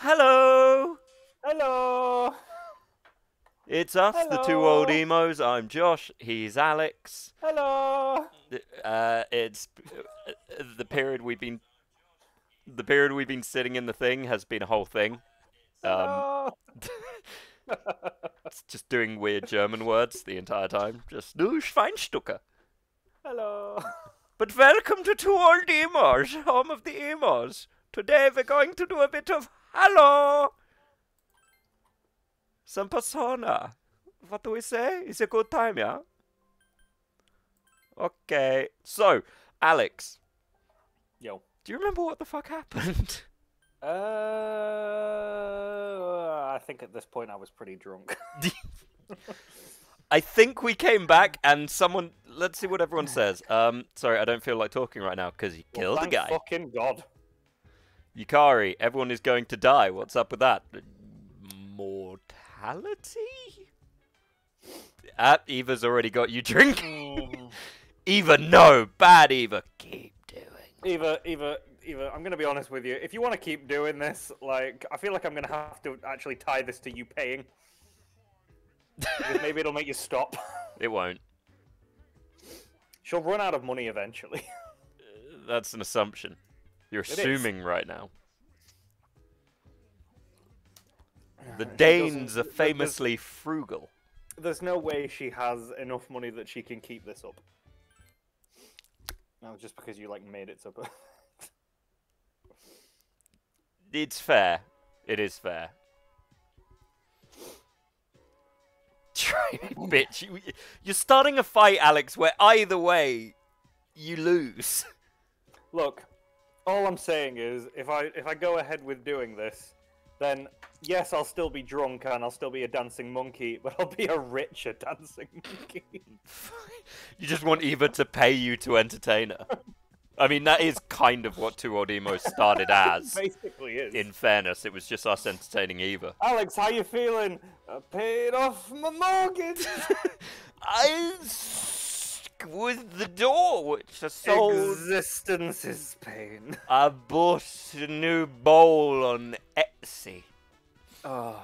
Hello! Hello! It's us, hello. The Two Old Emos. I'm Josh, he's Alex. Hello! It's the period we've been sitting in the thing has been a whole thing. It's just doing weird German words the entire time. Just du Schweinstucker. Hello. But welcome to Two Old Emos, home of the Emos. Today we're going to do a bit of hello. Some Persona. What do we say? It's a good time, yeah? Okay. So, Alex. Yo. Do you remember what the fuck happened? I think at this point I was pretty drunk. I think we came back and someone... Let's see what everyone says. Sorry, I don't feel like talking right now because you killed a guy. Fucking God. Yukari, everyone is going to die. What's up with that? Mortality? Eva's already got you drinking. Eva, no. Bad Eva. Keep doing it. Eva, I'm going to be honest with you. If you want to keep doing this, like, I feel like I'm going to have to actually tie this to you paying. Because maybe it'll make you stop. It won't. She'll run out of money eventually. That's an assumption. You're assuming right now. The Danes are famously frugal. There's no way she has enough money that she can keep this up. No, just because you, like, made it so bad. It's fair. It is fair. Try it, bitch. You're starting a fight, Alex, where either way, you lose. Look, all I'm saying is, if I go ahead with doing this, then yes, I'll still be drunk and I'll still be a dancing monkey, but I'll be a richer dancing monkey. You just want Eva to pay you to entertain her. I mean, that is kind of what Two Old Emos started as. Basically is. In fairness, it was just us entertaining Eva. Alex, how you feeling? I paid off my mortgage. I with the door, which I sold. Existence is pain. I bought a new bowl on Etsy. Oh,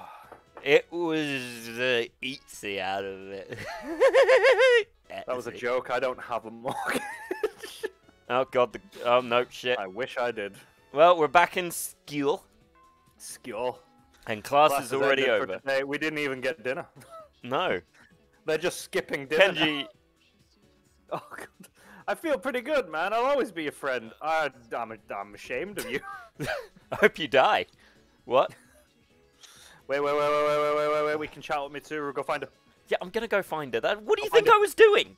it was the eatsy out of it. That was a joke. I don't have a mortgage. Oh god, oh no, shit. I wish I did. Well, we're back in school. School. And class is already over. Today. We didn't even get dinner. No. They're just skipping dinner. Kenji. Oh god. I feel pretty good, man. I'll always be your friend. I'm ashamed of you. I hope you die. What? Wait. We can chat with Mitsuru. Go find her. Yeah, I'm gonna go find her. What do you think I was doing?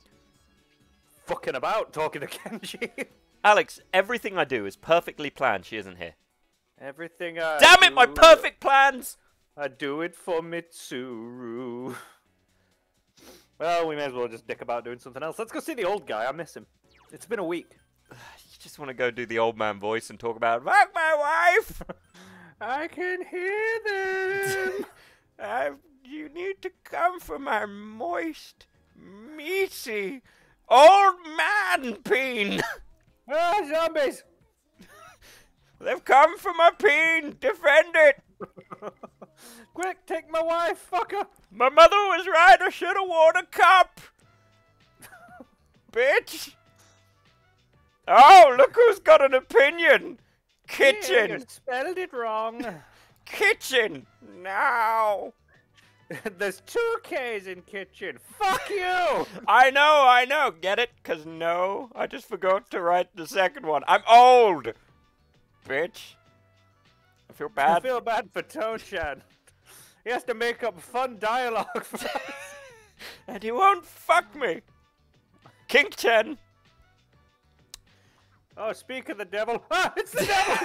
Fucking about talking to Kenji. Alex, everything I do is perfectly planned. She isn't here. Everything I damn it, do, my perfect plans! I do it for Mitsuru. Well, we may as well just dick about doing something else. Let's go see the old guy. I miss him. It's been a week. You just want to go do the old man voice and talk about fuck my wife. I can hear them. You need to come for my moist, meaty. Old man peen! Ah, zombies! They've come for my peen! Defend it! Quick, take my wife, fucker! My mother was right, I should have worn a cup! Bitch! Oh, look who's got an opinion! Kitchen! Yeah, you spelled it wrong. Kitchen! Now! There's two K's in kitchen. Fuck you! I know. Get it? Because no, I just forgot to write the second one. I'm old! Bitch. I feel bad. I feel bad for Toshan. He has to make up fun dialogue for us. And he won't fuck me. King Chen. Oh, speak of the devil. Ah, it's the devil!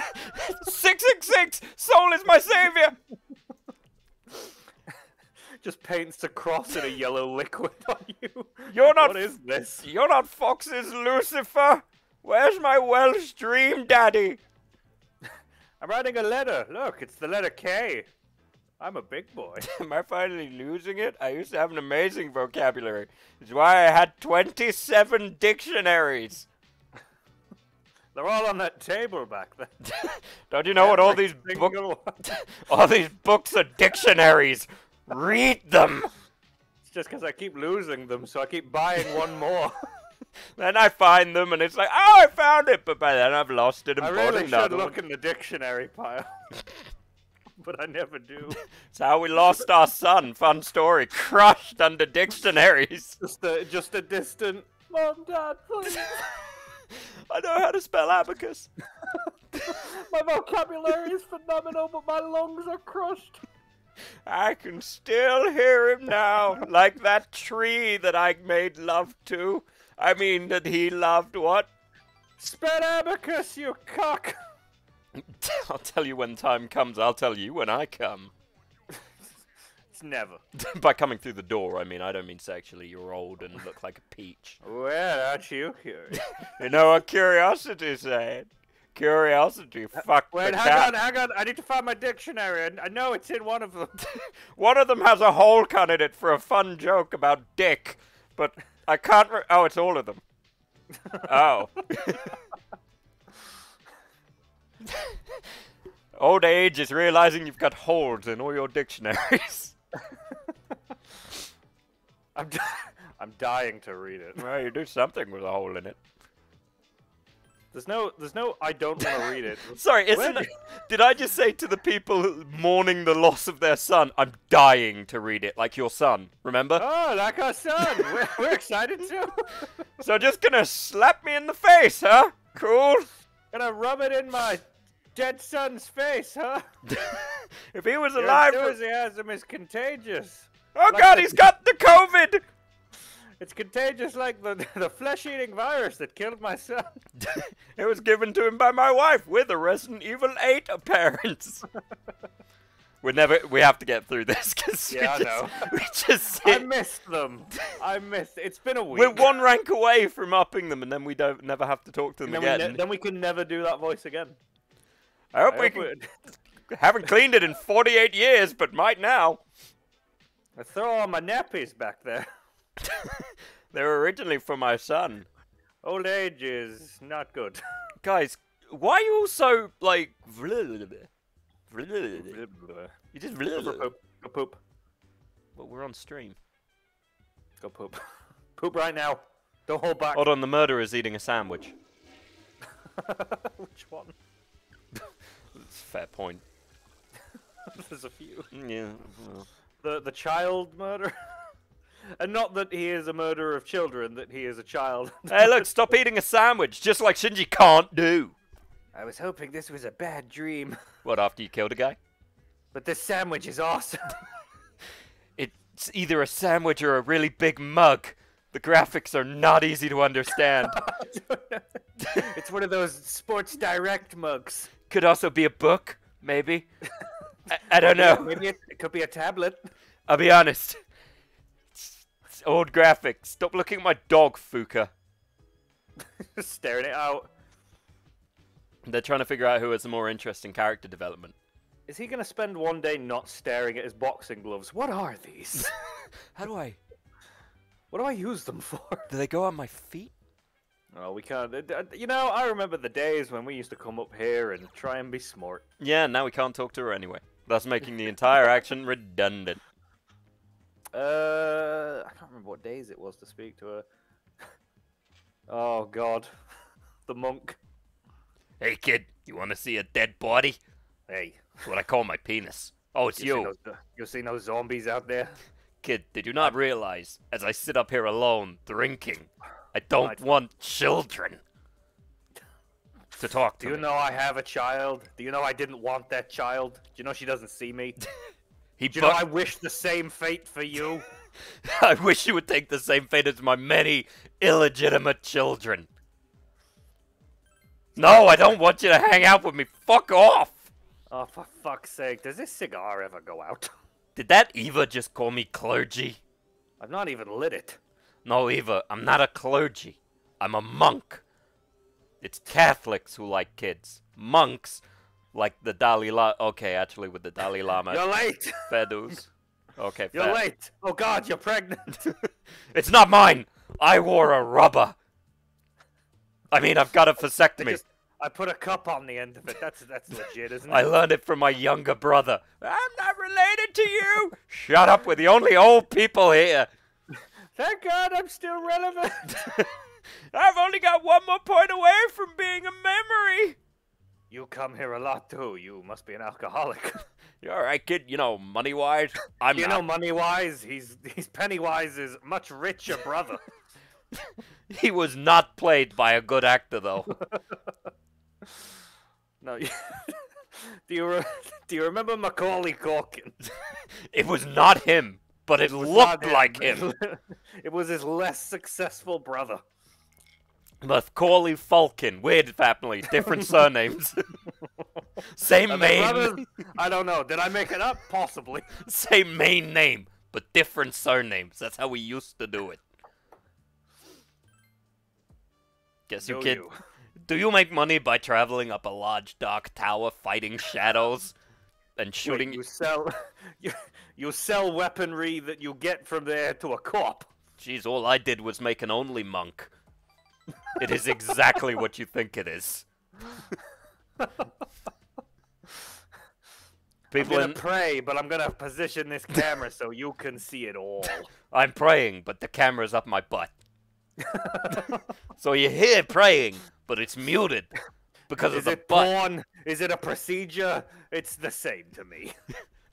666! Soul is my savior! Just paints a cross in a yellow liquid on you. You're not. What is this? You're not Fox's Lucifer. Where's my Welsh dream, Daddy? I'm writing a letter. Look, it's the letter K. I'm a big boy. Am I finally losing it? I used to have an amazing vocabulary. It's why I had 27 dictionaries. They're all on that table back then. Don't you know what all these all these books are dictionaries? Read them. It's just because I keep losing them, so I keep buying one more. Then I find them, and it's like, oh, I found it, but by then I've lost it and bought another one. I really should look in the dictionary pile, but I never do. It's how we lost our son. Fun story. Crushed under dictionaries. Just a distant mom, dad, please. I know how to spell abacus. My vocabulary is phenomenal, but my lungs are crushed. I can still hear him now, like that tree that I made love to. I mean, that he loved what? Spell abacus, you cock! I'll tell you when time comes, I'll tell you when I come. It's never. By coming through the door, I mean, I don't mean sexually, you're old and look like a peach. Well, aren't you curious? You know what curiosity said? Curiosity, fuck wait, hang on, I need to find my dictionary, and I know it's in one of them. One of them has a hole cut in it for a fun joke about dick, but... I can't re- oh, it's all of them. Oh. Old age is realizing you've got holes in all your dictionaries. I'm dying to read it. Well, you do something with a hole in it. There's no, I don't want to read it. Sorry, isn't it, did I just say to the people mourning the loss of their son, I'm dying to read it, like your son, remember? Oh, like our son, we're excited too. So just gonna slap me in the face, huh? Cool. Gonna rub it in my dead son's face, huh? If he was alive. Your enthusiasm is contagious. Oh like God, he's got the COVID! It's contagious like the flesh-eating virus that killed my son. It was given to him by my wife with a Resident Evil 8 appearance. We have to get through this because yeah, I missed them. It's been a week. We're one rank away from upping them, and then we never have to talk to them again. Then we can never do that voice again. I hope we haven't cleaned it in 48 years, but might now. I throw all my nappies back there. They were originally for my son. Old age is not good. Guys, why are you all so, like... You just... Go poop. Well, we're on stream. Go poop. Poop right now. Don't hold back. Hold on, the murderer's eating a sandwich. Which one? That's a fair point. There's a few. Yeah. The child murderer? And not that he is a murderer of children, that he is a child. Hey, look, stop eating a sandwich, just like Shinji can't do. I was hoping this was a bad dream. What, after you killed a guy? But this sandwich is awesome. It's either a sandwich or a really big mug. The graphics are not easy to understand. It's one of those Sports Direct mugs. Could also be a book, maybe. I don't know. Maybe it could be a tablet. I'll be honest. Old graphics. Stop looking at my dog, Fuka. Staring it out. They're trying to figure out who has the more interesting character development. Is he going to spend one day not staring at his boxing gloves? What are these? What do I use them for? Do they go on my feet? Oh, we can't. You know, I remember the days when we used to come up here and try and be smart. Yeah, now we can't talk to her anyway. That's making the entire action redundant. I can't remember what days it was to speak to her. Oh, God. The monk. Hey, kid. You want to see a dead body? Hey. That's what I call my penis. Oh, it's you. You see no zombies out there? Kid, did you not realize, as I sit up here alone, drinking, I don't want children to talk to me. Do you know I have a child? Do you know I didn't want that child? Do you know she doesn't see me? Do you know, I wish the same fate for you. I wish you would take the same fate as my many illegitimate children. No, I don't want you to hang out with me. Fuck off. Oh, for fuck's sake. Does this cigar ever go out? Did that Eva just call me clergy? I've not even lit it. No, Eva, I'm not a clergy. I'm a monk. It's Catholics who like kids. Monks... like the Dalai Lama. Okay, actually, with the Dalai Lama. You're late! Fedus. Okay, fair. You're late! Oh God, you're pregnant! It's not mine! I wore a rubber! I mean, I've got a vasectomy. I put a cup on the end of it. That's legit, isn't it? I learned it from my younger brother. I'm not related to you. Shut up. We're the only old people here. Thank God I'm still relevant. I've only got one more point away from being a memory. You come here a lot, too. You must be an alcoholic. You're all right, kid. You know, money-wise, I'm You know, money-wise, he's Pennywise's much richer brother. He was not played by a good actor, though. No. Do you remember Macaulay Culkin? It was not him, but it looked like him. It was his less successful brother. Macaulay Culkin, weird family, different surnames. Same main. I don't know. Did I make it up? Possibly. Same main name, but different surnames. That's how we used to do it. Guess you kid. Do you make money by traveling up a large dark tower, fighting shadows, and shooting? Wait, you sell weaponry that you get from there to a corp. Jeez, all I did was make an only monk. It is exactly what you think it is. People I'm gonna pray, but I'm gonna position this camera so you can see it all. I'm praying, but the camera's up my butt. So you hear praying, but it's muted because of the butt. Is it porn? Is it a procedure? It's the same to me.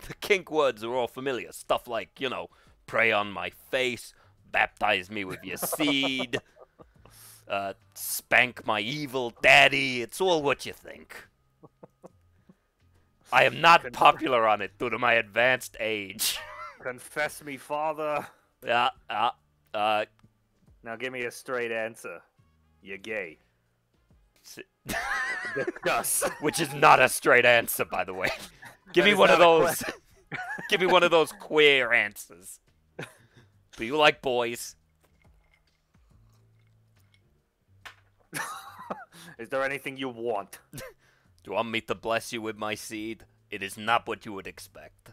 The kink words are all familiar. Stuff like, you know, pray on my face, baptize me with your seed, spank my evil daddy. It's all what you think. I am not popular on it due to my advanced age. Confess me, father. Yeah, now give me a straight answer. You're gay. Discuss. Which is not a straight answer, by the way. Give me one of those. Give me one of those queer answers. Do you like boys? Is there anything you want? Do you want me to bless you with my seed? It is not what you would expect.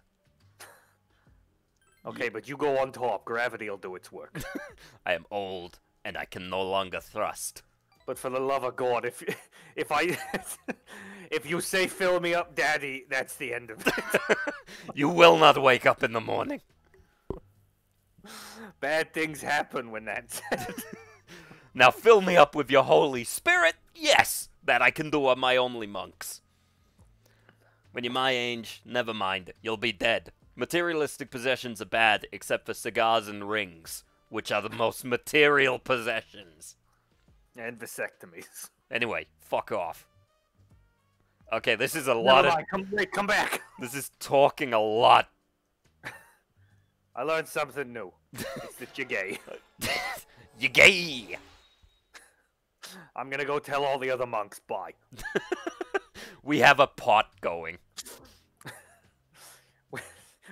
Okay, but you go on top. Gravity will do its work. I am old, and I can no longer thrust. But for the love of God, if you say fill me up, Daddy, that's the end of it. You will not wake up in the morning. Bad things happen when that's it. Now fill me up with your Holy Spirit. Yes, that I can do on my only monks. When you're my age, never mind. You'll be dead. Materialistic possessions are bad, except for cigars and rings, which are the most material possessions. And vasectomies. Anyway, fuck off. Okay, this is a lot of... Come back! This is talking a lot. I learned something new. It's that you're gay. You're gay! I'm gonna go tell all the other monks, bye. We have a pot going.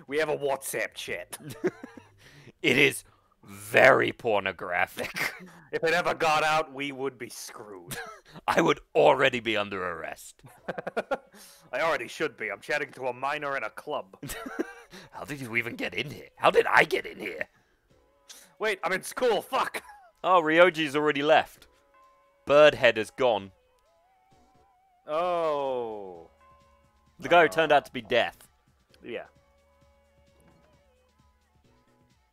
We have a WhatsApp chat. It is very pornographic. If it ever got out, we would be screwed. I would already be under arrest. I already should be. I'm chatting to a minor in a club. How did you even get in here? How did I get in here? Wait, I'm in school. Fuck. Oh, Ryoji's already left. Birdhead is gone. Oh. The guy who turned out to be Death. Yeah.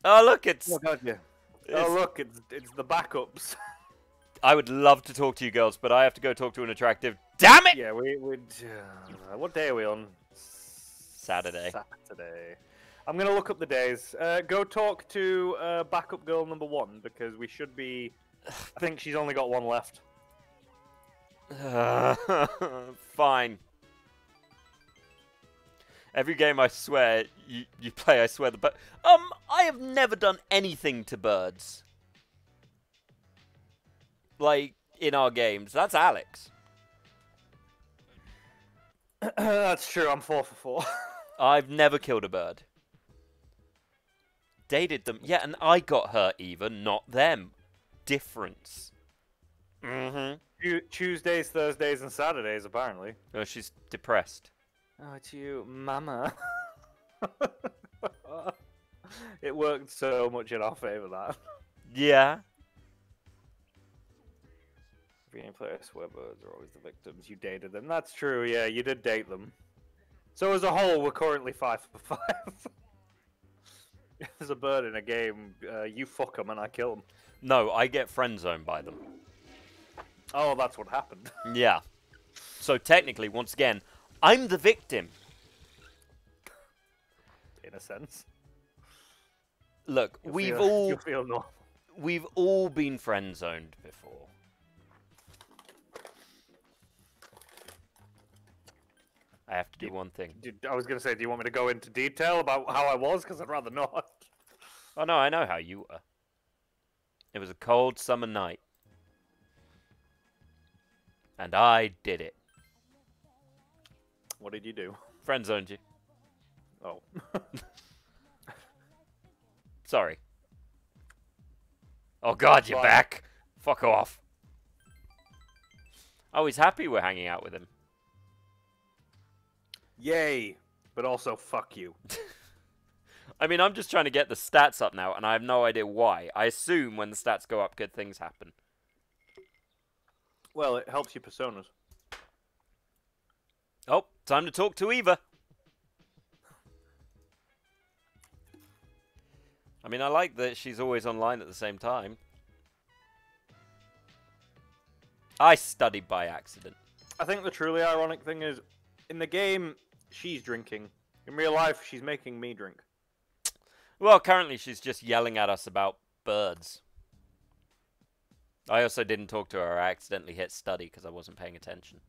Oh look, it's the backups. I would love to talk to you girls, but I have to go talk to an attractive. Damn it! Yeah, we would. What day are we on? Saturday. Saturday. I'm gonna look up the days. Go talk to backup girl number one because we should be. I think she's only got one left. Fine. Every game I swear you play, I swear the bird. I have never done anything to birds. Like in our games. That's Alex. That's true. I'm 4 for 4. I've never killed a bird. Dated them, yeah, and I got her even, not them. Difference. Mm-hmm. Tuesdays, Thursdays, and Saturdays apparently. No, she's depressed. Oh, it's you, Mama. It worked so much in our favor, that. Yeah. Convenient play, I swear birds are always the victims. You dated them. That's true, yeah, you did date them. So as a whole, we're currently 5 for 5. There's a bird in a game, you fuck them and I kill them. No, I get friend-zoned by them. Oh, that's what happened. Yeah. So technically, once again, I'm the victim. In a sense. Look, we've all been friend-zoned before. I have to do one thing. I was going to say, do you want me to go into detail about how I was? Because I'd rather not. Oh, no, I know how you were. It was a cold summer night. And I did it. What did you do? Friend-zoned you. Oh. Sorry. Oh, God, you're back. Fuck off. I was happy we're hanging out with him. Yay, but also fuck you. I mean, I'm just trying to get the stats up now, and I have no idea why. I assume when the stats go up, good things happen. Well, it helps your personas. Oh, time to talk to Eva. I mean, I like that she's always online at the same time. I studied by accident. I think the truly ironic thing is, in the game, she's drinking. In real life, she's making me drink. Well, currently she's just yelling at us about birds. I also didn't talk to her. I accidentally hit study because I wasn't paying attention.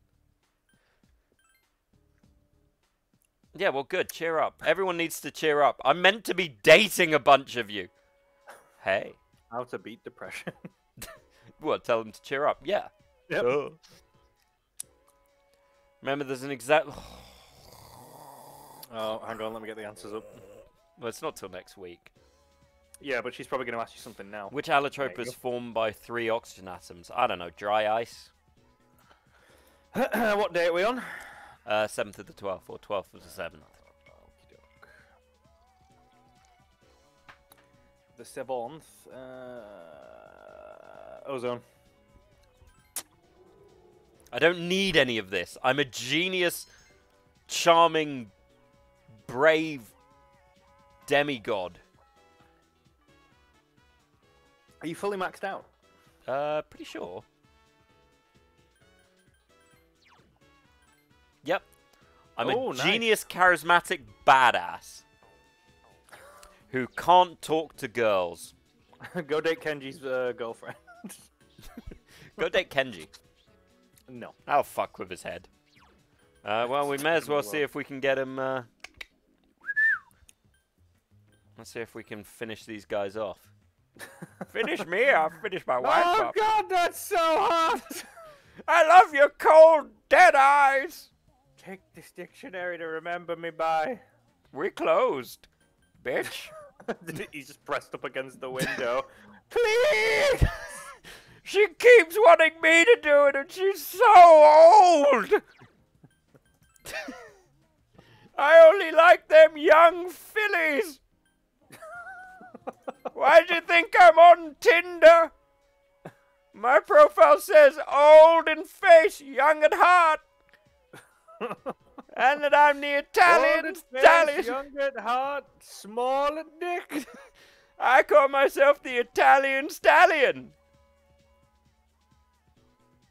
Yeah, well, good. Cheer up. Everyone needs to cheer up. I'm meant to be dating a bunch of you. Hey. How to beat depression. What, tell them to cheer up? Yeah. Yep. Oh. Remember, there's an exact... Oh, hang on, let me get the answers up. Well, it's not till next week. Yeah, but she's probably going to ask you something now. Which allotrope is formed by 3 oxygen atoms? I don't know, dry ice? What day are we on? 7th of the 12th, or 12th of the 7th. The 7th... ozone. I don't need any of this. I'm a genius, charming, brave demigod. Are you fully maxed out? Pretty sure. Yep. I'm a genius, charismatic badass who can't talk to girls. Go date Kenji's girlfriend. Go date Kenji. No. I'll fuck with his head. Well, we may as well see if we can get him, Let's see if we can finish these guys off. Finish me? I'll finish my wife off. Oh, God, that's so hot! I love your cold, dead eyes! Take this dictionary to remember me by. We're closed, bitch. He's just pressed up against the window. Please! She keeps wanting me to do it, and she's so old! I only like them young fillies! Why do you think I'm on Tinder? My profile says old in face, young at heart. And that I'm the Italian. Old in face, young at heart, small at dick. I call myself the Italian Stallion.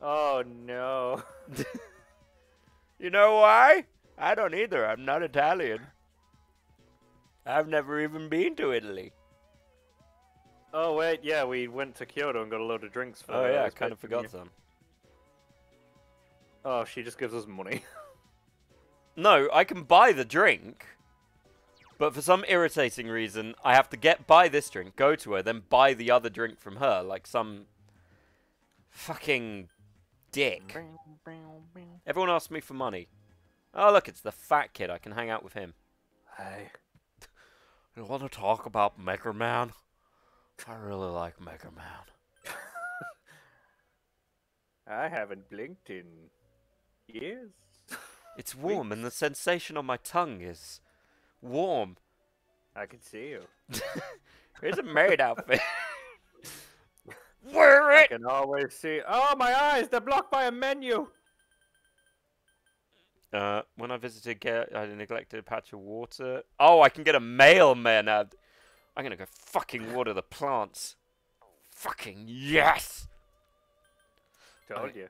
Oh, no. You know why? I don't either. I'm not Italian. I've never even been to Italy. Oh, wait. Yeah, we went to Kyoto and got a load of drinks. For I kind of forgot some. Oh, she just gives us money. No, I can buy the drink. But for some irritating reason, I have to buy this drink, go to her, then buy the other drink from her. Like some fucking... dick. Everyone asked me for money. Oh, look, it's the fat kid. I can hang out with him. Hey. You want to talk about Mega Man? I really like Mega Man. I haven't blinked in years. It's warm, and the sensation on my tongue is warm. I can see you. Here's a maid outfit. Wear it! I can always see. Oh, my eyes! They're blocked by a menu! When I visited, I neglected a patch of water. Oh, I can get a mailman. I'm gonna go fucking water the plants. Fucking yes! Told you.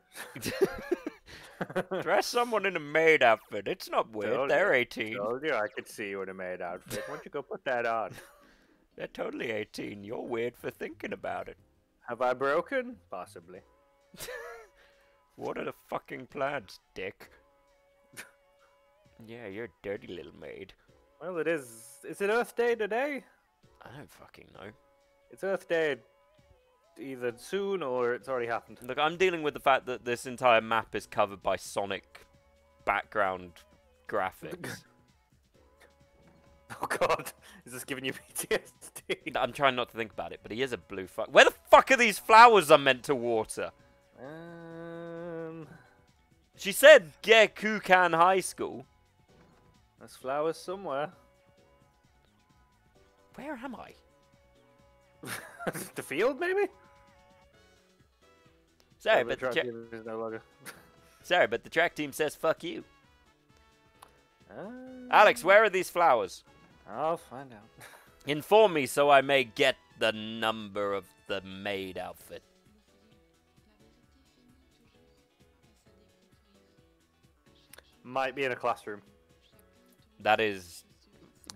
Dress someone in a maid outfit. It's not weird. Told They're you. 18. Told you I could see you in a maid outfit. Why don't you go put that on? They're totally 18. You're weird for thinking about it. Have I broken? Possibly. What are the fucking plants, dick? Yeah, you're a dirty little maid. Well, it is. Is it Earth Day today? I don't fucking know. It's Earth Day either soon or it's already happened. Look, I'm dealing with the fact that this entire map is covered by Sonic background graphics. Oh god, is this giving you PTSD? I'm trying not to think about it, but he is a blue fuck. Where the fuck are these flowers I'm meant to water? She said Gekukan High School. There's flowers somewhere. Where am I? The field, maybe? Sorry, but the track team says fuck you. Alex, where are these flowers? I'll find out. Inform me so I may get the number of the maid outfit. Might be in a classroom. That is...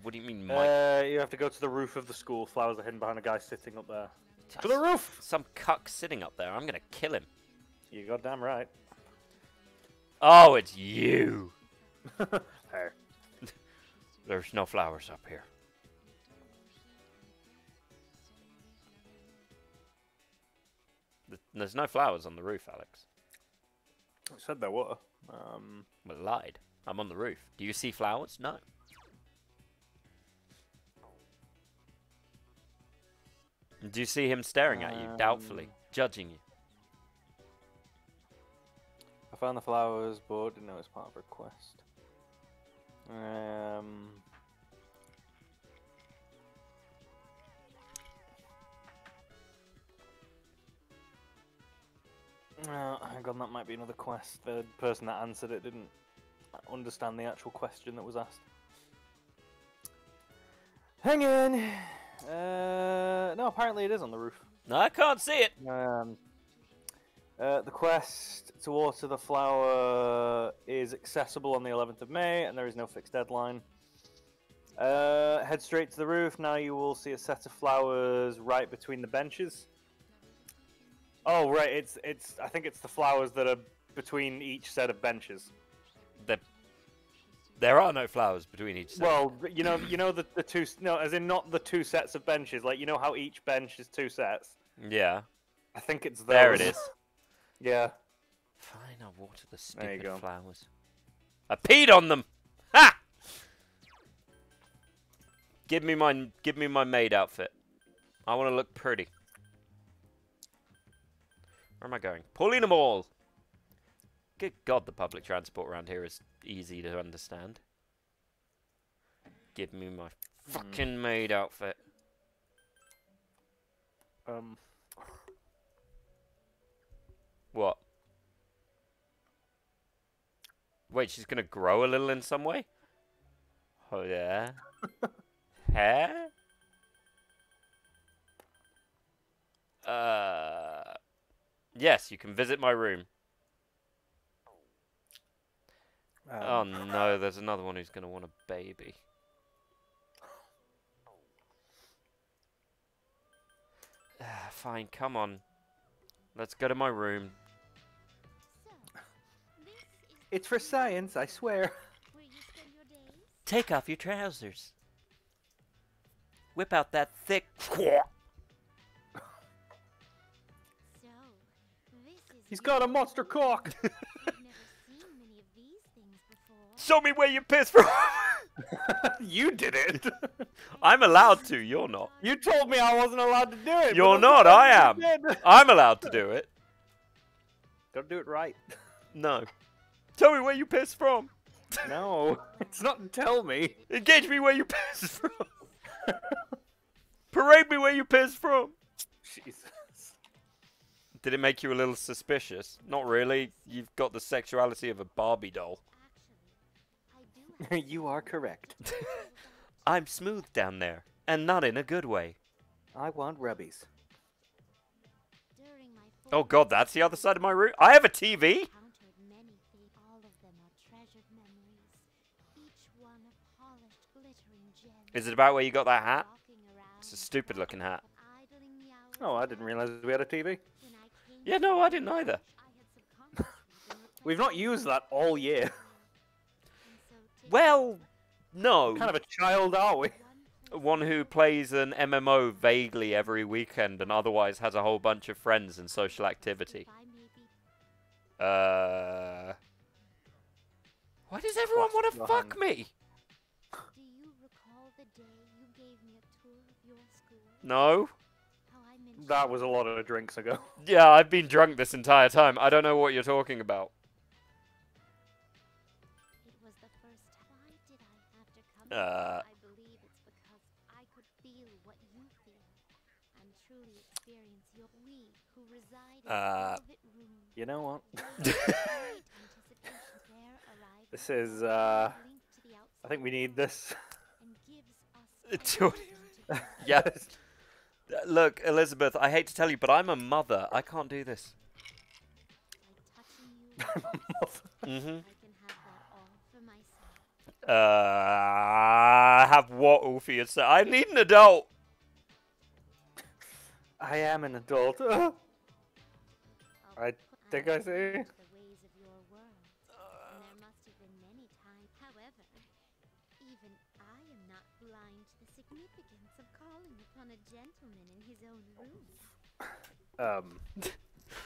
What do you mean, Mike? You have to go to the roof of the school. Flowers are hidden behind a guy sitting up there. Just to the roof! Some cuck sitting up there. I'm gonna kill him. You're goddamn right. Oh, it's you! There. There's no flowers up here. There's no flowers on the roof, Alex. I said there were. Well, I lied. I'm on the roof. Do you see flowers? No. Do you see him staring at you, doubtfully, judging you? I found the flowers, but didn't know it was part of a quest. Oh, hang on, that might be another quest. The person that answered it didn't understand the actual question that was asked. Hang on! No, apparently it is on the roof. No, I can't see it. The quest to water the flower is accessible on the 11th of May, and there is no fixed deadline. Head straight to the roof. Now you will see a set of flowers right between the benches. Oh, right. It's. I think it's the flowers that are between each set of benches. There are no flowers between each set. Well, you know the two... No, as in not the two sets of benches. Like, you know how each bench is two sets? Yeah. I think it's those. There it is. Yeah. Fine, I'll water the stupid flowers. I peed on them! Ha! Give me my maid outfit. I want to look pretty. Where am I going? Pulling them all! Good God, the public transport around here is easy to understand. Give me my fucking maid outfit. What? Wait, she's gonna grow a little in some way? Oh, yeah. Hair? Yes, you can visit my room. Oh no, there's another one who's going to want a baby. Fine, come on. Let's go to my room. It's for science, I swear. Take off your trousers. Whip out that thick... He's got a monster cock! Show me where you piss from. You did it. I'm allowed to. You're not. You told me I wasn't allowed to do it. You're not. I am. I'm allowed to do it. Don't do it right. No. Tell me where you piss from. No. It's not tell me. Engage me where you piss from. Parade me where you piss from. Jesus. Did it make you a little suspicious? Not really. You've got the sexuality of a Barbie doll. You are correct. I'm smooth down there, and not in a good way. I want rubbies. Oh god, that's the other side of my room. I have a TV? Is it about where you got that hat? It's a stupid looking hat. Oh, I didn't realize we had a TV. Yeah, no, I didn't either. We've not used that all year. Well, no. What kind of a child are we? One who plays an MMO vaguely every weekend and otherwise has a whole bunch of friends and social activity. Why does everyone want to fuck me? No. That was a lot of drinks ago. Yeah, I've been drunk this entire time. I don't know what you're talking about. You know what? This is, I think we need this. Yes. Look, Elizabeth, I hate to tell you, but I'm a mother. I can't do this. I'm a mother. Mm-hmm. Have what all for yourself? I need an adult. I am an adult. I think I see.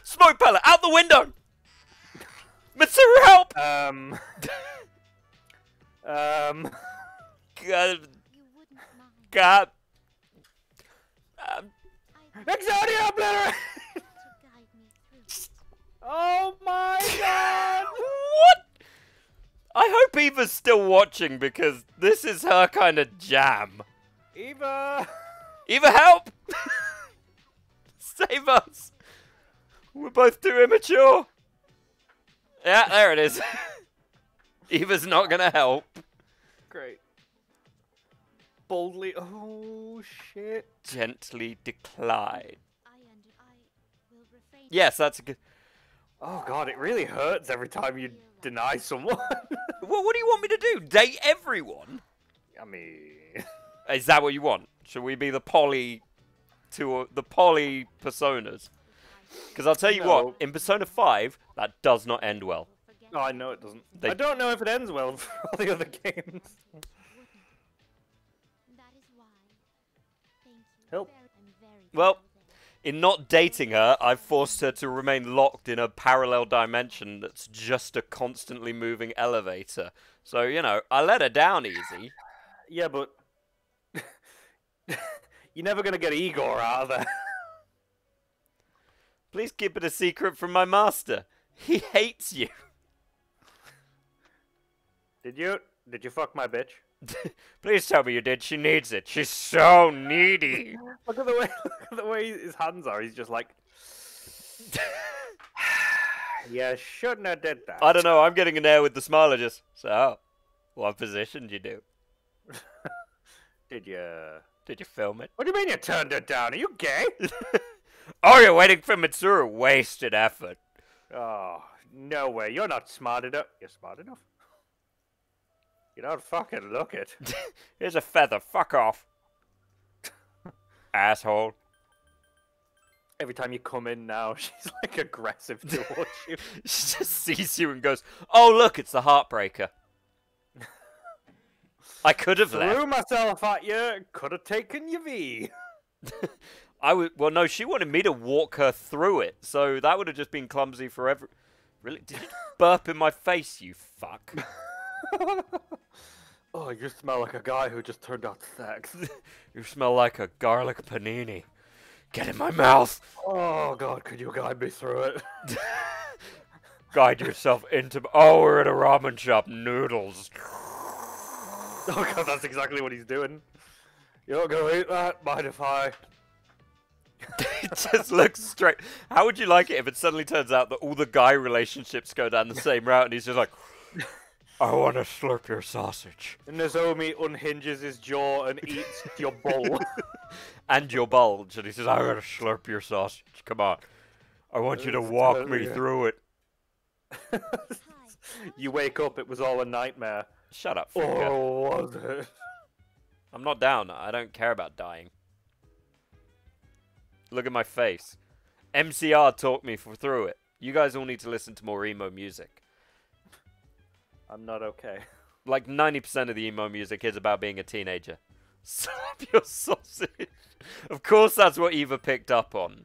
Smoke pellet out the window. Mitsuru, help! Exodia obliterate! Oh my god! What? I hope Eva's still watching because this is her kind of jam. Eva! Eva, help! Save us! We're both too immature. Yeah, there it is. Eva's not gonna help. Great. Boldly, oh shit. Gently decline. Yes, that's a good. Oh god, it really hurts every time you deny someone. Well, what do you want me to do? Date everyone? I mean, is that what you want? Should we be the poly, the poly personas? Because I'll tell you what, in Persona 5, that does not end well. Oh, I know it doesn't. I don't know if it ends well for all the other games. Help. Well, in not dating her, I've forced her to remain locked in a parallel dimension that's just a constantly moving elevator. So, you know, I let her down easy. Yeah, but... You're never going to get Igor out of there. Please keep it a secret from my master. He hates you. Did you fuck my bitch? Please tell me you did. She needs it. She's so needy. Look at the way his hands are. He's just like, you shouldn't have did that. I don't know. I'm getting in there with the smiler just. So, what position did you do? Did you film it? What do you mean you turned it down? Are you gay? Oh, you're waiting for Mitsuru. Wasted effort. Oh, no way. You're not smart enough. You're smart enough. You don't fucking look it. Here's a feather. Fuck off. Asshole. Every time you come in now, she's like aggressive towards you. She just sees you and goes, oh, look, it's the heartbreaker. I could have left. Threw myself at you. Could have taken your V. Well, no, she wanted me to walk her through it, so that would have just been clumsy forever. Really? Did you burp in my face, you fuck? Oh, you smell like a guy who just turned out sex. You smell like a garlic panini. Get in my mouth! Oh, God, could you guide me through it? Guide yourself into... Oh, we're at a ramen shop. Noodles. Oh, God, that's exactly what he's doing. You're not going to eat that? Mind if I... It just looks straight. How would you like it if it suddenly turns out that all the guy relationships go down the same route and he's just like, I want to slurp your sausage. And Nozomi unhinges his jaw and eats your bowl. And your bulge. And he says, I want to slurp your sausage. Come on. I want you to walk me through it. You wake up, it was all a nightmare. Shut up, Fuka. Oh, was it? I'm not down. I don't care about dying. Look at my face. MCR talked me through it. You guys all need to listen to more emo music. I'm not okay. Like 90% of the emo music is about being a teenager. Slap your sausage. Of course that's what Eva picked up on.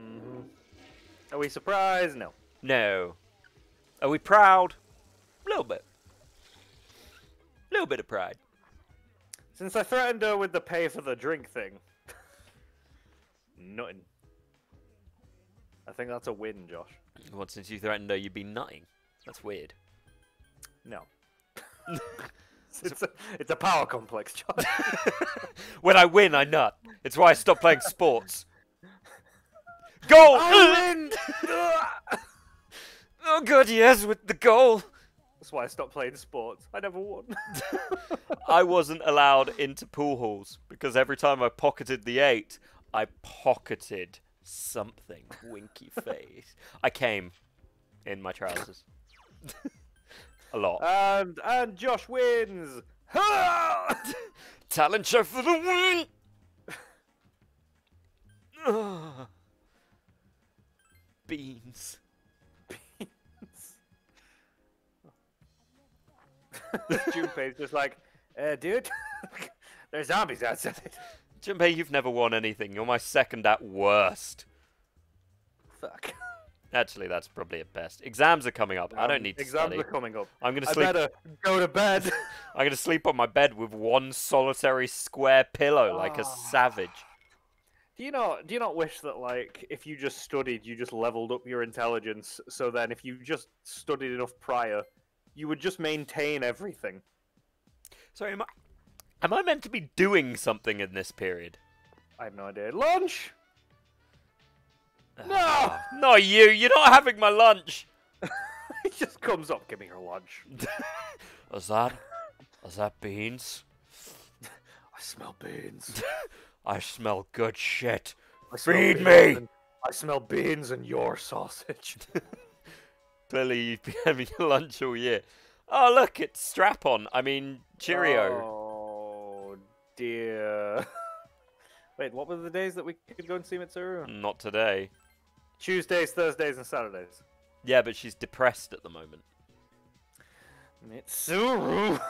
Mm-hmm. Are we surprised? No. No. Are we proud? A little bit. A little bit of pride. Since I threatened her with the pay for the drink thing. Nothing. I think that's a win, Josh. What, since you threatened her, you'd be nutting? That's weird. No. It's a power complex, Josh. When I win, I nut. It's why I stopped playing sports. Goal! I win! Oh god, yes, with the goal. That's why I stopped playing sports. I never won. I wasn't allowed into pool halls because every time I pocketed the 8, I pocketed something. Winky face. I came in my trousers. A lot. And Josh wins. Talent show for the win. Beans. Junpei's just like, dude, there's zombies outside. Junpei, you've never won anything. You're my second at worst. Fuck. Actually, that's probably at best. Exams are coming up. I don't need to study. Exams are coming up. I'm gonna sleep. I better go to bed. I'm gonna sleep on my bed with one solitary square pillow like a savage. Do you not wish that, like, if you just studied, you just leveled up your intelligence? So then, if you just studied enough prior, you would just maintain everything. Sorry, am I meant to be doing something in this period? I have no idea. Lunch! No! Not you! You're not having my lunch! It just comes up, give me your lunch. Is that beans? I smell beans. I smell good shit. Feed me! I smell beans and your sausage. Clearly, you've been having lunch all year. Oh, look, it's strap-on. I mean, Cheerio. Oh, dear. Wait, what were the days that we could go and see Mitsuru? Not today. Tuesdays, Thursdays, and Saturdays. Yeah, but she's depressed at the moment. Mitsuru!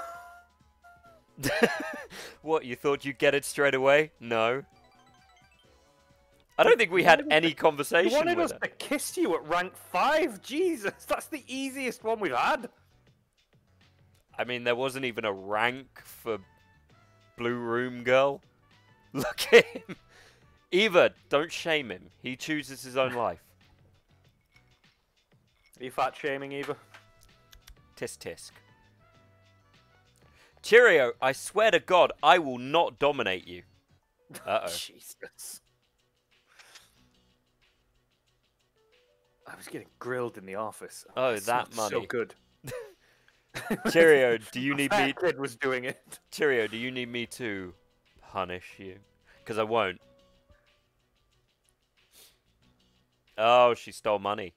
What, you thought you'd get it straight away? No. I don't think we had any conversation. You wanted us to kiss you at rank 5? Jesus, that's the easiest one we've had. I mean, there wasn't even a rank for Blue Room Girl. Look at him. Eva, don't shame him. He chooses his own life. Are you fat shaming, Eva? Tisk tisk. Cheerio, I swear to God, I will not dominate you. Uh-oh. Jesus. I was getting grilled in the office. Oh, that money. So good. Cheerio, do you need me? Kid was doing it. Cheerio, do you need me to punish you? Because I won't. Oh, she stole money.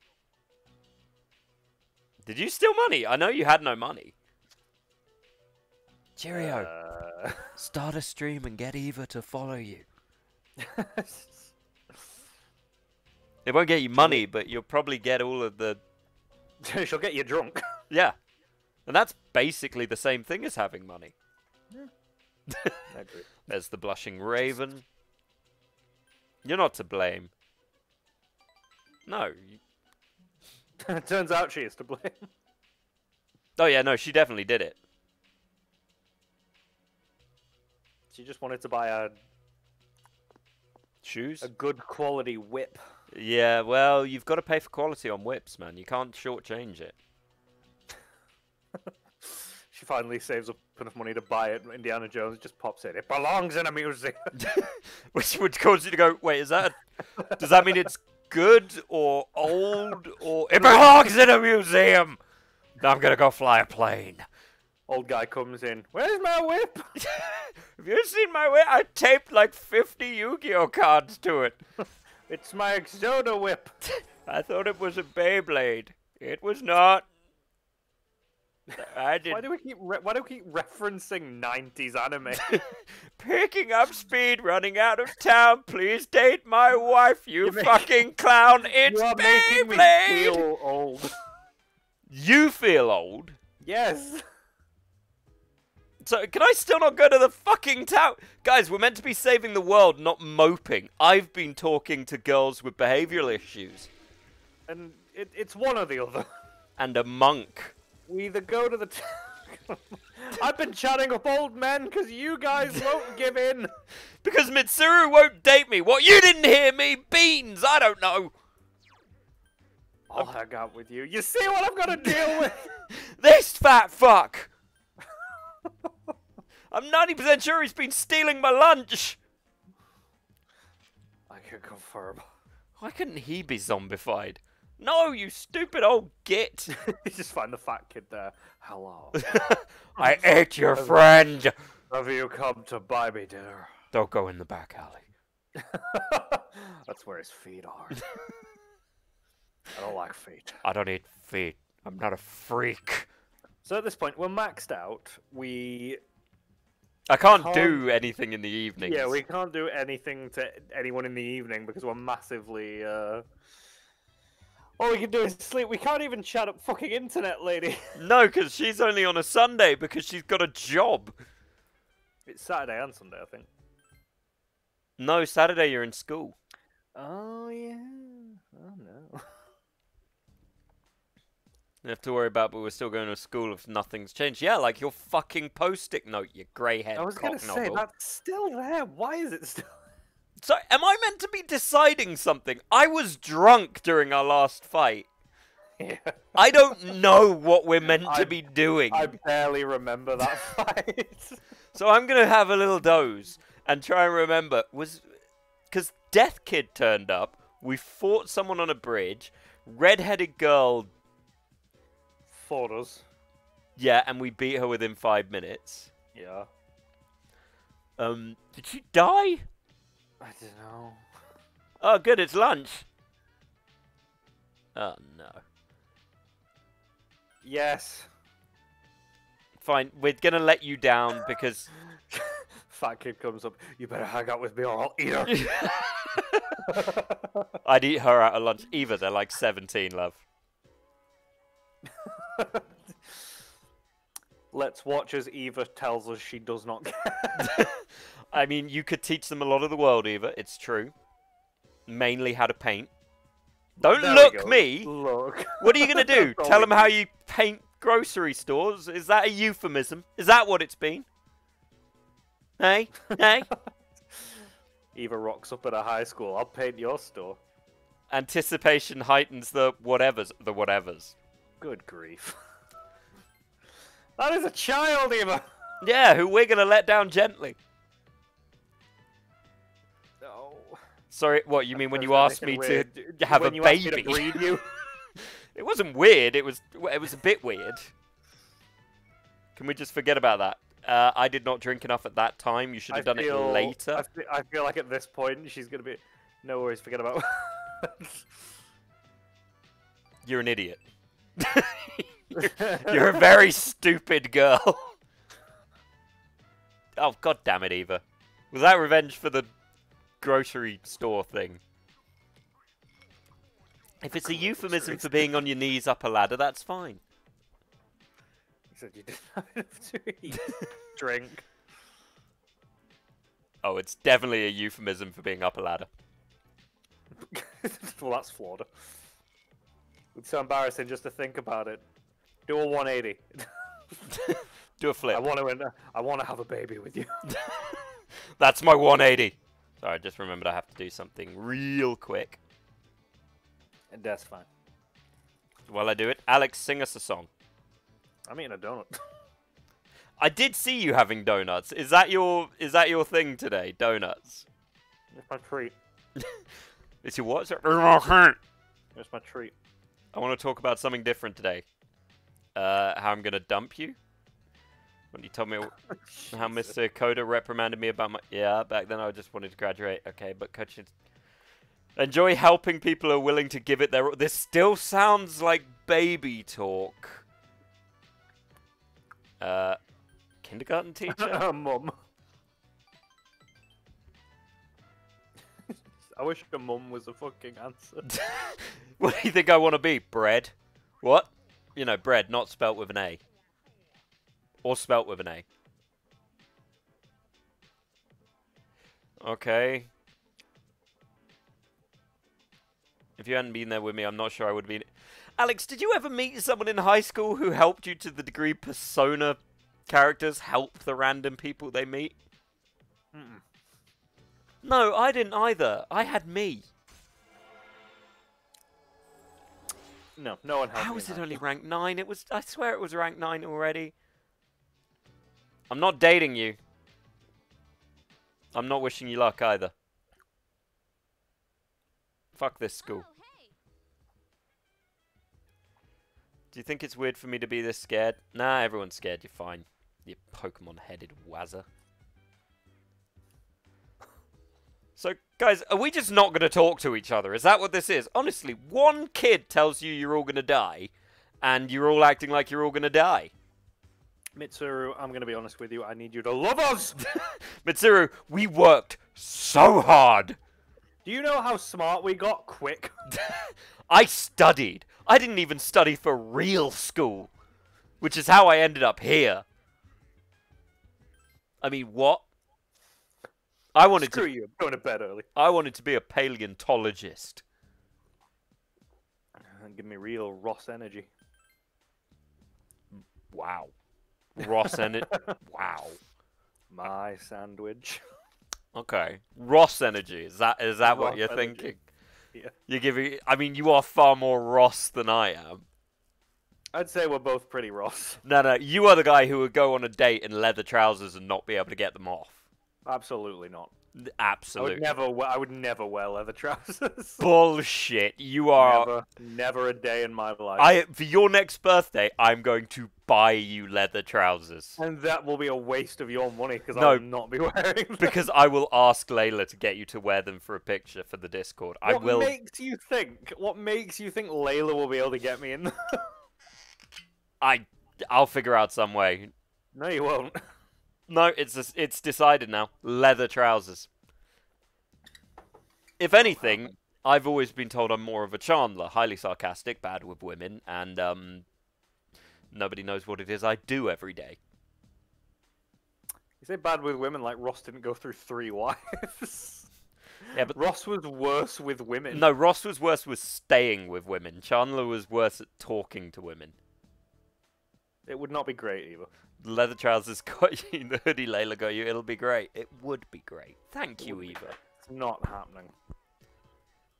Did you steal money? I know you had no money. Cheerio, start a stream and get Eva to follow you. It won't get you money, but you'll probably get all of the... She'll get you drunk. Yeah. And that's basically the same thing as having money. Yeah. I agree. There's the blushing raven. You're not to blame. No. It turns out she is to blame. Oh, yeah, no, she definitely did it. She just wanted to buy a... Shoes? A good quality whip. Yeah, well, you've got to pay for quality on whips, man. You can't shortchange it. she finally saves up enough money to buy it. Indiana Jones just pops in. It belongs in a museum. Which would cause you to go, wait, is that? Does that mean it's good or old or? It belongs in a museum. Now I'm gonna go fly a plane. Old guy comes in. Where's my whip? Have you seen my whip? I taped like 50 Yu-Gi-Oh cards to it. It's my Exodia whip. I thought it was a Beyblade. It was not. I didn't. Why do we keep referencing 90s anime? Picking up speed, running out of town. Please date my wife, you fucking clown. It's Beyblade. You are making me feel old. You feel old? Yes. So, can I still not go to the fucking town? Guys, we're meant to be saving the world, not moping. I've been talking to girls with behavioural issues. And it's one or the other. And a monk. We either go to the town... I've been chatting up old men because you guys won't give in. Because Mitsuru won't date me. What, you didn't hear me? Beans, I don't know. I'll hang out with you. You see what I've got to deal with? This fat fuck. I'm 90% sure he's been stealing my lunch! I can confirm. Why couldn't he be zombified? No, you stupid old git! You just find the fat kid there. Hello. I ate your friend! Have you come to buy me dinner? Don't go in the back alley. That's where his feet are. I don't like feet. I don't eat feet. I'm not a freak. So at this point, we're maxed out. I can't do anything in the evening. Yeah, we can't do anything to anyone in the evening because we're massively... All we can do is sleep. We can't even chat up fucking internet lady. No, because she's only on a Sunday because she's got a job. It's Saturday and Sunday, I think. No, Saturday you're in school. Oh, yeah. Oh, no. You have to worry about, but we're still going to school if nothing's changed. Yeah, like your fucking post-it note, you grey-haired cock novel. I was going to say, that's still there. Why is it still there? So, am I meant to be deciding something? I was drunk during our last fight. Yeah. I don't know what we're meant to be doing. I barely remember that fight. So I'm going to have a little doze and try and remember. Because Death Kid turned up, we fought someone on a bridge, red-headed girl... us. Yeah, and we beat her within 5 minutes. Yeah. Did she die? I don't know. Oh, good, it's lunch. Oh, no. Yes. Fine, we're gonna let you down because... Fat kid comes up, you better hang out with me or I'll eat her. I'd eat her out of lunch. Eva, they're like 17, love. Let's watch as Eva tells us she does not care. I mean, you could teach them a lot of the world, Eva. It's true. Mainly how to paint. Don't look me! Look. What are you going to do? Tell them how you paint grocery stores? Is that a euphemism? Is that what it's been? Hey? Hey? Eva rocks up at a high school. I'll paint your store. Anticipation heightens the whatevers. The whatevers. Good grief. That is a child, Eva! Yeah, who we're gonna let down gently. No. Sorry, what, you mean when you asked me to have a baby? It wasn't weird, it was a bit weird. Can we just forget about that? I did not drink enough at that time, you should have done it later. I feel like at this point, she's gonna be... No worries, forget about... You're an idiot. You're a very stupid girl. Oh, god damn it, Eva. Was that revenge for the grocery store thing? If it's a euphemism for being on your knees up a ladder, that's fine. He said you didn't have enough to eat. Drink. Oh, it's definitely a euphemism for being up a ladder. Well, that's flawed. It's so embarrassing just to think about it. Do a 180. Do a flip. I want to have a baby with you. That's my 180. Sorry, I just remembered I have to do something real quick. And that's fine. While I do it, Alex, sing us a song. I'm eating a donut. I did see you having donuts. Is that your thing today? Donuts. It's my treat. It's your what? It's my treat. I want to talk about something different today. How I'm gonna dump you. When you told me how Mr. Koda reprimanded me about my back then I just wanted to graduate. Okay, but coaches enjoy helping people who are willing to give it their. This still sounds like baby talk. Kindergarten teacher. Mum. I wish a mum was a fucking answer. What do you think I want to be? Bread. What? You know, bread, not spelt with an A. Or spelt with an A. Okay. If you hadn't been there with me, I'm not sure I would have been. Alex, did you ever meet someone in high school who helped you to the degree Persona characters help the random people they meet? Mm-mm. No, I didn't either. I had me. No, no one helped me. How is it only rank 9? It was, I swear it was rank 9 already. I'm not dating you. I'm not wishing you luck either. Fuck this school. Oh, hey. Do you think it's weird for me to be this scared? Nah, everyone's scared. You're fine. You Pokemon-headed wazzer. So, guys, are we just not going to talk to each other? Is that what this is? Honestly, one kid tells you you're all going to die, and you're all acting like you're all going to die. Mitsuru, I'm going to be honest with you. I need you to love us! Mitsuru, we worked so hard. Do you know how smart we got quick? I studied. I didn't even study for real school, which is how I ended up here. I mean, what? I wanted Screw to. You. I'm going to bed early. I wanted to be a paleontologist. Give me real Ross energy. Wow. Ross energy. Wow. My sandwich. Okay. Ross energy. Is that what you're energy. Thinking? Yeah. You're giving. I mean, you are far more Ross than I am. I'd say we're both pretty Ross. No. You are the guy who would go on a date in leather trousers and not be able to get them off. Absolutely not. Absolutely. I would never wear leather trousers. Bullshit. You are... Never a day in my life. For your next birthday, I'm going to buy you leather trousers. And that will be a waste of your money, because I will not be wearing them. Because I will ask Layla to get you to wear them for a picture for the Discord. What makes you think Layla will be able to get me in them? I'll figure out some way. No, you won't. No, it's decided now. Leather trousers. If anything, I've always been told I'm more of a Chandler. Highly sarcastic, bad with women, and nobody knows what it is I do every day. You say bad with women like Ross didn't go through 3 wives. Yeah, but Ross was worse with women. No, Ross was worse with staying with women. Chandler was worse at talking to women. It would not be great either. Leather trousers got you, the hoodie Layla got you, it'll be great. It would be great. Thank you, Eva. It's not happening.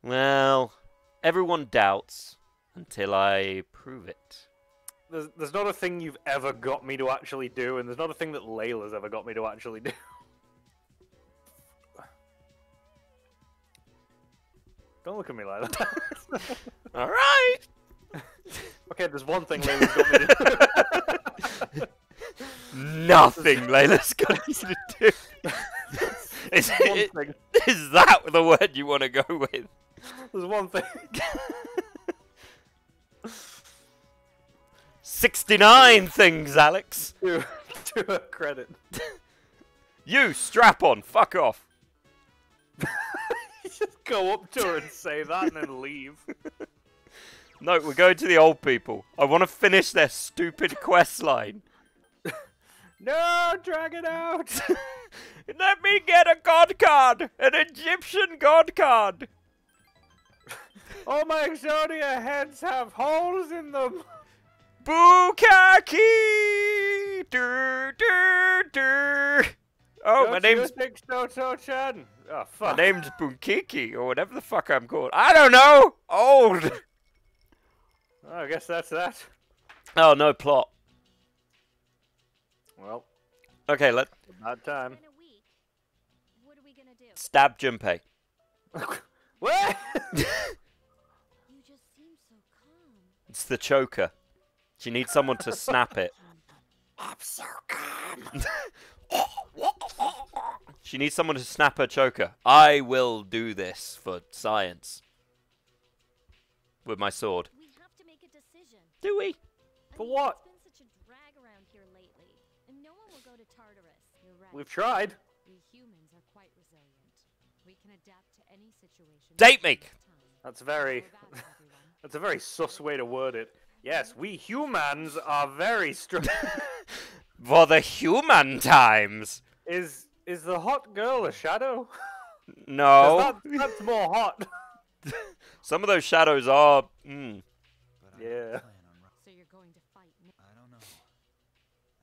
Well, everyone doubts until I prove it. There's not a thing you've ever got me to actually do, and there's not a thing that Layla's ever got me to actually do. Don't look at me like that. Alright! Okay, there's one thing Layla's got me to do. Nothing Layla's got you to do. Is that the word you want to go with? There's one thing. 69 things, Alex. To her credit. You, strap on, fuck off. Just go up to her and say that and then leave. No, we're going to the old people. I want to finish their stupid quest line. No, drag it out! Let me get a god card! An Egyptian god card! All my Exodia heads have holes in them! Bukaki! Durr, durr, durr! Oh, my name's Bunkiki, or whatever the fuck I'm called. I don't know! Old! I guess that's that. Oh, no plot. Well. Okay, let's... About time. Stab Junpei. What? It's the choker. She needs someone to snap it. I'm so calm. She needs someone to snap her choker. I will do this for science. With my sword. We have to make a decision. Do we? For what? It's been such a drag around here lately, and no one will go to Tartarus. You're right. We've tried. We humans are quite resilient. We can adapt to any situation. Date me. That's very. That's a very sus way to word it. Yes, we humans are very strong. For the human times. Is the hot girl a shadow? No. That's more hot. Some of those shadows are. Mm. Yeah. So you're going to fight me? I don't know.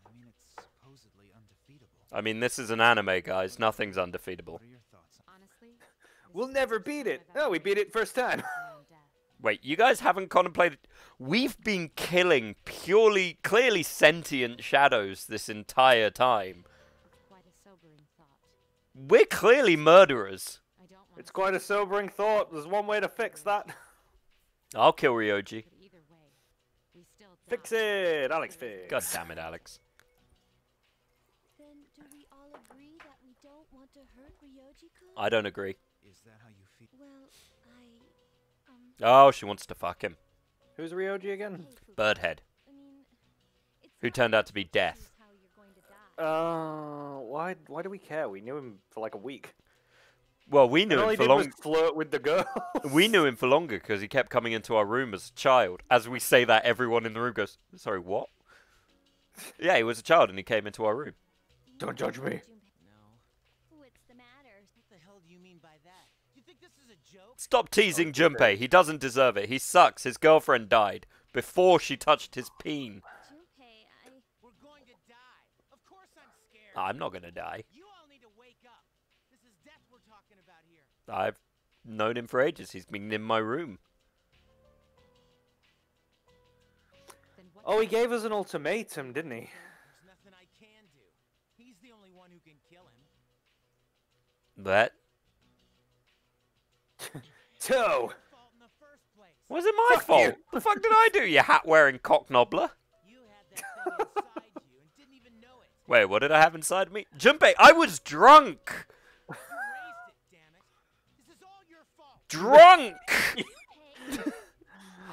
I mean, it's supposedly undefeatable. I mean, this is an anime, guys. Nothing's undefeatable. Honestly, we'll never beat it. Oh, we beat it first time. Wait, you guys haven't contemplated? We've been killing purely, clearly sentient shadows this entire time. It's quite a sobering thought. We're clearly murderers. It's quite a sobering thought. There's one way to fix that. I'll kill Ryoji. Fix it, Alex. Fix. God damn it, Alex. Then do we all agree that we don't want to hurt Ryoji-kun? I don't agree. Is that how you feel? Well, oh, she wants to fuck him. Who's Ryoji again? Birdhead. I mean, who turned out to be Death. Why do we care? We knew him for like a week. Well, we knew him for longer. Flirt with the girl. We knew him for longer because he kept coming into our room as a child. As we say that, everyone in the room goes, "Sorry, what?" Yeah, he was a child and he came into our room. Don't judge me. Stop teasing Junpei. He doesn't deserve it. He sucks. His girlfriend died before she touched his peen. Junpei, we're going to die. Of course I'm scared. I'm not going to die. You all need to wake up. This is death we're talking about here. I've known him for ages. He's been in my room. Oh, he gave us an ultimatum, didn't he? There's nothing I can do. He's the only one who can kill him. That. Toe. Was it my fault? What the fuck did I do, you hat-wearing cock-nobbler? Wait, what did I have inside me? Junpei, I was drunk! You raised it, damn it. This is all your fault. Drunk!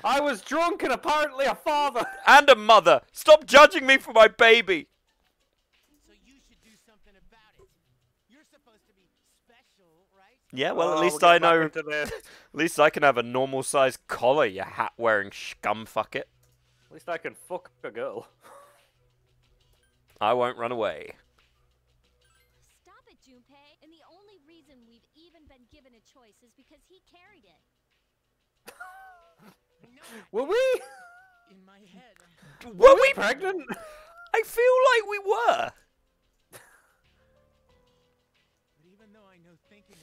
I was drunk and apparently a father. And a mother. Stop judging me for my baby. So you should do something about it. You're supposed to be special, right? Yeah, well, at least I know. At least I can have a normal-sized collar, you hat-wearing scumfucket. At least I can fuck a girl. I won't run away. Stop it, Junpei. And the only reason we've even been given a choice is because he carried it. Were we? In my head. Were we pregnant? I feel like we were.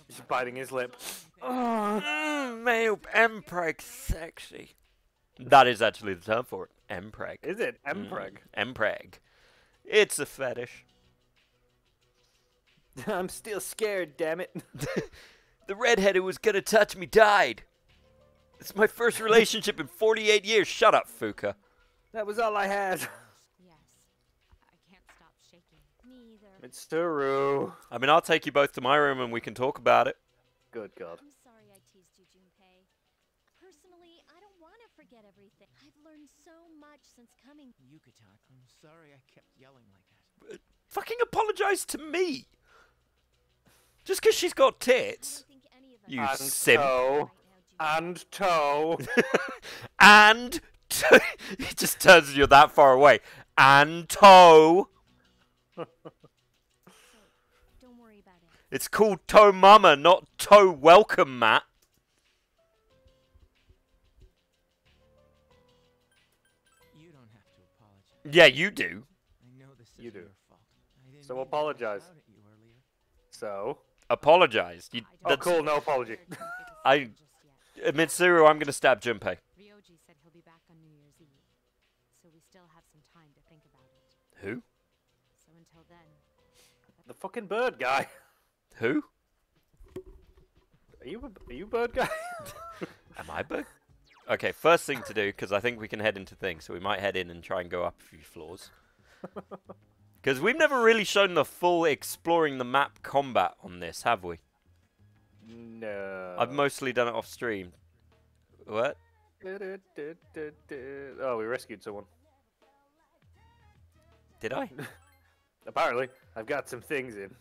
He's biting his lip. Oh, male mpreg sexy. That is actually the term for it. Mpreg. Is it? Mpreg. Mpreg. It's a fetish. I'm still scared, damn it. The redhead who was gonna touch me died. It's my first relationship in 48 years. Shut up, Fuka. That was all I had. Yes. I can't stop shaking. Me either. Mitsuru. I mean, I'll take you both to my room and we can talk about it. Good God. I'm sorry I teased you, Junpei. Personally, I don't want to forget everything. I've learned so much since coming. Yukata, I'm sorry I kept yelling like that. Fucking apologize to me. Just because she's got tits. You simp. And toe. And toe. It just turns you that far away. And toe. It's called Toe Mama, not Toe Welcome, Matt. You don't have to apologize. Yeah, you do. I know this is your fault. So apologize. So apologize. You, oh, cool. No apology. Mitsuru, I'm gonna stab Junpei. Ryoji said he'll be back on New Year's Eve, so we still have some time to think about it. Who? So in The fucking bird guy. Who? Are you bird guy? Am I bird? Okay, first thing to do, because I think we can head into things, so we might head in and try and go up a few floors. Because we've never really shown the full exploring the map combat on this, have we? No. I've mostly done it off stream. What? Oh, we rescued someone. Did I? Apparently. I've got some things in.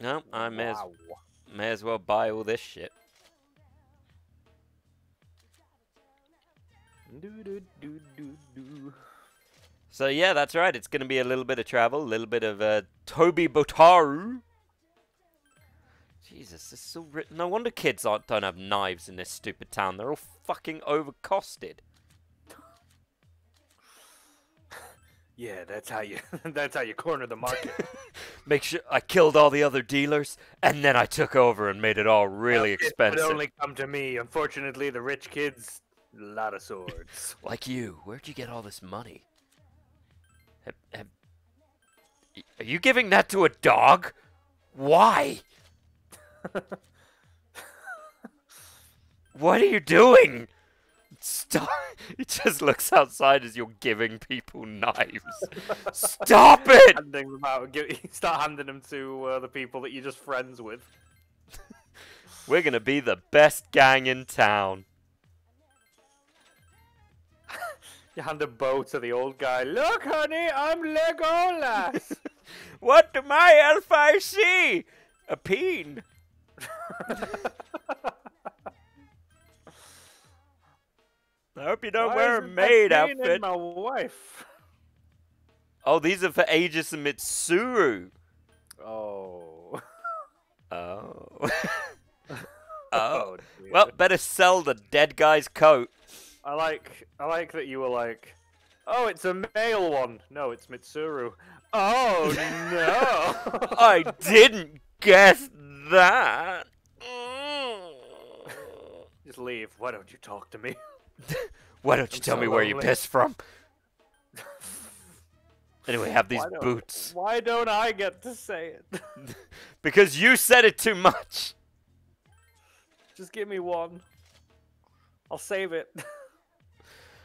No, I may as well buy all this shit. So yeah, that's right. It's going to be a little bit of travel, a little bit of Toby Botaru. Jesus, this is all written. No wonder kids don't have knives in this stupid town. They're all fucking overcosted. Yeah, that's how you. That's how you corner the market. Make sure I killed all the other dealers, and then I took over and made it all really expensive. It would only come to me. Unfortunately, the rich kids, a lot of swords. Like you, where'd you get all this money? Are you giving that to a dog? Why? What are you doing? Stop! It just looks outside as you're giving people knives. Stop it! Handing them out. Start handing them to the people that you're just friends with. We're gonna be the best gang in town. You hand a bow to the old guy. Look, honey, I'm Legolas. What do my elf eyes see? A peen. I hope you don't wear a maid outfit. My wife. Oh, these are for Aigis and Mitsuru. Oh. Oh. Oh. Dear. Well, better sell the dead guy's coat. I like that you were like, oh, it's a male one. No, it's Mitsuru. Oh no. I didn't guess that. Just leave. Why don't you talk to me? Why don't you tell me where you pissed from? Anyway, have these boots. Why don't I get to say it? Because you said it too much. Just give me one. I'll save it.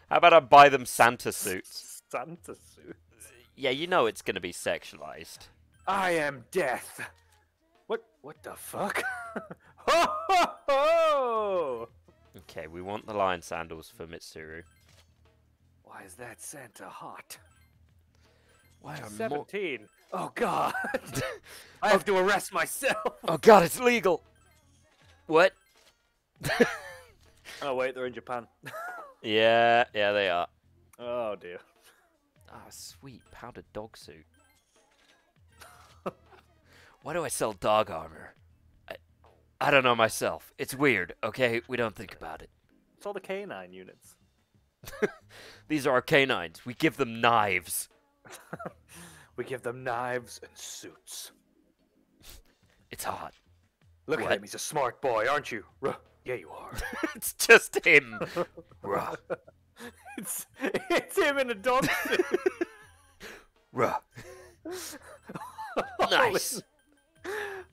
How about I buy them Santa suits? Santa suits? Yeah, you know it's going to be sexualized. I am death. What the fuck? Ho ho ho! Okay, we want the lion sandals for Mitsuru. Why is that Santa hot? Why am 17? Oh god! I have to arrest myself! Oh god, it's legal! What? Oh wait, they're in Japan. yeah, they are. Oh dear. Ah, sweet powdered dog suit. Why do I sell dog armor? I don't know myself. It's weird, okay? We don't think about it. It's all the canine units. These are our canines. We give them knives. We give them knives and suits. It's hot. Look at him. He's a smart boy, aren't you? Ruh. Yeah, you are. It's just him. Ruh. It's him in a dog suit. Ruh. Nice.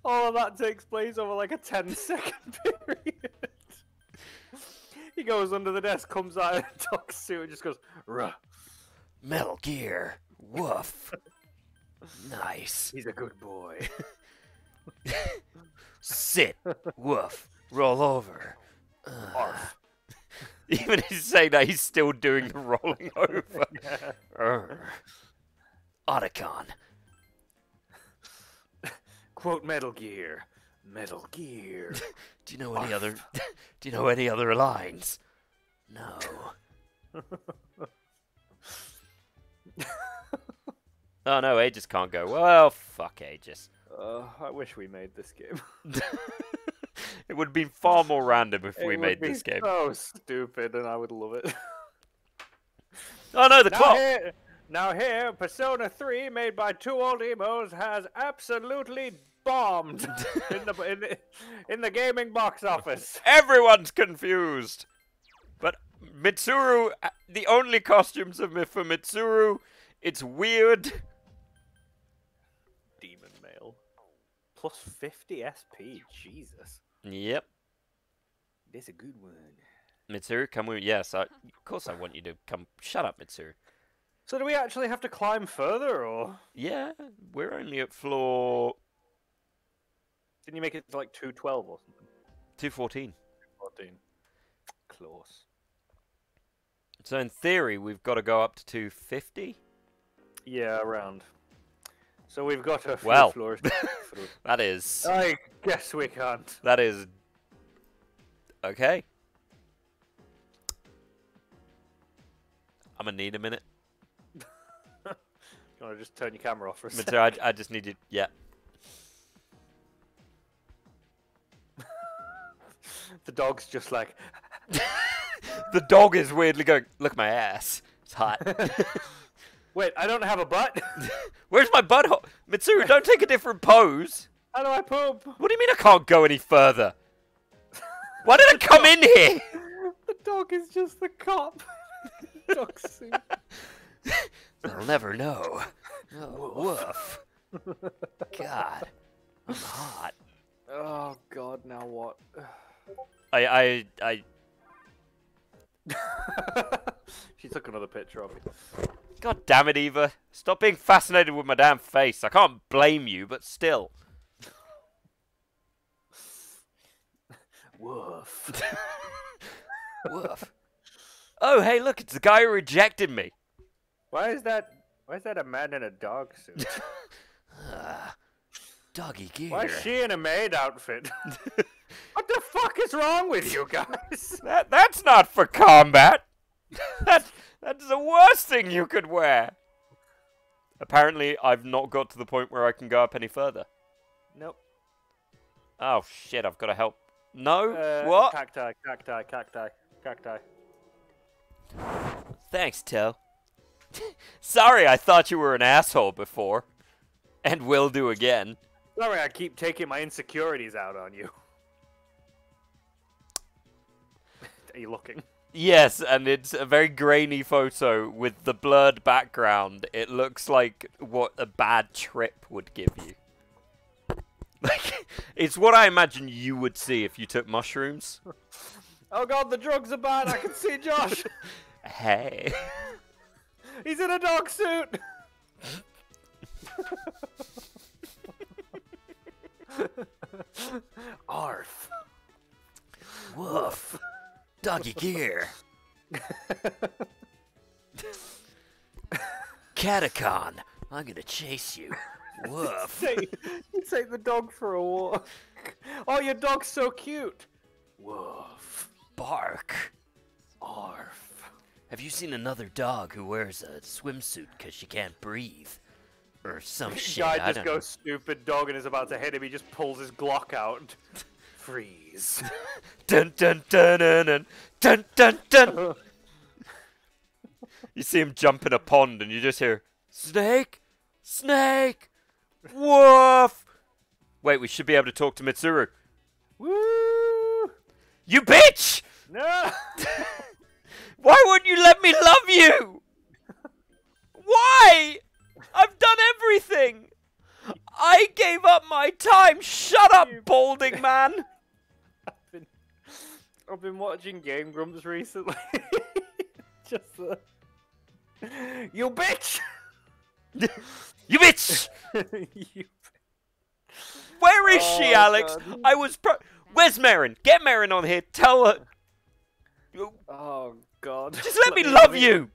All of that takes place over like a 10-second period. He goes under the desk, comes out in a dog suit, and just goes, Ruh. Metal Gear. Woof. Nice. He's a good boy. Sit. Woof. Roll over. Arf. Even if he's saying that, he's still doing the rolling over. Otacon. Quote Metal Gear. Metal Gear. Do you know any other? Do you know any other lines? No. Oh no, Aegis can't go. Well, fuck Aegis. I wish we made this game. It would have been far more random if we made this game. So stupid, and I would love it. Oh no, the clock. Now here, Persona 3, made by Two Old Emos, has absolutely bombed in the gaming box office. Everyone's confused. But Mitsuru, the only costumes for Mitsuru, it's weird. Demon Plus 50 SP. Jesus. Yep. That's a good one. Mitsuru, come with... Yes, of course I want you to come... Shut up, Mitsuru. So do we actually have to climb further, or...? Yeah, we're only at floor... Didn't you make it to, like, 212 or something? 214. 214. Close. So in theory, we've got to go up to 250? Yeah, around. So we've got a few floors to through. That is... I guess we can't. That is... Okay. I'm gonna need a minute. You wanna just turn your camera off for a second? I just need you... Yeah. The dog's just like... The dog is weirdly going, look at my ass. It's hot. Wait, I don't have a butt? Where's my butthole? Mitsuru, don't take a different pose. How do I poop? What do you mean I can't go any further? Why did I come in here? The dog is just the cop. Dog suit. I'll never know. Oh, woof. God. I'm hot. Oh, God, now what? I... She took another picture of me. God damn it, Eva. Stop being fascinated with my damn face. I can't blame you, but still. Woof. Woof. Oh, hey, look, it's the guy who rejected me. Why is that a man in a dog suit? Doggy gear. Why is she in a maid outfit? What the fuck is wrong with you guys? That's not for combat. That's the worst thing you could wear. Apparently, I've not got to the point where I can go up any further. Nope. Oh, shit, I've got to help. No? What? Cacti. Thanks, Toe. Sorry, I thought you were an asshole before. And will do again. Sorry, I keep taking my insecurities out on you. Are you looking? Yes, and it's a very grainy photo with the blurred background. It looks like what a bad trip would give you. Like, it's what I imagine you would see if you took mushrooms. Oh god, the drugs are bad. I can see Josh. Hey. He's in a dog suit. Arf. Woof. Doggy gear. Catacon, I'm gonna chase you. Woof. Take the dog for a walk. Oh, your dog's so cute. Woof. Bark. Arf. Have you seen another dog who wears a swimsuit because she can't breathe? Or some shit, I don't know. Guy just goes stupid dog and is about to hit him. He just pulls his Glock out. Freeze. Dun dun dun dun dun dun dun dun. You see him jump in a pond and you just hear snake, snake, woof. Wait, we should be able to talk to Mitsuru. Woo! You bitch! No! Why wouldn't you let me love you? Why? I've done everything. I gave up my time! Shut up, balding man! I've been watching Game Grumps recently. Just the... You bitch! You bitch! You... Where is she, Alex? God. I was Where's Merrin? Get Merrin on here, tell her... Oh, God. Just let me love you!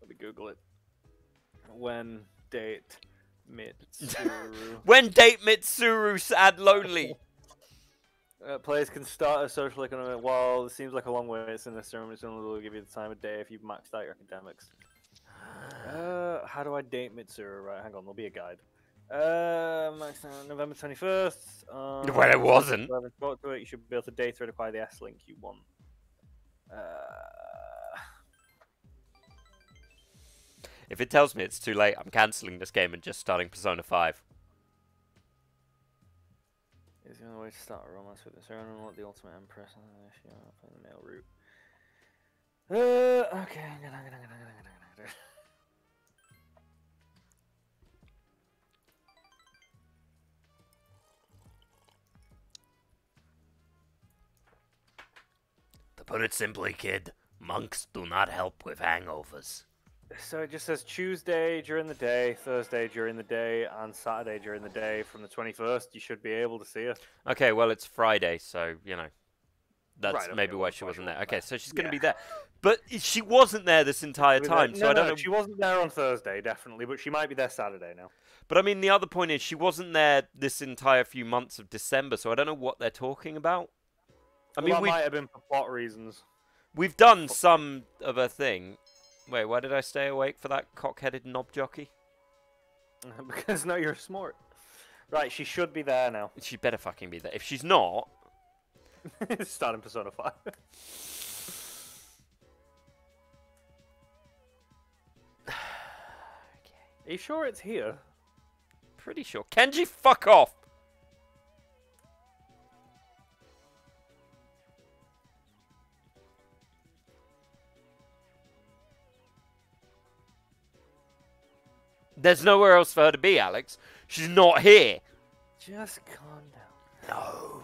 Let me Google it. When date... Mitsuru. When date Mitsuru sad lonely. Players can start a social economic while it seems like a long way. It's in a ceremony, so it'll give you the time of day if you've maxed out your academics. How do I date Mitsuru? Right, hang on, there'll be a guide. Maxed out November 21st. Well, it wasn't. You should be able to date her to acquire the S link you want. If it tells me it's too late, I'm cancelling this game and just starting Persona 5. Is the only way to start a romance with this? I don't want the ultimate empress. She went up on the male route. Okay. Put it simply, kid. Monks do not help with hangovers. So it just says Tuesday during the day, Thursday during the day, and Saturday during the day. From the 21st, you should be able to see her. Okay, well, it's Friday, so, you know, that's right, okay, maybe why she wasn't there. Okay, so she's going to be there. But she wasn't there this entire time, so I don't know. She wasn't there on Thursday, definitely, but she might be there Saturday now. But, I mean, the other point is she wasn't there this entire few months of December, so I don't know what they're talking about. I mean, that might have been for plot reasons. We've done some of a thing. Wait, why did I stay awake for that cock-headed knob jockey? Because now you're a smart. Right, she should be there now. She better fucking be there. If she's not... it's starting Persona 5. Okay. Are you sure it's here? Pretty sure. Kenji, fuck off! There's nowhere else for her to be, Alex. She's not here. Just calm down. No.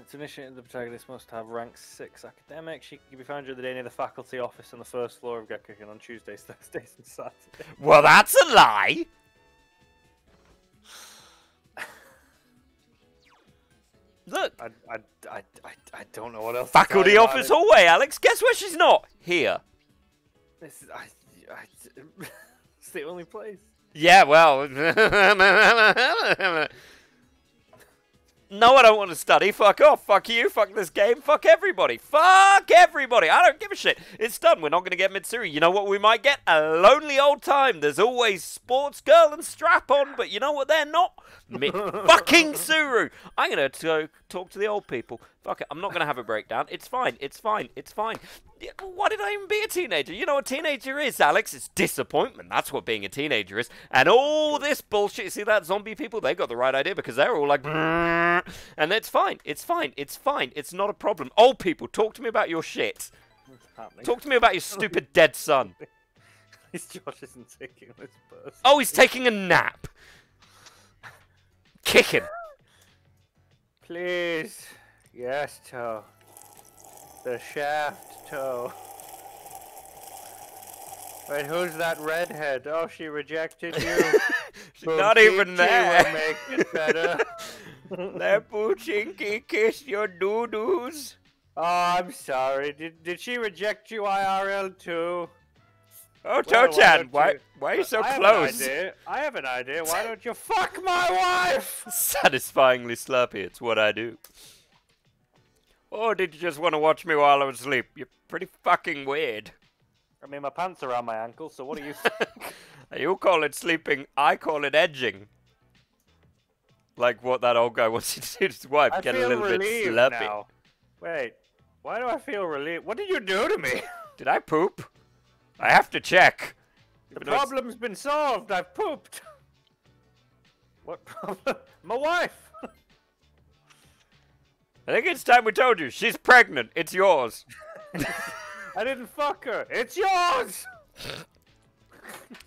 It's initiated the protagonist must have rank 6 academic. She can be found during the day near the faculty office on the first floor of Gekugan on Tuesdays, Thursdays, and Saturdays. Well, that's a lie. Look. I don't know what else. Faculty office hallway, Alex. Guess where she's not? Here. This is, it's the only place. Yeah, well. No, I don't want to study. Fuck off. Fuck you. Fuck this game. Fuck everybody. Fuck everybody. I don't give a shit. It's done. We're not going to get Mitsuru. You know what we might get? A lonely old time. There's always sports girl and strap on, but you know what they're not? Fucking Suru. I'm going to go talk to the old people. Fuck it. I'm not going to have a breakdown. It's fine. It's fine. It's fine. Why did I even be a teenager? You know what a teenager is, Alex? It's disappointment. That's what being a teenager is. And all this bullshit. You see that zombie people? They got the right idea because they're all like... And it's fine. It's fine. It's fine. It's not a problem. Old people, talk to me about your shit. Talk to me about your stupid dead son. At least Josh isn't taking this bus. Oh, he's taking a nap. Kick him. Please. Yes, Toe. The shaft, Toe. Wait, who's that redhead? Oh, she rejected you. She's Bo not even there. Will make it better. That Puchinki kissed your doo-doos. Oh, I'm sorry. Did she reject you IRL too? Oh, Toe-chan, why are you so close? I have an idea. Why don't you fuck my wife? Satisfyingly sloppy. It's what I do. Or did you just want to watch me while I was asleep? You're pretty fucking weird. I mean, my pants are around my ankles, so what are you... You call it sleeping, I call it edging. Like what that old guy wants you to do to his wife, get a little bit sloppy. Wait, why do I feel relieved? What did you do to me? Did I poop? I have to check. The problem's been solved, I've pooped. What problem? My wife! I think it's time we told you, she's pregnant, it's yours. I didn't fuck her. It's yours!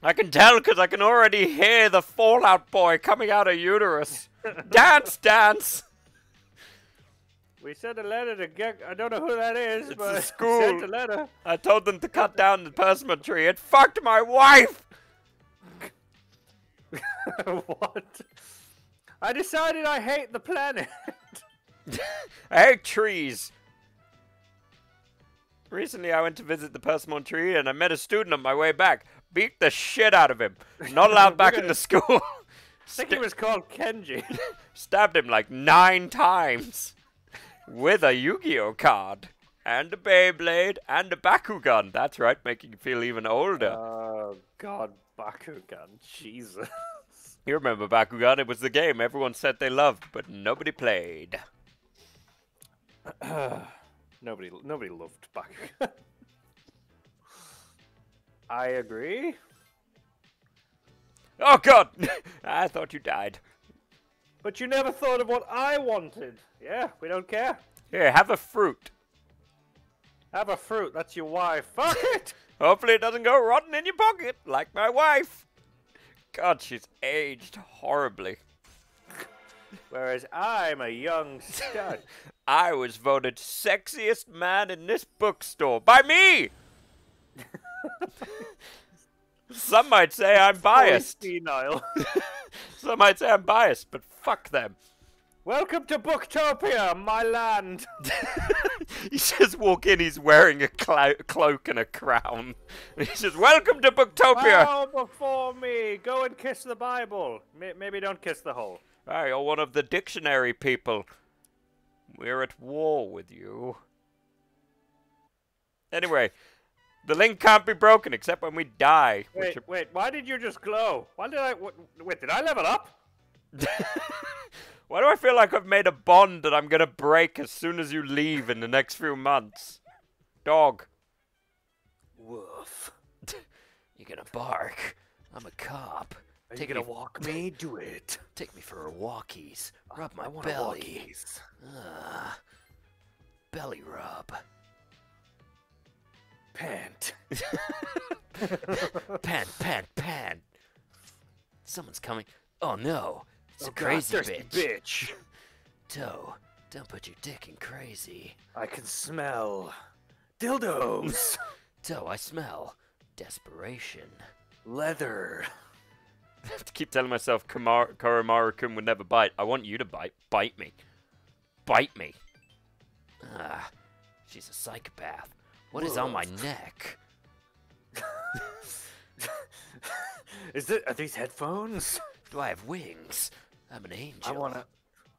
I can tell because I can already hear the Fallout Boy coming out of uterus. Dance, dance! We sent a letter to Gek. I don't know who that is, it's but... It's the school. Sent a letter. I told them to cut down the persimmon tree. It fucked my wife! What? I decided I hate the planet. I hate trees. Recently, I went to visit the persimmon tree and I met a student on my way back. Beat the shit out of him. Not allowed back in the school. I think he was called Kenji. Stabbed him like 9 times. With a Yu-Gi-Oh card. And a Beyblade. And a Bakugan. That's right, making you feel even older. Oh, God, Bakugan. Jesus. You remember Bakugan? It was the game everyone said they loved, but nobody played. Nobody loved Bakugan. I agree. Oh God! I thought you died. But you never thought of what I wanted. Yeah, we don't care. Here, have a fruit. Have a fruit, that's your wife. Fuck it! Hopefully it doesn't go rotten in your pocket, like my wife. God, she's aged horribly. Whereas I'm a young stud. I was voted sexiest man in this bookstore by me. Some might say I'm biased. Some might say I'm biased, but fuck them. Welcome to Booktopia, my land. You just walk in, he's wearing a cloak and a crown. And he says, welcome to Booktopia. Bow before me. Go and kiss the Bible. Maybe don't kiss the hole. Ah, you're one of the dictionary people. We're at war with you. Anyway, the link can't be broken except when we die. Wait, wait, why did you just glow? Why did I... Wait, did I level up? Why do I feel like I've made a bond that I'm going to break as soon as you leave in the next few months? Dog. Woof. You're going to bark. I'm a cop. Are you going to walk me? Do it. Take me for a walkies. Rub my belly. Belly rub. Pant. Pant, pant, pant. Someone's coming. Oh, no. It's a crazy bitch. Toe, don't put your dick in crazy. I can smell dildos. Toe, I smell desperation. Leather. I have to keep telling myself Koromaru-kun would never bite. I want you to bite. Bite me. Bite me. Ah, she's a psychopath. What is on my neck? Are these headphones? Do I have wings? I'm an angel.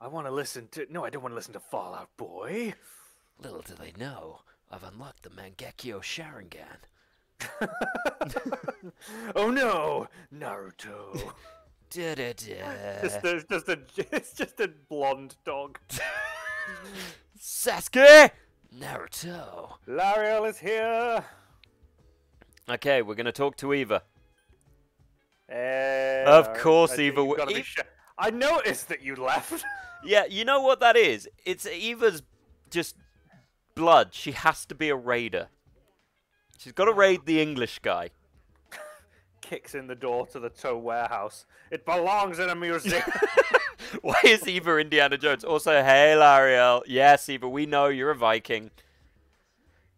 I wanna listen to... No, I don't wanna listen to Fall Out Boy. Little do they know, I've unlocked the Mangekyo Sharingan. Oh no, Naruto. Da da da. It's just a blonde dog. Sasuke! Naruto. L'Ariel is here. Okay, we're gonna talk to Eva. Of course, Eva. I noticed that you left. Yeah, you know what that is? It's Eva's just blood. She has to be a raider. She's got to raid the English guy. Kicks in the door to the tow warehouse. It belongs in a museum. Why is Eva Indiana Jones? Also, hey, L'Ariel. Yes, Eva, we know you're a Viking.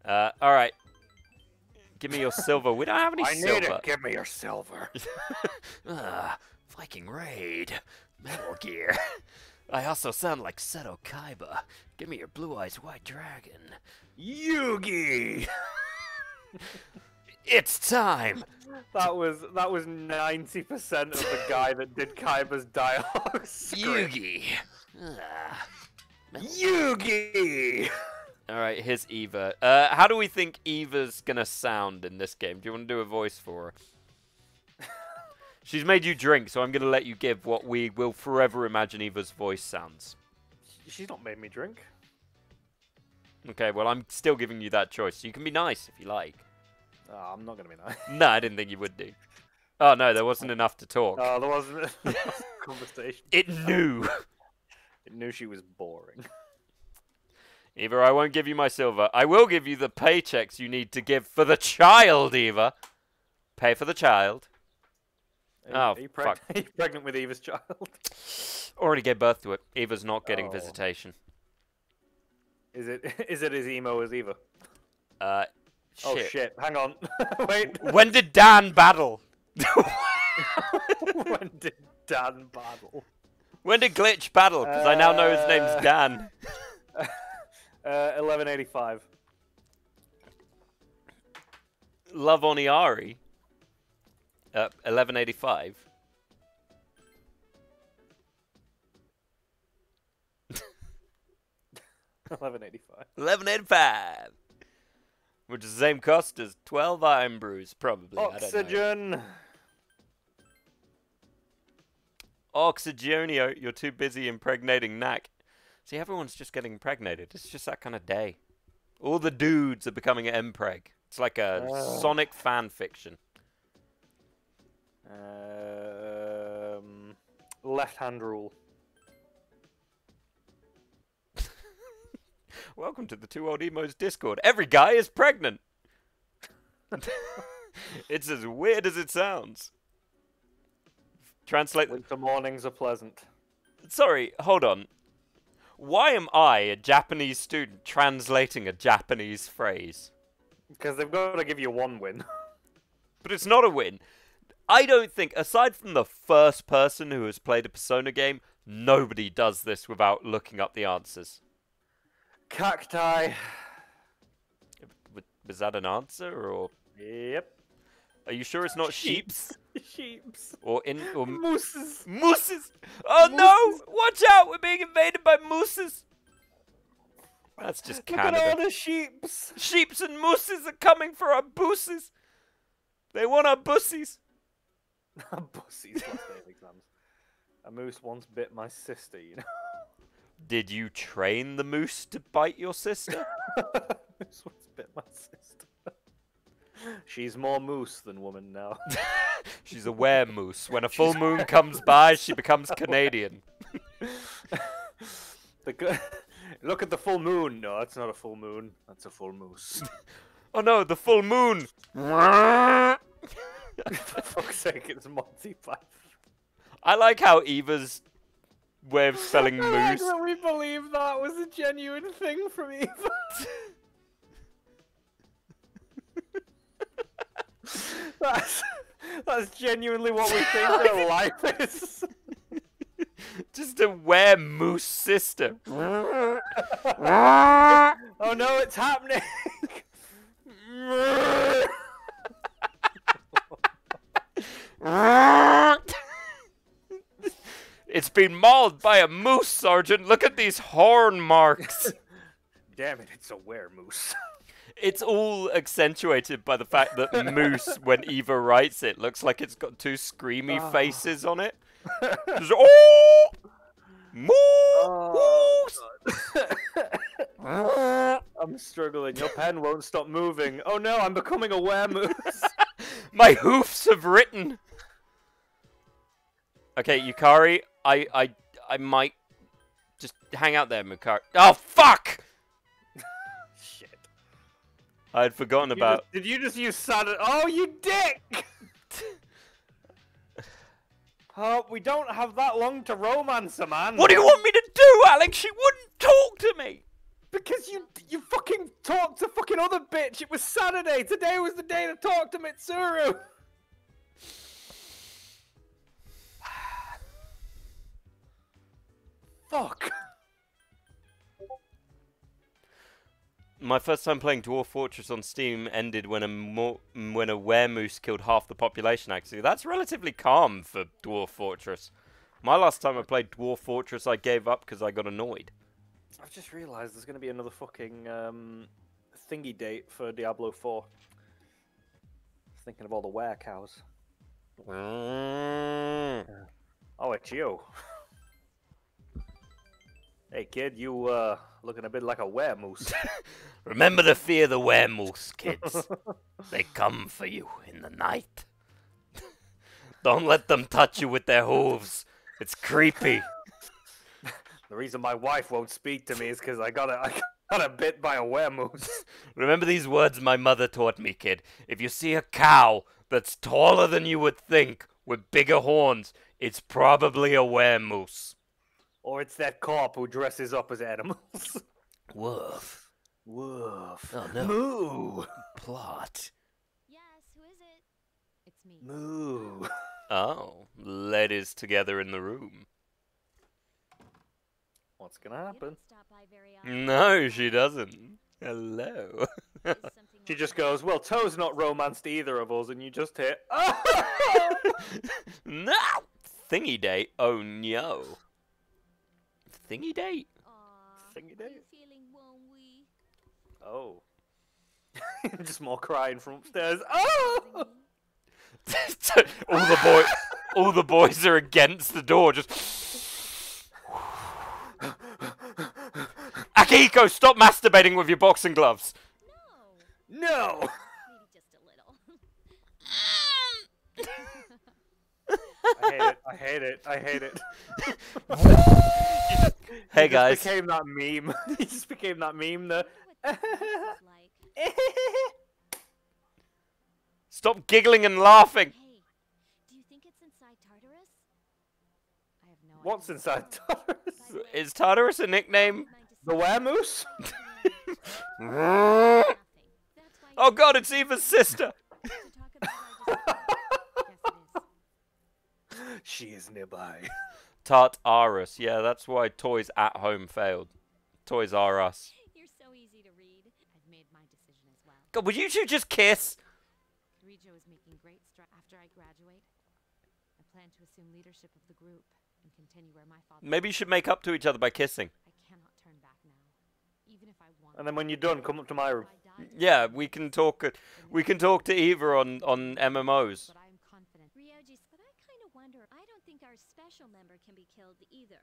All right. Give me your silver. We don't have any silver. I need it. Give me your silver. Viking Raid. Metal Gear. I also sound like Seto Kaiba. Give me your blue-eyes white dragon. Yugi! It's time! That was 90% of the guy that did Kaiba's dialogue script. Yugi! Yugi! Alright, here's Eva. How do we think Eva's gonna sound in this game? Do you want to do a voice for her? She's made you drink, so I'm gonna let you give what we will forever imagine Eva's voice sounds. She's not made me drink. Okay, well, I'm still giving you that choice. You can be nice if you like. Oh, I'm not gonna be nice. No, I didn't think you would do. Oh, no, there wasn't enough to talk. Oh, there wasn't enough conversation. It knew. It knew she was boring. Eva, I won't give you my silver. I will give you the paychecks you need to give for the child, Eva. Pay for the child. Are you pregnant with Eva's child? Already gave birth to it. Eva's not getting visitation. Is it as emo as Eva? Shit. Oh, shit. Hang on. Wait. When did Dan battle? When did Dan battle? When did Glitch battle? Because I now know his name's Dan. 1185. Love on Iari. 1185. £11.85. Which is the same cost as 12 iron brews, probably. Oxygen. Oxygenio, you're too busy impregnating Knack. See, everyone's just getting impregnated. It's just that kind of day. All the dudes are becoming an impreg. It's like a Sonic fan fiction. Left-hand rule. Welcome to the Two Old Emos Discord. Every guy is pregnant. It's as weird as it sounds. Translate. Winter mornings are pleasant. Sorry, hold on. Why am I, a Japanese student, translating a Japanese phrase? Because they've got to give you one win. But it's not a win. I don't think, aside from the first person who has played a Persona game, nobody does this without looking up the answers. Cacti. Was that an answer, or...? Yep. Are you sure it's not sheeps? Sheeps. Or mooses. Mooses! Oh mooses. No! Watch out! We're being invaded by mooses! That's just Canada. Look at all the sheeps! Sheeps and mooses are coming for our booses! They want our bussies! Our bussies, what's their exams? A moose once bit my sister, you know? Did you train the moose to bite your sister? Moose once bit my sister. She's more moose than woman now. She's a were-moose. When a full moon comes by, she becomes Canadian. Look at the full moon. No, that's not a full moon. That's a full moose. Oh no, the full moon! For fuck's sake, it's Monty Python. I like how Eva's way of spelling moose... I like that we believe that was a genuine thing from Eva. That's genuinely what we think their life is. Just a were-moose sister. Oh no, it's happening! It's been mauled by a moose, Sergeant. Look at these horn marks. Damn it, it's a were-moose. It's all accentuated by the fact that moose, when Eva writes it, looks like it's got two screamy faces on it. Just, oh! Moose! Oh, I'm struggling. Your pen won't stop moving. Oh no, I'm becoming a were-moose. My hoofs have written. Okay, Yukari, I might just hang out there, Yukari. Oh fuck! I had forgotten about... Did you just use Saturn? Oh, you dick! Oh, we don't have that long to romance a man. What do you want me to do, Alex? She wouldn't talk to me! Because you fucking talked to fucking other bitch. It was Saturday. Today was the day to talk to Mitsuru. Fuck. My first time playing Dwarf Fortress on Steam ended when a were-moose killed half the population, actually. That's relatively calm for Dwarf Fortress. My last time I played Dwarf Fortress, I gave up because I got annoyed. I've just realised there's going to be another fucking thingy date for Diablo 4. Thinking of all the were-cows. Mm. Oh, it's you. Hey kid, you looking a bit like a were-moose. Remember to fear the were-moose, kids. They come for you in the night. Don't let them touch you with their hooves. It's creepy. The reason my wife won't speak to me is because I got a bit by a were-moose. Remember these words my mother taught me, kid. If you see a cow that's taller than you would think with bigger horns, it's probably a were-moose. Or it's that cop who dresses up as animals. Woof. Woof. Oh, no. Moo. Plot. Yes, who is it? It's me. Moo. Oh, ladies together in the room. What's gonna happen? No, she doesn't. Hello. She just goes, well, Toe's not romanced either of us, and you just hit. Oh! No! Thingy date. Oh, no. Thingy date? Aww, thingy date? Oh. Just more crying from upstairs. Oh! all the boys are against the door, just... Akihiko, stop masturbating with your boxing gloves! No! No! Maybe just a little. I hate it. I hate it. I hate it. Hey guys. He became that meme. He just became that meme. The Stop giggling and laughing. Hey, do you think it's inside Tartarus? No What's inside Tartarus? Is Tartarus a nickname? The Weremoose? Oh god, it's Eva's sister! She is nearby. Tartarus. Yeah, that's why Toys at Home failed. Toys R Us. You're so easy to read. I've made my decision as well. God, would you two just kiss? Rijo is making great strides after I graduate. I plan to assume leadership of the group and continue where my father. Maybe you should make up to each other by kissing. I cannot turn back now. Even if I want. And then when you're done, come up to my room. Yeah, we can talk. We can talk to Eva on MMOs. But I'm confident. Ryoji, but I kind of wonder. I don't think our special member can be killed either.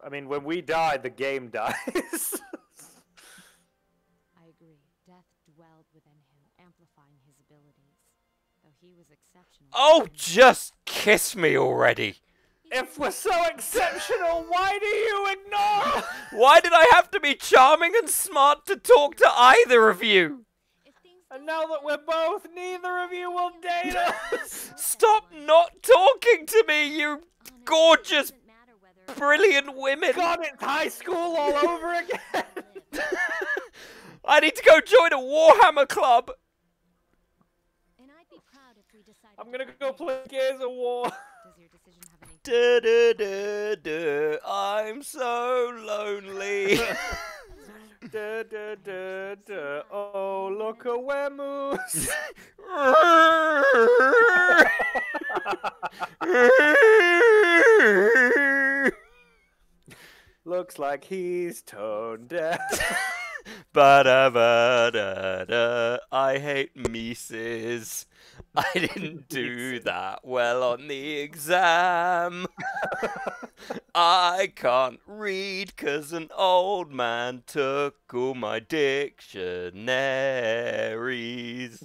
I mean, when we die, the game dies. I agree. Death dwelled within him, amplifying his abilities. Though he was exceptional. Oh, just kiss me already. If we're so exceptional, why do you ignore? Why did I have to be charming and smart to talk to either of you? And now that we're both, neither of you will date us. Stop not talking to me, you gorgeous, brilliant women. God, it's high school all over again. I need to go join a Warhammer club. I'm gonna go play Gears of War. Da, da, da, da. I'm so lonely. Da, da, da, da. Oh, look a weremoose. Looks like he's tone deaf. Ba da ba da da. I hate Mises. I didn't do that well on the exam. I can't read because an old man took all my dictionaries.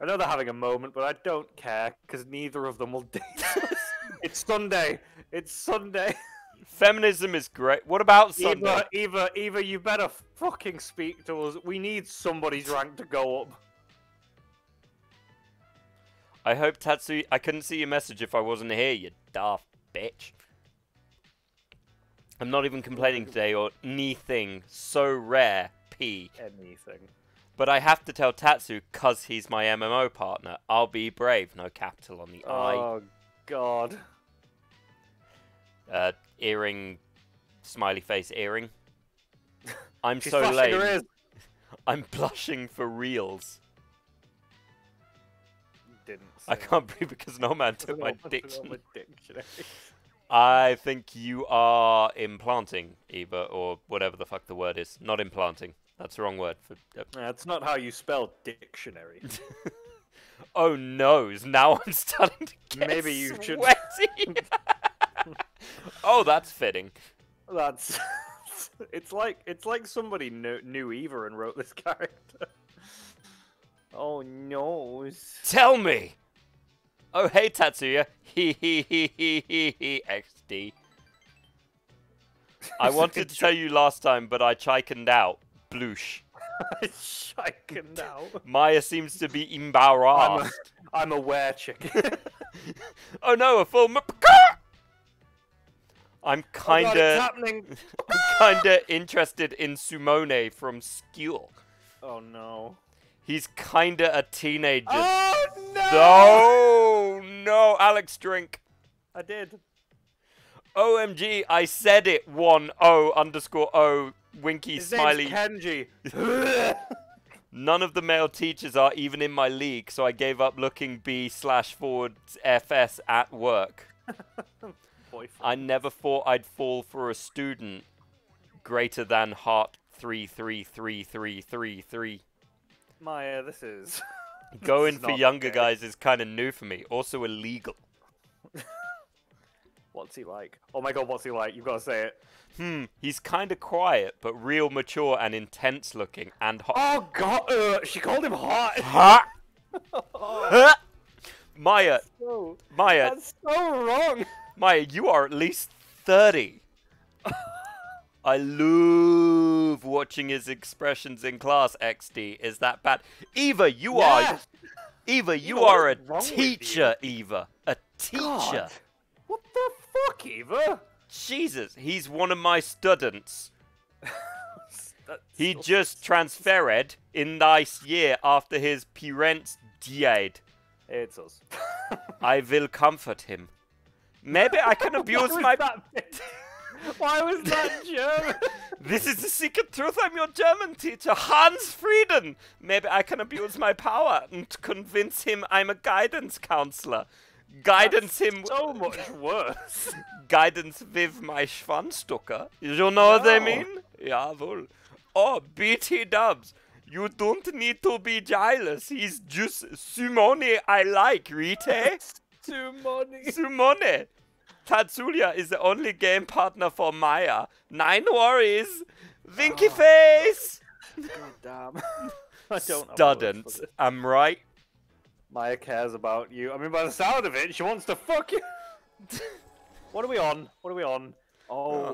I know they're having a moment, but I don't care because neither of them will date us. It's Sunday. It's Sunday. Feminism is great. What about Sunday? Eva, you better fucking speak to us. We need somebody's rank to go up. I hope Tatsuya... I couldn't see your message if I wasn't here, you daft bitch. I'm not even complaining today or anything. So rare, P. Anything. But I have to tell Tatsu because he's my MMO partner. I'll be brave. No capital on the I. Oh, God. Earring, smiley face earring. I'm so lame. I'm blushing for reals. Didn't. I can't breathe because no man took my dictionary. I think you are implanting, Eva, or whatever the fuck the word is. Not implanting. That's the wrong word. For. That's not how you spell dictionary. Oh no! Now I'm starting to get maybe you sweaty. Should. Oh, that's fitting. That's it's like somebody knew Eva and wrote this character. Oh no! Tell me. Oh hey Tatsuya. He XD. I wanted to tell you last time, but I chickened out. Bloosh. I chickened out. Maya seems to be embarrassed. I'm a were chicken. Oh no, a full. I'm kinda, interested in Sumone from Skule. Oh no. He's kinda a teenager. Oh no! Oh no, Alex, drink. I did. OMG, I said it. 10_O. Winky his smiley. Kenji. None of the male teachers are even in my league, so I gave up looking B/FS at work. Boyfriend. I never thought I'd fall for a student greater than heart 3333333. Maya, this is going for younger okay. Guys is kind of new for me. Also illegal. What's he like? Oh my god, what's he like? You've got to say it. He's kind of quiet, but real mature and intense looking and hot. Oh god, she called him hot. Hot. Oh. Maya. Maya. That's so wrong. Maya, you are at least 30. I love watching his expressions in class, XD. Is that bad? Eva, you are... Eva, you are a teacher, Eva. A teacher. God. What the fuck, Eva? Jesus, he's one of my students. He just transferred in this year after his parents died. It's us. I will comfort him. Maybe I can abuse my... Why was that German? This is the secret truth. I'm your German teacher, Hans Frieden. Maybe I can abuse my power and convince him I'm a guidance counselor. Guidance him... so much worse. Guidance with my Schwanzducker. You know what I mean? Jawohl. Oh, BT Dubs. You don't need to be jealous. He's just Sumone I like, Rite. Sumone. Tatsuya is the only game partner for Maya. 9 worries. Winky face. God damn. I don't know. I'm right. Maya cares about you. I mean, by the sound of it, she wants to fuck you. What are we on? What are we on? Oh,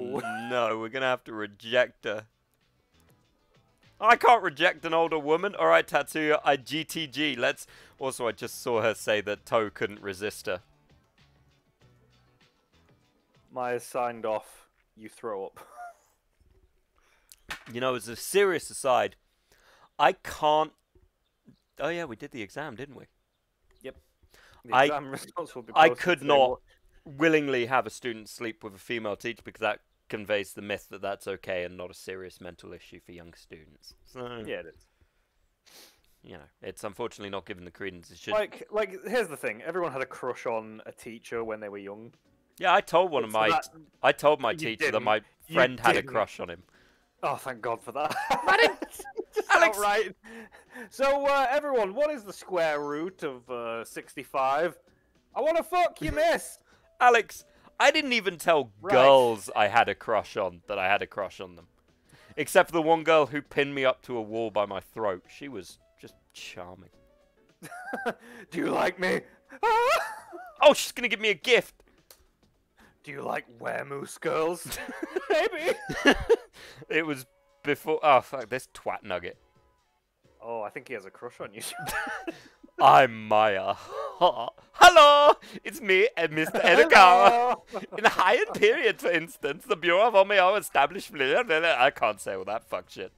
no. We're going to have to reject her. I can't reject an older woman. All right, Tatsuya, I GTG. Let's... Also, I just saw her say that Toe couldn't resist her. Maya signed off. You throw up. You know, as a serious aside, I can't... Oh, yeah, we did the exam, didn't we? Yep. The exam results will be posted. I could not willingly have a student sleep with a female teacher because that conveys the myth that that's okay and not a serious mental issue for young students. So, yeah, it is. You know, it's unfortunately not given the credence it should. Like, here's the thing. Everyone had a crush on a teacher when they were young. Yeah, I told one I told my teacher that my friend had a crush on him. Oh, thank God for that. Alex, right. So, everyone, what is the square root of 65? I want to fuck you, miss. Alex, I didn't even tell girls I had a crush on that I had a crush on them. Except for the one girl who pinned me up to a wall by my throat. She was just charming. Do you like me? Oh, she's going to give me a gift. Do you like werewolf girls? Maybe. It was before... Oh, fuck, this twat nugget. Oh, I think he has a crush on you. I'm Maya. Hello! It's me and Mr. Edgar. In the Heian period, for instance, the Bureau of Omeo established... I can't say all that fuck shit.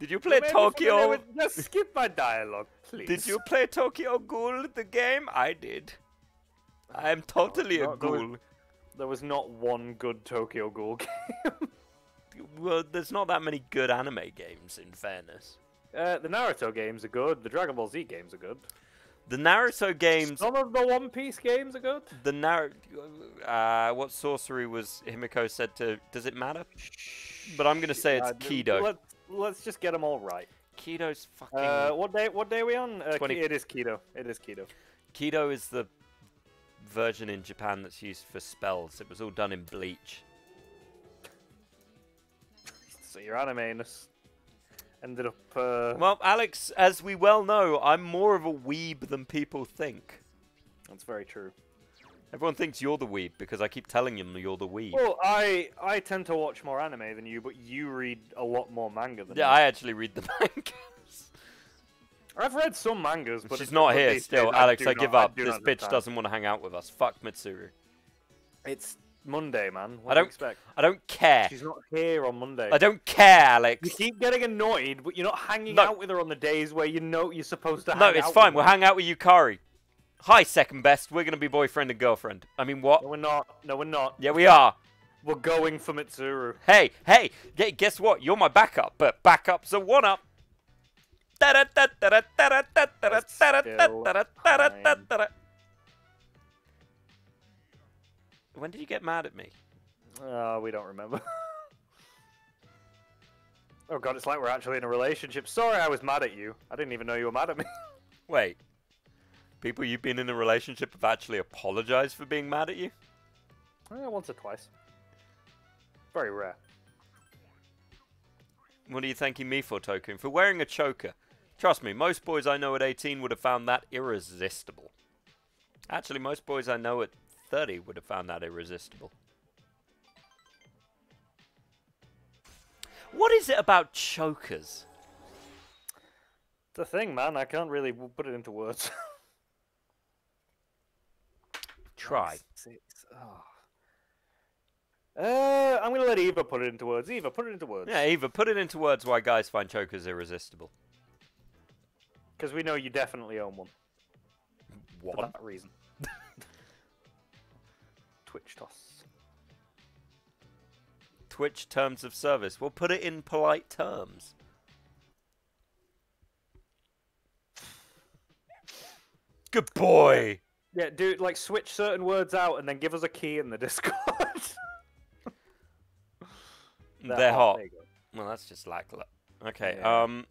Did you play Tokyo... Just skip my dialogue, please. Did you play Tokyo Ghoul, the game? I did. I am totally a ghoul. There was not one good Tokyo Ghoul game. Well, there's not that many good anime games, in fairness. The Naruto games are good. The Dragon Ball Z games are good. The Naruto games... Some of the One Piece games are good. The what sorcery was Himiko said to... Does it matter? But I'm going to say it's Kido. Let's just get them all right. Kido's fucking... what day are we on? It is Kido. It is Kido. Kido is the version in Japan that's used for spells. It was all done in bleach. So your anime ended up... Well, Alex, as we well know, I'm more of a weeb than people think. That's very true. Everyone thinks you're the weeb because I keep telling them you're the weeb. Well, I tend to watch more anime than you, but you read a lot more manga than me. Yeah, I actually read the mangas. I've read some mangas, but... She's not here still. Alex, I give up. This bitch doesn't want to hang out with us. Fuck Mitsuru. It's... Monday, man. What do you expect? I don't care. She's not here on Monday. I don't care, Alex. You keep getting annoyed, but you're not hanging out with her on the days where you know you're supposed to hang out. No, it's fine. We'll hang out with Yukari. Hi, second best. We're going to be boyfriend and girlfriend. I mean, what? No, we're not. No, we're not. Yeah, we are. We're going for Mitsuru. Hey, hey. Yeah, guess what? You're my backup, but backup's a one-up. When did you get mad at me? We don't remember. Oh God, it's like we're actually in a relationship. Sorry, I was mad at you. I didn't even know you were mad at me. Wait. People you've been in a relationship have actually apologized for being mad at you? Once or twice. Very rare. What are you thanking me for, Tokun? For wearing a choker. Trust me, most boys I know at 18 would have found that irresistible. Actually, most boys I know at 30 would have found that irresistible. What is it about chokers? The thing, man, I can't really put it into words. Try. I'm going to let Eva put it into words. Eva, put it into words. Yeah, Eva, put it into words why guys find chokers irresistible. Because we know you definitely own one. What? For that reason. Twitch toss. Twitch terms of service. We'll put it in polite terms. Good boy! Yeah, dude, like, switch certain words out and then give us a key in the Discord. They're hot. Well, that's just like... Okay, yeah.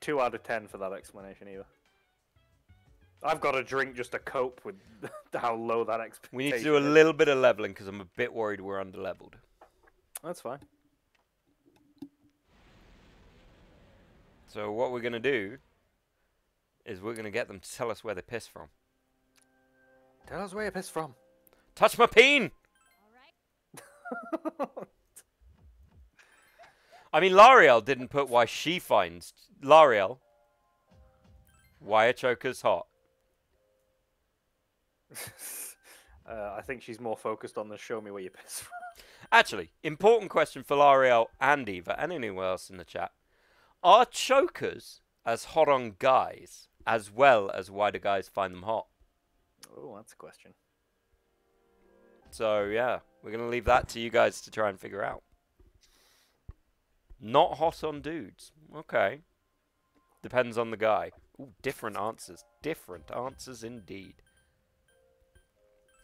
2 out of 10 for that explanation, either. I've got a drink just to cope with how low that expectation is. We need to do a little bit of leveling, because I'm a bit worried we're under-leveled. That's fine. So what we're going to do... is we're going to get them to tell us where they piss from. Tell us where you piss from. Touch my peen! All right. I mean, L'Ariel didn't put why she finds... L'Ariel. Why are chokers hot? I think she's more focused on the show me where you piss from. Actually, important question for L'Ariel and Eva and anyone else in the chat. Are chokers as hot on guys... as well as why do guys find them hot? Oh, that's a question. So, yeah. We're going to leave that to you guys to try and figure out. Not hot on dudes. Okay. Depends on the guy. Ooh, different answers. Different answers indeed.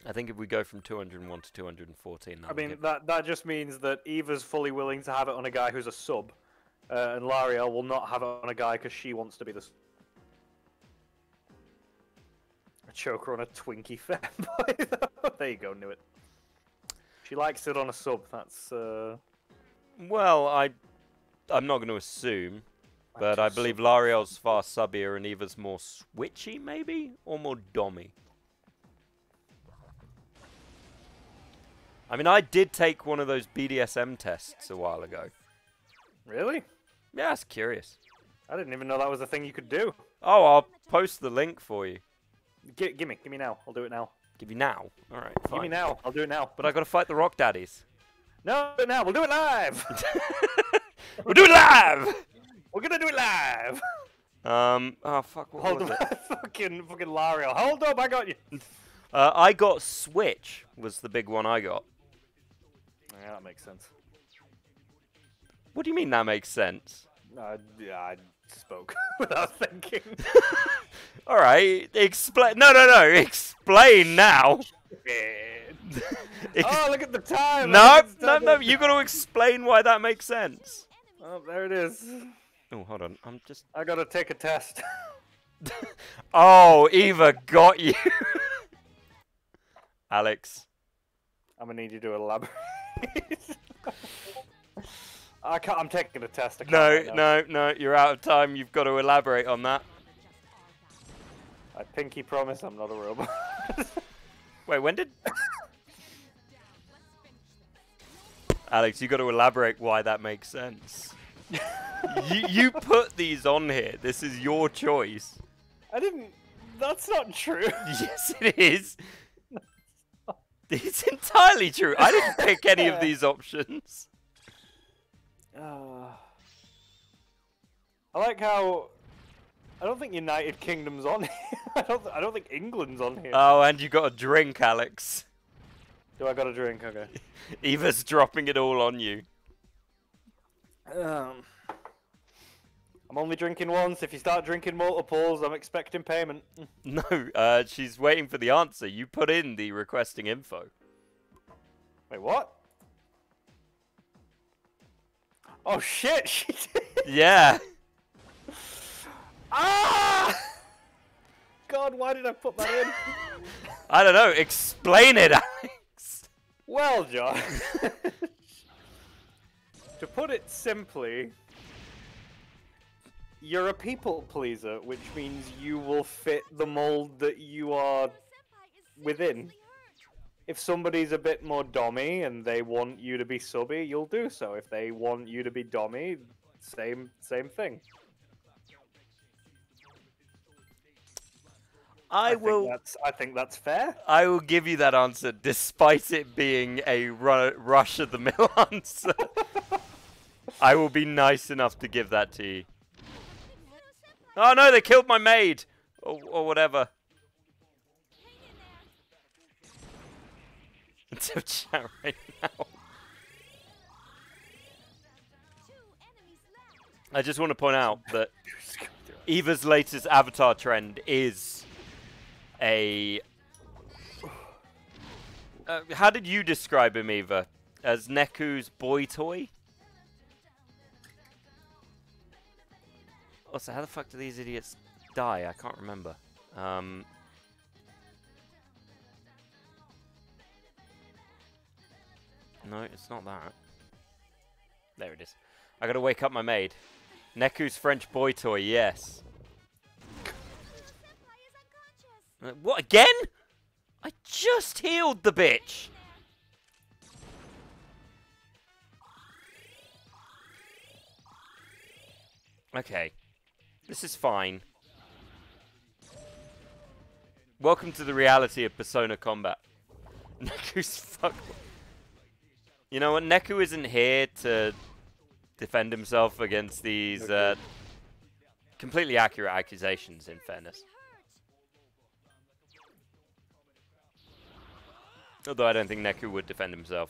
I think if we go from 201 to 214... I mean, that just means that Eva's fully willing to have it on a guy who's a sub. And L'Ariel will not have it on a guy because she wants to be the... A choker on a Twinkie fanboy, though. There you go, knew it. She likes it on a sub, that's... Well, I'm not going to assume, but I believe L'Ariel's far subbier and Eva's more switchy, maybe? Or more dommy? I mean, I did take one of those BDSM tests a while ago. Really? Yeah, that's curious. I didn't even know that was a thing you could do. Oh, I'll post the link for you. Give me now. I'll do it now. Give you now? Alright, fine. Give me now. I'll do it now. But I gotta fight the Rock Daddies. No, do it now. We'll do it live! We'll do it live! We're gonna do it live! Oh, fuck. What Hold was up. It? fucking L'Ariel. Hold up, I got you. I got Switch was the big one I got. Yeah, that makes sense. What do you mean that makes sense? Yeah, I spoke without thinking. All right, explain. No, explain now. Oh, look at the time. No, you got to explain why that makes sense. Oh, there it is. Oh, hold on, I got to take a test. Oh, Eva got you. Alex. I'm going to need you to elaborate. I can't, I'm taking a test. No, you're out of time. You've got to elaborate on that. I pinky promise I'm not a robot. Wait, when did... Alex, you've got to elaborate why that makes sense. you put these on here. This is your choice. I didn't... That's not true. Yes, it is. It's entirely true. I didn't pick any of these options. I like how I don't think United Kingdom's on here. I don't think England's on here. Oh, and you got a drink, Alex. Do I got a drink? Okay. Eva's dropping it all on you. I'm only drinking once. If you start drinking multiples, I'm expecting payment. No, she's waiting for the answer. You put in the requesting info. Wait, what? Oh shit, she did! Yeah! Ah! God, why did I put that in? I don't know, explain it, Alex! Well, Josh. To put it simply, you're a people pleaser, which means you will fit the mold that you are within. If somebody's a bit more dommy and they want you to be subby, you'll do so. If they want you to be dommy, same thing. I think that's fair. I will give you that answer, despite it being a rush-of-the-mill answer. I will be nice enough to give that to you. Oh no, they killed my maid! Or whatever. It's a chat right now. I just want to point out that Eva's latest avatar trend is a... how did you describe him, Eva? As Neku's boy toy? Also, how the fuck do these idiots die? I can't remember. No, it's not that. There it is. I gotta wake up my maid. Neku's French boy toy, yes. What, again? I just healed the bitch! Okay. This is fine. Welcome to the reality of Persona combat. Neku's fuck... You know what? Neku isn't here to defend himself against these completely accurate accusations, in fairness. Although I don't think Neku would defend himself.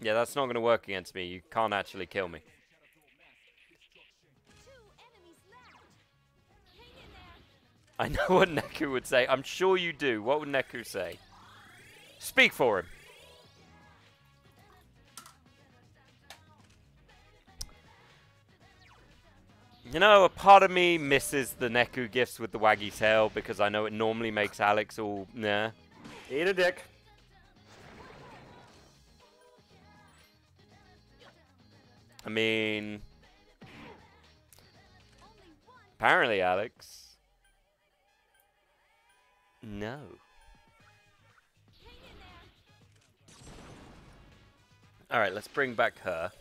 Yeah, that's not going to work against me. You can't actually kill me. I know what Neku would say. I'm sure you do. What would Neku say? Speak for him. You know, a part of me misses the Neku gifts with the waggy tail because I know it normally makes Alex all, nah. Eat a dick. I mean... Apparently, Alex... No. Alright, let's bring back her.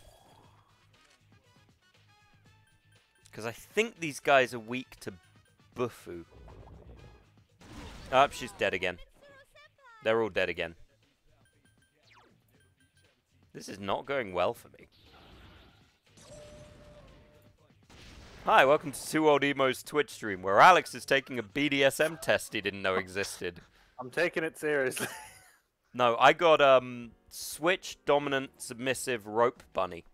Because I think these guys are weak to Bufu. Oh, she's dead again. They're all dead again. This is not going well for me. Hi, welcome to Two Old Emo's Twitch stream, where Alex is taking a BDSM test he didn't know existed. I'm taking it seriously. No, I got switch, dominant, submissive, rope bunny.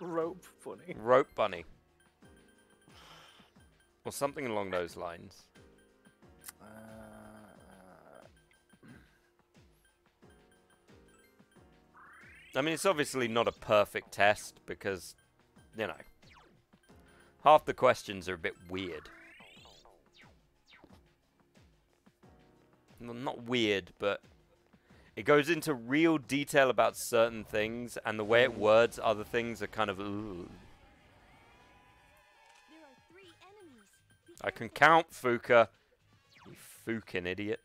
Rope bunny. Rope bunny. Or something along those lines. I mean, it's obviously not a perfect test, because... You know, half the questions are a bit weird. Well, not weird, but it goes into real detail about certain things, and the way it words other things are kind of... Ooh. I can count, Fuka. You fucking idiot.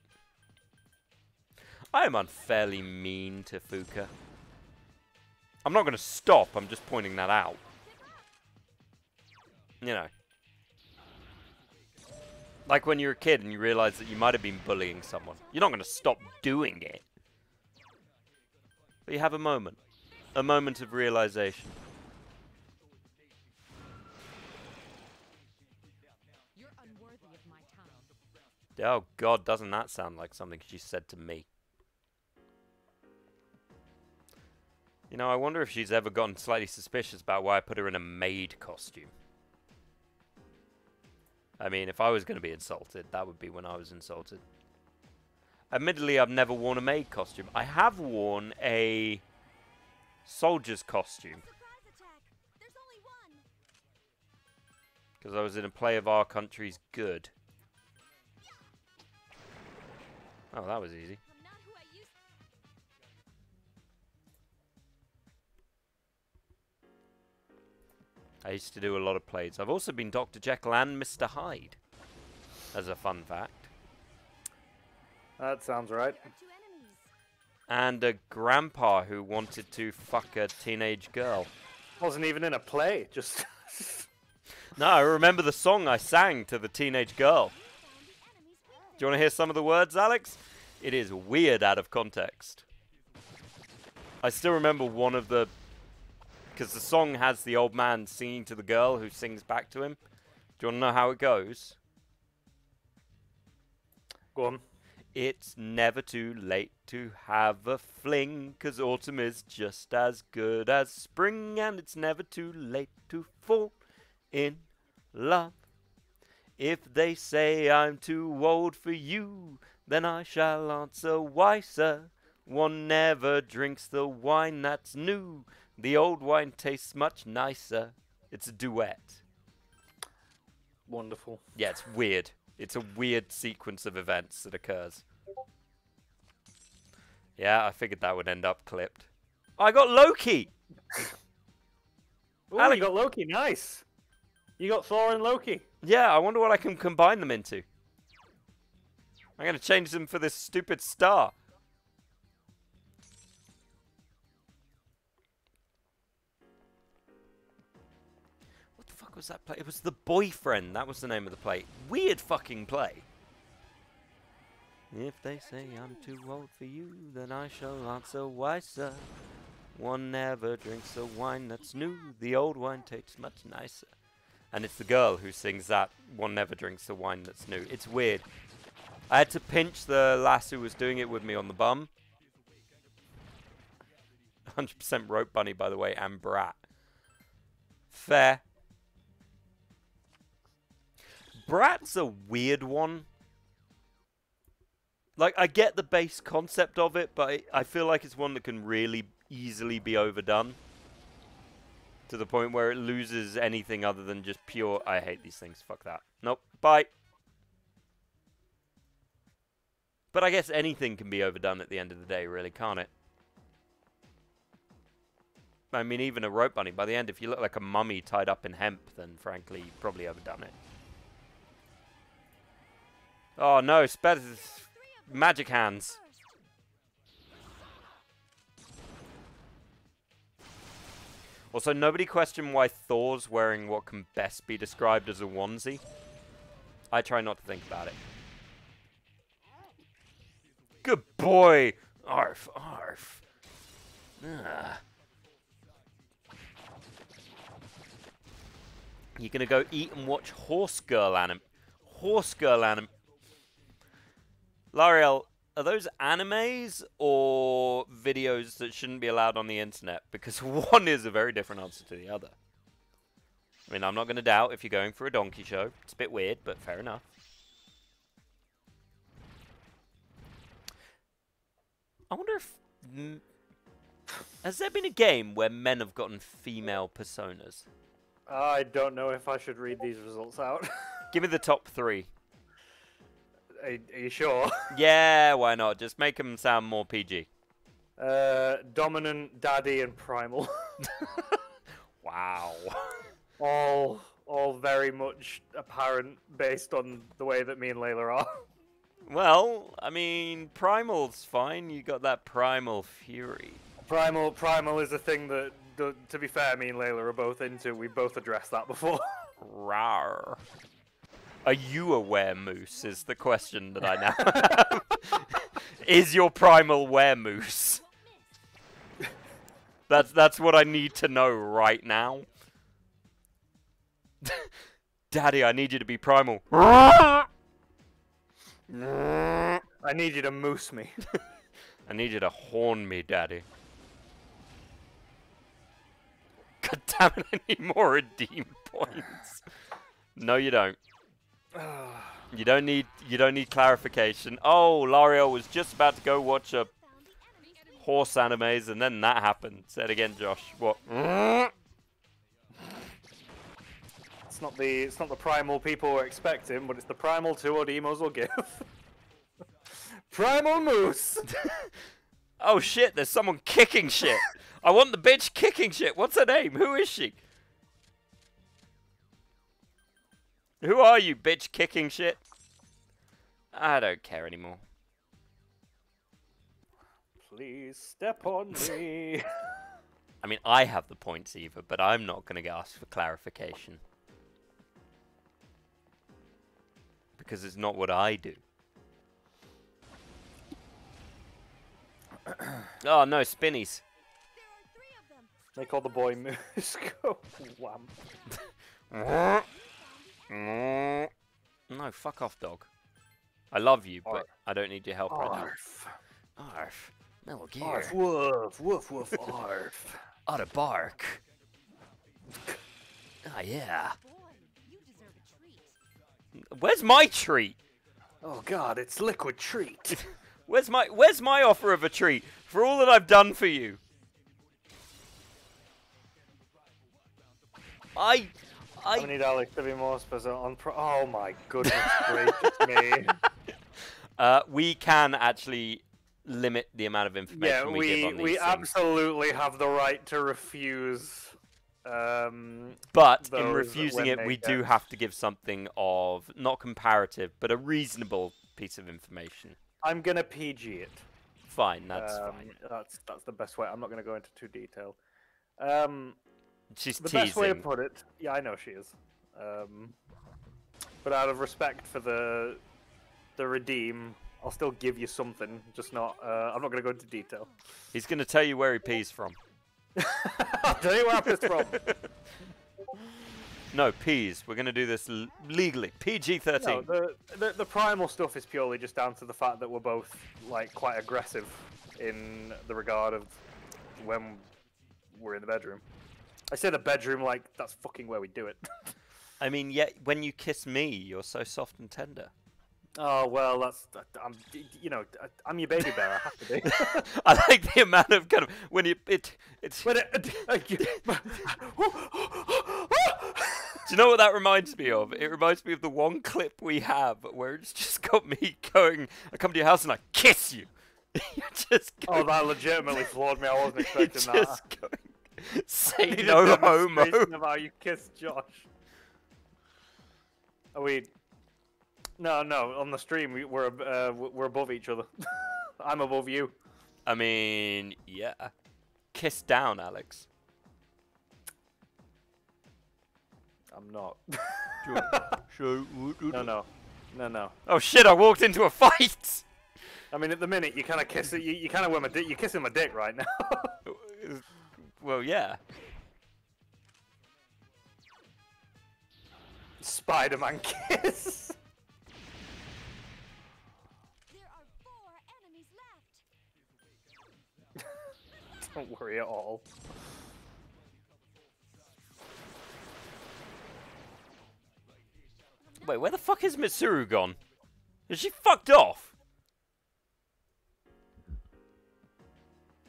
I am unfairly mean to Fuka. I'm not going to stop, I'm just pointing that out. You know, like when you're a kid and you realize that you might have been bullying someone. You're not going to stop doing it. But you have a moment of realization. You're unworthy of my time. Oh God, doesn't that sound like something she said to me? You know, I wonder if she's ever gotten slightly suspicious about why I put her in a maid costume. I mean, if I was going to be insulted, that would be when I was insulted. Admittedly, I've never worn a maid costume. I have worn a soldier's costume. Because I was in a play of Our Country's Good. Oh, that was easy. I used to do a lot of plays. I've also been Dr. Jekyll and Mr. Hyde, as a fun fact. That sounds right. And a grandpa who wanted to fuck a teenage girl. Wasn't even in a play, just... No, I remember the song I sang to the teenage girl. Do you want to hear some of the words, Alex? It is weird out of context. I still remember one of the... Because the song has the old man singing to the girl who sings back to him. Do you want to know how it goes? Go on. It's never too late to have a fling, 'cause autumn is just as good as spring, and it's never too late to fall in love. If they say I'm too old for you, then I shall answer why, sir. One never drinks the wine that's new. The old wine tastes much nicer. It's a duet. Wonderful. Yeah, it's weird. It's a weird sequence of events that occurs. Yeah, I figured that would end up clipped. Oh, I got Loki! Ooh, Alex, you got Loki, nice! You got Thor and Loki. Yeah, I wonder what I can combine them into. I'm going to change them for this stupid star. What the fuck was that play? It was The Boyfriend. That was the name of the play. Weird fucking play. If they say I'm too old for you, then I shall answer why, sir. One never drinks the wine that's new. The old wine tastes much nicer. And it's the girl who sings that one never drinks the wine that's new. It's weird. I had to pinch the lass who was doing it with me on the bum. 100% rope bunny, by the way, and brat. Fair. Brat's a weird one. Like, I get the base concept of it, but I feel like it's one that can really easily be overdone. To the point where it loses anything other than just pure, I hate these things, fuck that. Nope, bye. But I guess anything can be overdone at the end of the day, really, can't it? I mean, even a rope bunny. By the end, if you look like a mummy tied up in hemp, then frankly, you've probably overdone it. Oh no, magic hands. Also, nobody questioned why Thor's wearing what can best be described as a onesie. I try not to think about it. Good boy! Arf, arf. Ugh. You're gonna go eat and watch Horse Girl anime. Horse Girl anime. L'Ariel, are those animes or videos that shouldn't be allowed on the internet? Because one is a very different answer to the other. I mean, I'm not going to doubt if you're going for a donkey show. It's a bit weird, but fair enough. I wonder if... has there been a game where men have gotten female personas? I don't know if I should read these results out. Give me the top three. Are you sure? Yeah, why not? Just make them sound more PG. Dominant, Daddy, and Primal. Wow. All very much apparent based on the way that me and Layla are. Well, I mean, Primal's fine. You got that Primal Fury. Primal is a thing that, to be fair, me and Layla are both into. We both addressed that before. Rawr. Are you a were-moose is the question that I now have. Is your primal were-moose? That's what I need to know right now. Daddy, I need you to be primal. I need you to moose me. I need you to horn me, Daddy. God damn it, I need more redeem points. No, you don't. You don't need clarification. Oh, L'Ariel was just about to go watch a horse animes, and then that happened. Say it again, Josh. What? It's not the primal people were expecting, but it's the primal Two Old Emos will give. Primal moose. Oh shit! There's someone kicking shit. I want the bitch kicking shit. What's her name? Who is she? Who are you, bitch kicking shit? I don't care anymore. Please step on me. I mean, I have the points, Eva, but I'm not going to ask for clarification. Because it's not what I do. Oh, no, spinnies. They call the boy Musco. Wham. No, fuck off, dog. I love you, but I don't need your help right now. Arf. Metal Gear. Arf, woof, woof, woof, arf. Outta bark. Ah, yeah. Where's my treat? Oh God, it's liquid treat. Where's my offer of a treat for all that I've done for you? I need Alex to be more specific on. Oh my goodness gracious me! We can actually limit the amount of information we give on these things. Absolutely have the right to refuse. But in refusing it, we do have to give something of, not comparative, but a reasonable piece of information. I'm going to PG it. Fine, that's fine. That's the best way. I'm not going to go into too detail. She's teasing. The best way to put it, yeah, I know she is. But out of respect for the redeem, I'll still give you something, just not, I'm not going to go into detail. He's going to tell you where he pees from. I'll tell you where I pissed from. No, P's. We're going to do this legally. PG-13. No, the primal stuff is purely just down to the fact that we're both, like, quite aggressive in the regard of when we're in the bedroom. I say the bedroom like that's fucking where we do it. I mean, yet when you kiss me, you're so soft and tender. Oh, well, that's, I'm, you know, I'm your baby bear, I have to be. I like the amount of kind of, when you, it's... When it, Do you know what that reminds me of? It reminds me of the one clip we have where it's just got me going, I come to your house and I kiss you. Oh, that legitimately floored me, I wasn't expecting that. Just going, say no homo. Of how you kiss Josh. Are we... No, no. On the stream, we're above each other. I'm above you. I mean, yeah. Kiss down, Alex. I'm not. No, no, no, no. Oh shit! I walked into a fight. I mean, at the minute, you kind of kiss it. You kind of wear my dick. You're kissing my dick right now. Well, yeah. Spider-Man kiss. Don't worry at all. Wait, where the fuck is Mitsuru gone? Is she fucked off?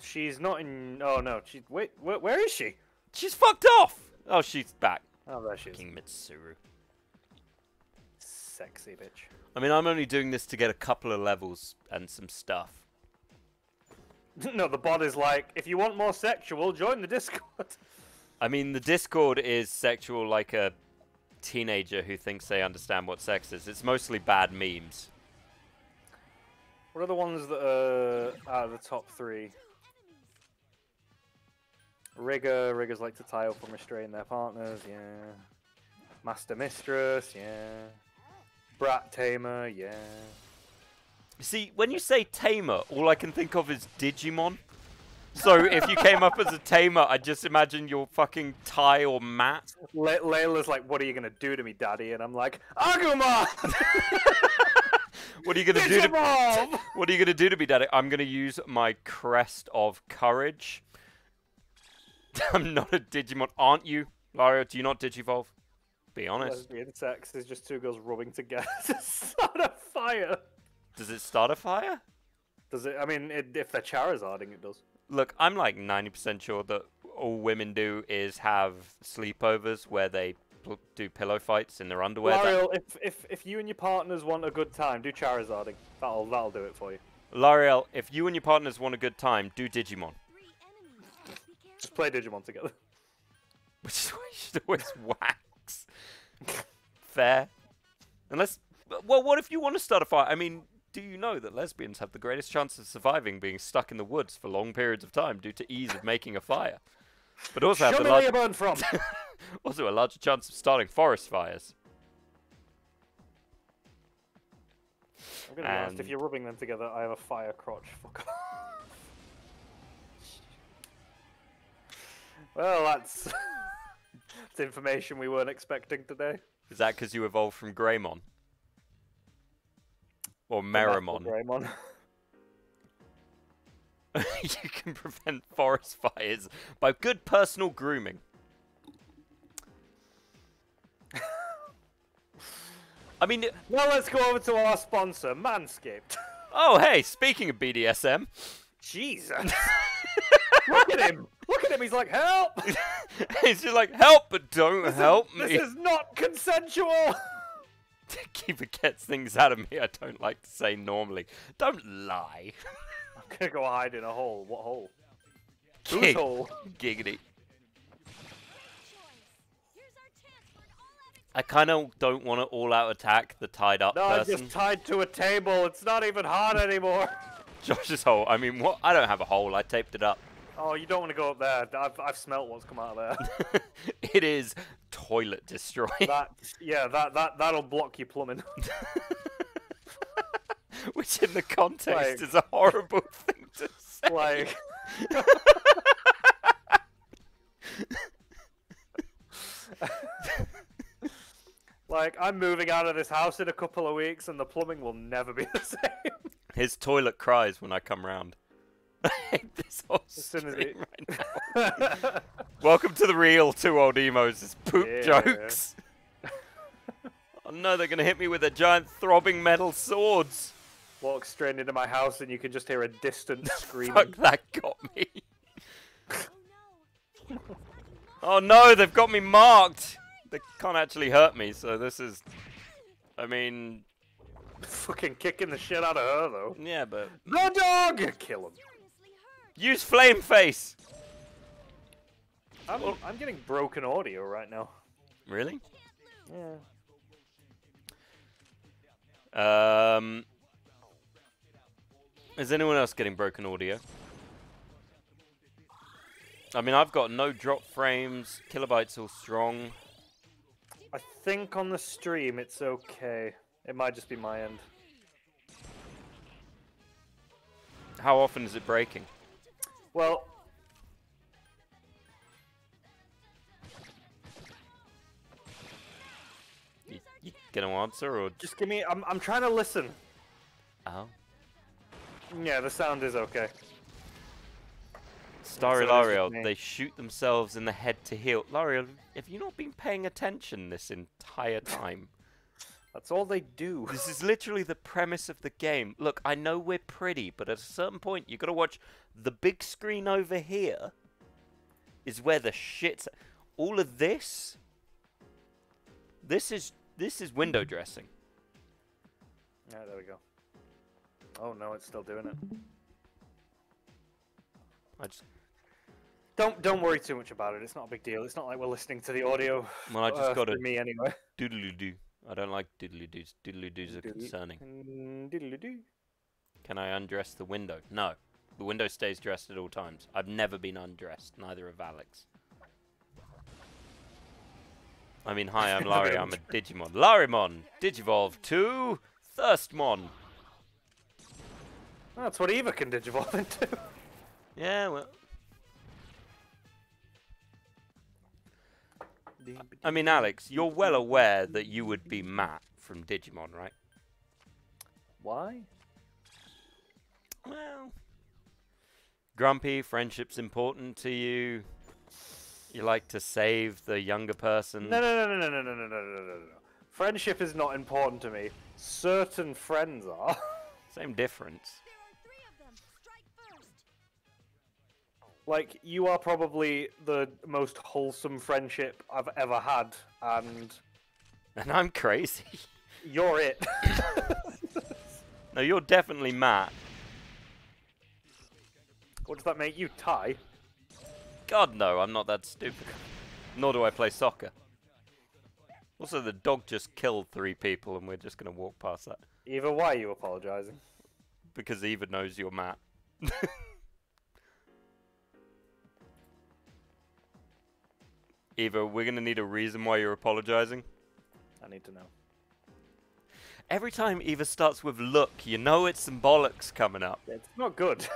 She's not in... Oh, no. She... Wait, where is she? She's fucked off! Oh, she's back. Oh, there she is. Fucking Mitsuru. Sexy bitch. I mean, I'm only doing this to get a couple of levels and some stuff. No, the bot is like, if you want more sexual, join the Discord. I mean, the Discord is sexual like a teenager who thinks they understand what sex is. It's mostly bad memes. What are the ones that are the top three? Rigger. Riggers like to tie up and restrain their partners, yeah. Master Mistress, yeah. Brat Tamer, yeah. See, when you say tamer, all I can think of is Digimon. So if you came up as a tamer, I just imagine your fucking tie or mat. Layla's like, what are you going to do to me, daddy? And I'm like, Agumon! What are you going to do to me? What are you going to do to me, daddy? I'm going to use my crest of courage. I'm not a Digimon. Aren't you, Lario? Do you not digivolve? Be honest. Lesbian sex is just two girls rubbing together to start a fire. Does it start a fire? Does it? I mean, if they're Charizarding, it does. Look, I'm like 90% sure that all women do is have sleepovers where they do pillow fights in their underwear. L'Ariel, if you and your partners want a good time, do Charizarding. That'll do it for you. L'Ariel, if you and your partners want a good time, do Digimon. Just play Digimon together. Which is why you should always wax. Fair. Unless... Well, what if you want to start a fire? I mean... Do you know that lesbians have the greatest chance of surviving being stuck in the woods for long periods of time due to ease of making a fire? but also have the large... burn from. Also a larger chance of starting forest fires. I'm gonna be honest, if you're rubbing them together, I have a fire crotch. Fuck off. Well, that's... that's information we weren't expecting today. Is that because you evolved from Greymon? Or Meramon? Greymon. You can prevent forest fires by good personal grooming. I mean... Well, let's go over to our sponsor, Manscaped. Oh, hey, speaking of BDSM... Jesus. Look at him. Look at him. He's like, help. He's just like, help, but don't help me. This is not consensual. Keeper gets things out of me I don't like to say normally. Don't lie. I'm going to go hide in a hole. What hole? Whose hole? Giggity. I kind of don't want to all-out attack the tied-up person. I'm just tied to a table. It's not even hard anymore. Josh's hole. I mean, what? I don't have a hole. I taped it up. Oh, you don't want to go up there. I've smelt what's come out of there. It is toilet destroying. That'll block your plumbing. Which, in the context, like, is a horrible thing to say. Like... like, I'm moving out of this house in a couple of weeks, and the plumbing will never be the same. His toilet cries when I come round. I hate this whole stream right now. Welcome to the real Two Old Emos, it's poop jokes. Oh no, they're going to hit me with their giant throbbing metal swords. Walk straight into my house and you can just hear a distant scream. Fuck, that got me. Oh no, they've got me marked. They can't actually hurt me, so this is... I mean... Fucking kicking the shit out of her, though. Yeah, but... The dog! Kill him. Use flame face. I'm getting broken audio right now. Really? Yeah. Is anyone else getting broken audio? I mean, I've got no drop frames. Kilobytes all strong. I think on the stream it's okay. It might just be my end. How often is it breaking? Well, you gonna answer or just give me? I'm trying to listen. Oh. Yeah, the sound is okay. Starry L'Oreal, they shoot themselves in the head to heal. L'Oreal, have you not been paying attention this entire time? That's all they do. This is literally the premise of the game. Look, I know we're pretty, but at a certain point, you've got to watch the big screen over here is where the shit's... All of this... This is window dressing. Yeah, there we go. Oh, no, it's still doing it. I just... Don't worry too much about it. It's not a big deal. It's not like we're listening to the audio. Well, I just got to... me anyway. Doodly-doo. I don't like diddly-doos. Diddly-doos are concerning. Diddly-doo. Can I undress the window? No. The window stays dressed at all times. I've never been undressed. Neither have Alex. I mean, hi, I'm Larry. I'm a Digimon. Larimon! Digivolve to... Thirstmon! That's what Eva can digivolve into. Yeah, well... I mean, Alex, you're well aware that you would be Matt from Digimon, right? Why? Well... Grumpy, friendship's important to you. You like to save the younger person. No. Friendship is not important to me. Certain friends are. Same difference. There are 3 of them. Strike first. Like, you are probably the most wholesome friendship I've ever had, and I'm crazy. You're it. No, you're definitely Matt. What does that make you, Ty? God, no, I'm not that stupid. Nor do I play soccer. Also, the dog just killed 3 people, and we're just going to walk past that. Eva, why are you apologising? Because Eva knows you're Matt. Eva, we're going to need a reason why you're apologizing. I need to know. Every time Eva starts with look, you know it's symbolics coming up. It's not good.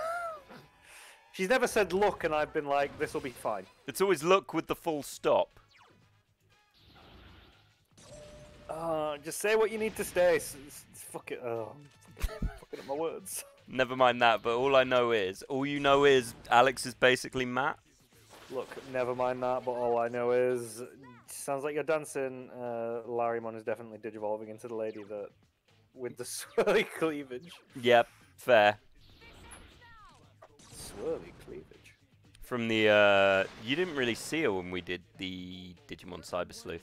She's never said look, and I've been like, this will be fine. It's always look with the full stop. Just say what you need to say. Fuck it. Fucking up my words. Never mind that, but all I know is, all you know is, Alex is basically Matt. Look, never mind that, but all I know is, sounds like you're dancing. Larimon is definitely digivolving into the lady that, with the swirly cleavage. Yep, fair. Swirly cleavage. From the, you didn't really see her when we did the Digimon Cyber Sleuth.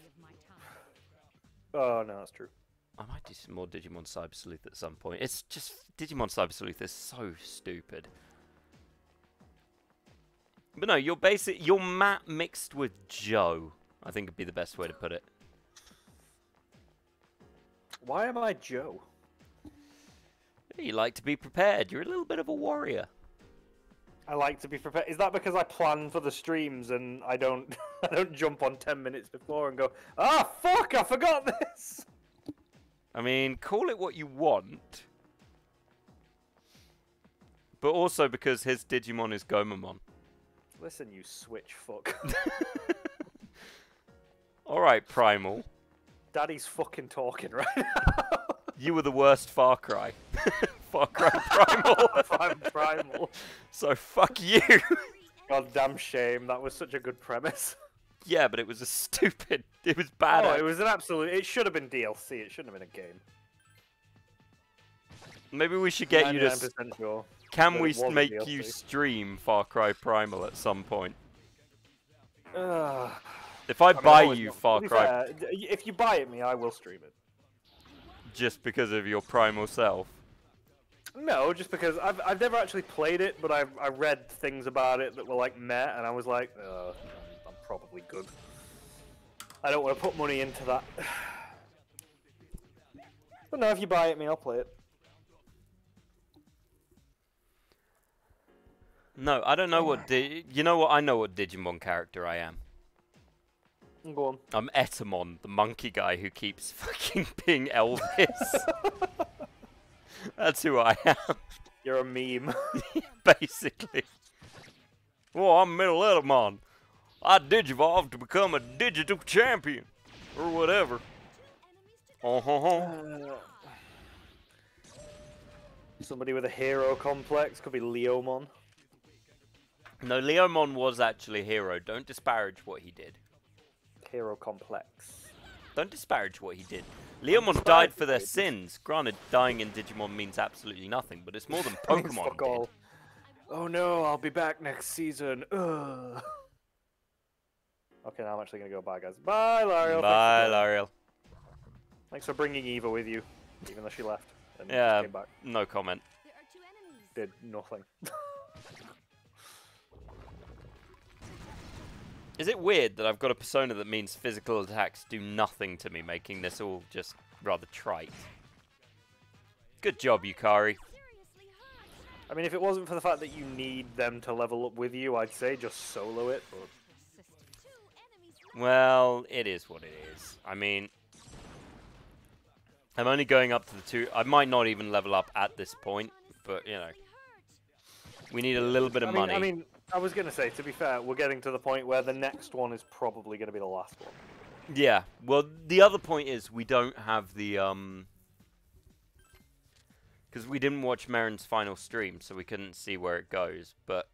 Oh, no, that's true. I might do some more Digimon Cyber Sleuth at some point. It's just, Digimon Cyber Sleuth is so stupid. But no, you're Matt mixed with Joe, I think would be the best way to put it. Why am I Joe? You like to be prepared. You're a little bit of a warrior. I like to be prepared. Is that because I plan for the streams and I don't I don't jump on 10 minutes before and go, ah, fuck, I forgot this? I mean, call it what you want. But also because his Digimon is Gomamon. Listen, you switch fuck. Alright, Primal. Daddy's fucking talking right now. You were the worst Far Cry. Far Cry Primal. I'm Primal. So fuck you. God damn shame. That was such a good premise. Yeah, but it was a stupid... It was bad. Oh, it was an absolute... It should have been DLC. It shouldn't have been a game. Maybe we should get you to... Sure. Can we make you stream Far Cry Primal at some point? If I buy you Far Cry... If you buy it me, I will stream it. Just because of your Primal self? No, just because I've never actually played it, but I read things about it that were like meh, and I was like, I'm probably good. I don't want to put money into that. But no, if you buy it me, I'll play it. No, I don't know what you know what? I know what Digimon character I am. Go on. I'm Etemon, the monkey guy who keeps fucking being Elvis. That's who I am. You're a meme. Basically. Well, I'm Middle Etemon. I digivolved to become a digital champion. Or whatever. Somebody with a hero complex could be Leomon. No, Leomon was actually a hero. Don't disparage what he did. Hero complex. Don't disparage what he did. Leomon died for their sins. Granted, dying in Digimon means absolutely nothing, but it's more than Pokemon did. Oh no, I'll be back next season. Ugh. Okay, now I'm actually going to go. Bye, guys. Bye, L'Ariel. Bye, L'Ariel. Thanks for bringing Eva with you, even though she left. And yeah, came back. No comment. Did nothing. Is it weird that I've got a persona that means physical attacks do nothing to me, making this all just rather trite? Good job, Yukari. I mean, if it wasn't for the fact that you need them to level up with you, I'd say just solo it. But... Well, it is what it is. I mean, I'm only going up to the two. I might not even level up at this point, but, you know. We need a little bit of money. I was going to say, to be fair, we're getting to the point where the next one is probably going to be the last one. Yeah, well, the other point is we don't have the, because we didn't watch Merrin's final stream, so we couldn't see where it goes, but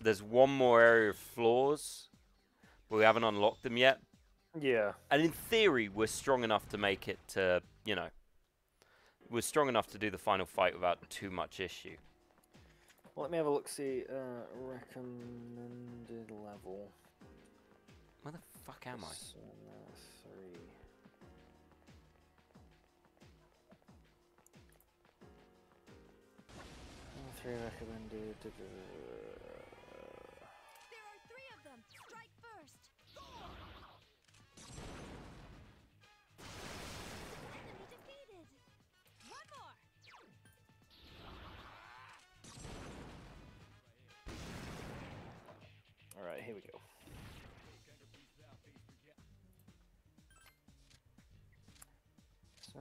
there's one more area of floors, but we haven't unlocked them yet. Yeah. And in theory, we're strong enough to make it to, you know, we're strong enough to do the final fight without too much issue. Well, let me have a look, see, recommended level. Where the fuck am I? Persona 3. Level 3 recommended. There are 3 of them. Strike first. Enemy defeated. One more. Alright, here we go. So,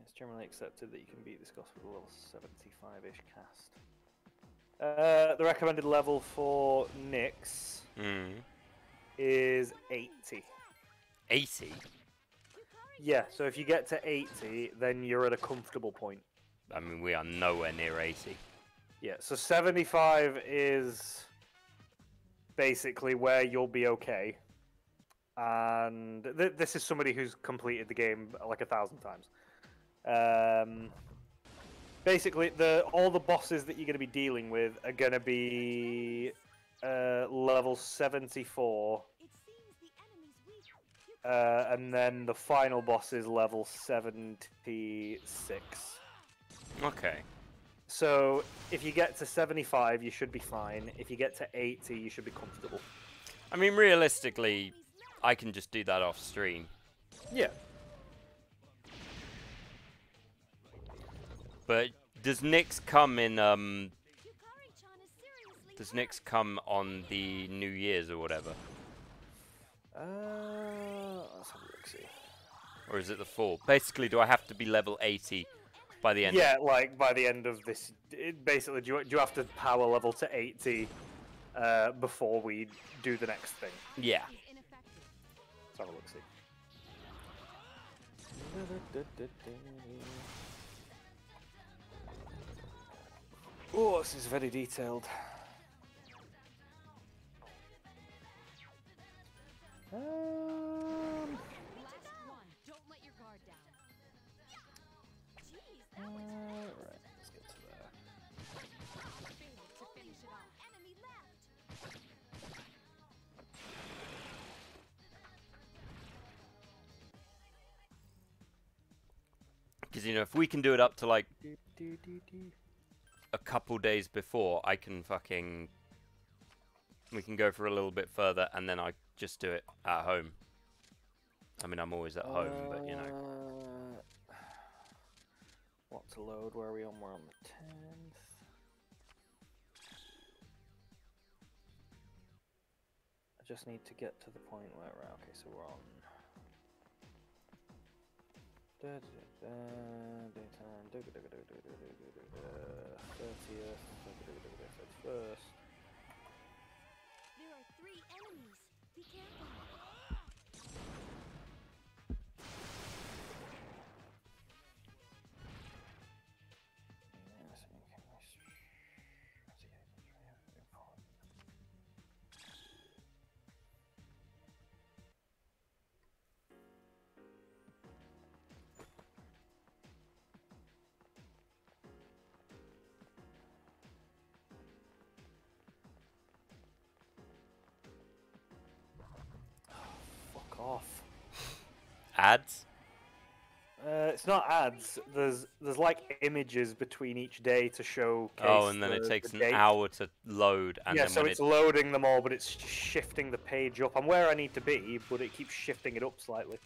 it's generally accepted that you can beat this boss with a level 75-ish cast. The recommended level for Nyx is 80. 80? Yeah, so if you get to 80, then you're at a comfortable point. I mean, we are nowhere near 80. Yeah, so 75 is basically where you'll be okay. And this is somebody who's completed the game like 1,000 times. Basically, all the bosses that you're going to be dealing with are going to be level 74. And then the final boss is level 76. Okay. So, if you get to 75, you should be fine. If you get to 80, you should be comfortable. I mean, realistically, I can just do that off stream. Yeah. But does Nyx come in, does Nyx come on the New Year's or whatever? Let's have a look-see. Or is it the fall? Basically, do I have to be level 80 by the end? Yeah, like, by the end of this... basically, do you have to power level to 80 before we do the next thing? Yeah. Let's have a look-see. Oh, this is very detailed. Right, let's get to there. Because, you know, if we can do it up to, like, a couple days before, I can fucking... we can go for a little bit further, and then I just do it at home. I mean, I'm always at home, but, you know... what to load? Where are we on? We're on the 10th. I just need to get to the point where we're okay. So we're on daytime 30th, 31st. There are 3 enemies. Be careful. Off. Ads? It's not ads. There's like images between each day to show. Oh, and then it takes an hour to load. And yeah, so it's loading them all, but it's shifting the page up. I'm where I need to be, but it keeps shifting it up slightly.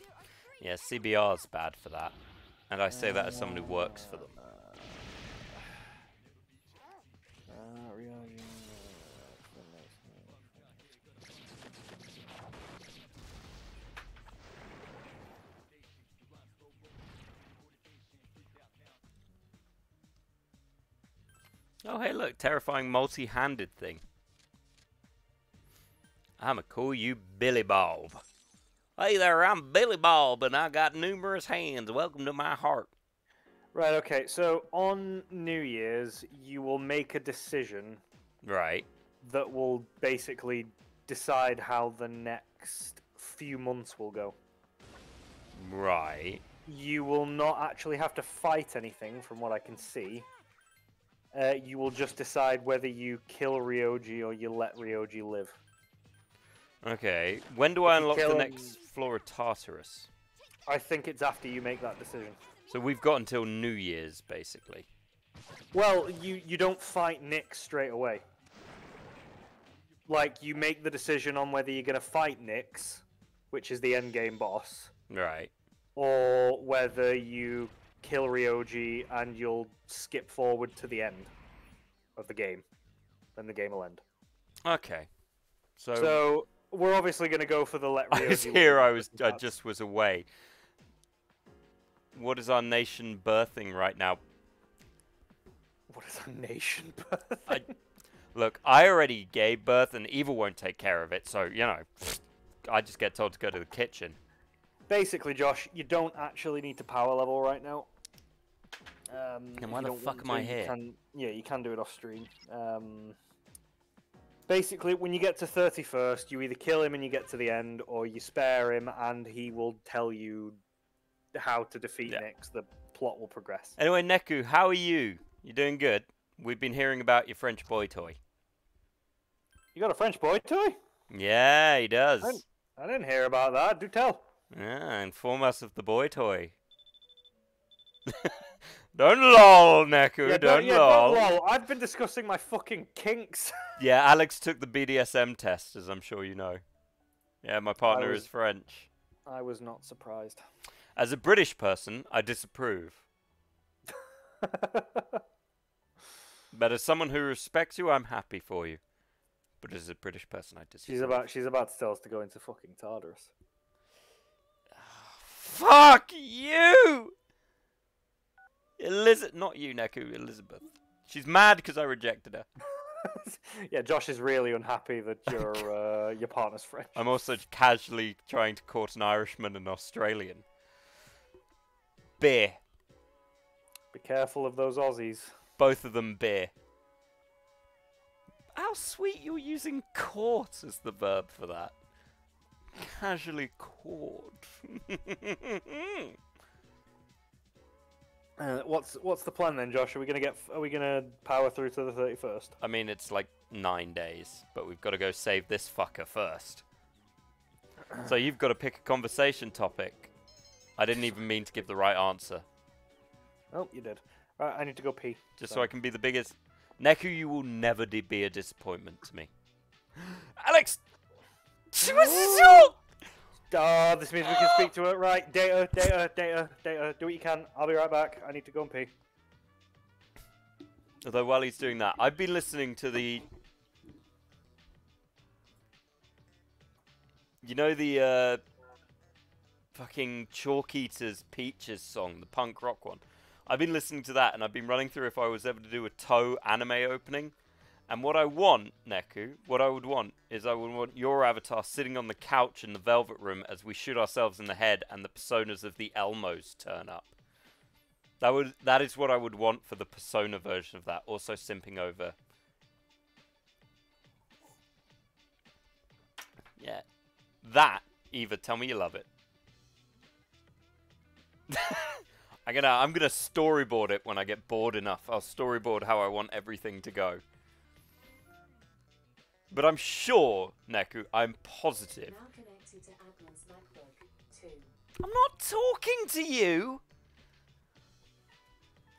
Yeah, CBR's bad for that, and I say that as someone who works for them. Oh, hey, look, terrifying multi-handed thing. I'ma call you Billy Bob. Hey there, I'm Billy Bob, and I got numerous hands. Welcome to my heart. Right, okay, so on New Year's, you will make a decision. Right. That will basically decide how the next few months will go. Right. You will not actually have to fight anything, from what I can see. You will just decide whether you kill Ryoji or you let Ryoji live. Okay. When do I unlock the next floor of Tartarus? I think it's after you make that decision. So we've got until New Year's, basically. Well, you don't fight Nyx straight away. Like, you make the decision on whether you're going to fight Nyx, which is the endgame boss. Right. Or whether you... kill Ryoji, and you'll skip forward to the end of the game. Then the game will end. Okay. So we're obviously going to go for the let Ryoji. I was here. I just was away. What is our nation birthing right now? What is our nation birthing? Look, I already gave birth, and Eva won't take care of it. So you know, I just get told to go to the kitchen. Basically, Josh, you don't actually need to power level right now. And why the fuck am I here? Yeah, you can do it off stream. Basically, when you get to 31st, you either kill him and you get to the end, or you spare him and he will tell you how to defeat Nyx. The plot will progress. Anyway, Neku, how are you? You doing good? We've been hearing about your French boy toy. You got a French boy toy? Yeah, he does. I didn't hear about that. Do tell. Yeah, inform us of the boy toy. Don't lol, Neku, yeah, don't lol. I've been discussing my fucking kinks. Yeah, Alex took the BDSM test, as I'm sure you know. Yeah, my partner is French. I was not surprised. As a British person, I disapprove. But as someone who respects you, I'm happy for you. But as a British person, I disapprove. She's about to tell us to go into fucking Tartarus. Fuck you! Elizabeth, not you, Neku, Elizabeth. She's mad because I rejected her. Yeah, Josh is really unhappy that your partner's French. I'm also casually trying to court an Irishman and an Australian. Beer. Be careful of those Aussies. Both of them beer. How sweet you're using court as the verb for that. Casually court. What's the plan then, Josh? Are we gonna power through to the 31st? I mean, it's like 9 days, but we've got to go save this fucker first. So you've got to pick a conversation topic. I didn't even mean to give the right answer. Oh, you did. All right, I need to go pee. Just so I can be the biggest. Neku, you will never be a disappointment to me. Alex. This means we can speak to her. Right, data. Do what you can. I'll be right back. I need to go and pee. Although while he's doing that, I've been listening to the... You know the, fucking Chalk Eaters Peaches song, the punk rock one? I've been listening to that, and I've been running through if I was ever to do a Toe anime opening. And what I want, Neku, what I would want is I would want your avatar sitting on the couch in the Velvet Room as we shoot ourselves in the head and the personas of the Elmos turn up. That is what I would want for the Persona version of that. Also simping over. Yeah. That, Eva, tell me you love it. I'm gonna storyboard it when I get bored enough. I'll storyboard how I want everything to go. But I'm sure, Neku, I'm positive. I'm not talking to you!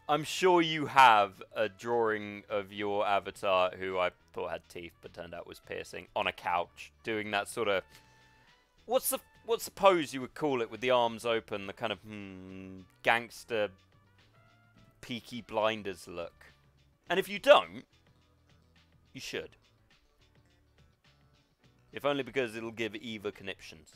I'm sure you have a drawing of your avatar, who I thought had teeth but turned out was piercing, on a couch, doing that sort of... What's the pose you would call it, with the arms open, the kind of gangster Peaky Blinders look? And if you don't, you should. If only because it'll give Eva conniptions.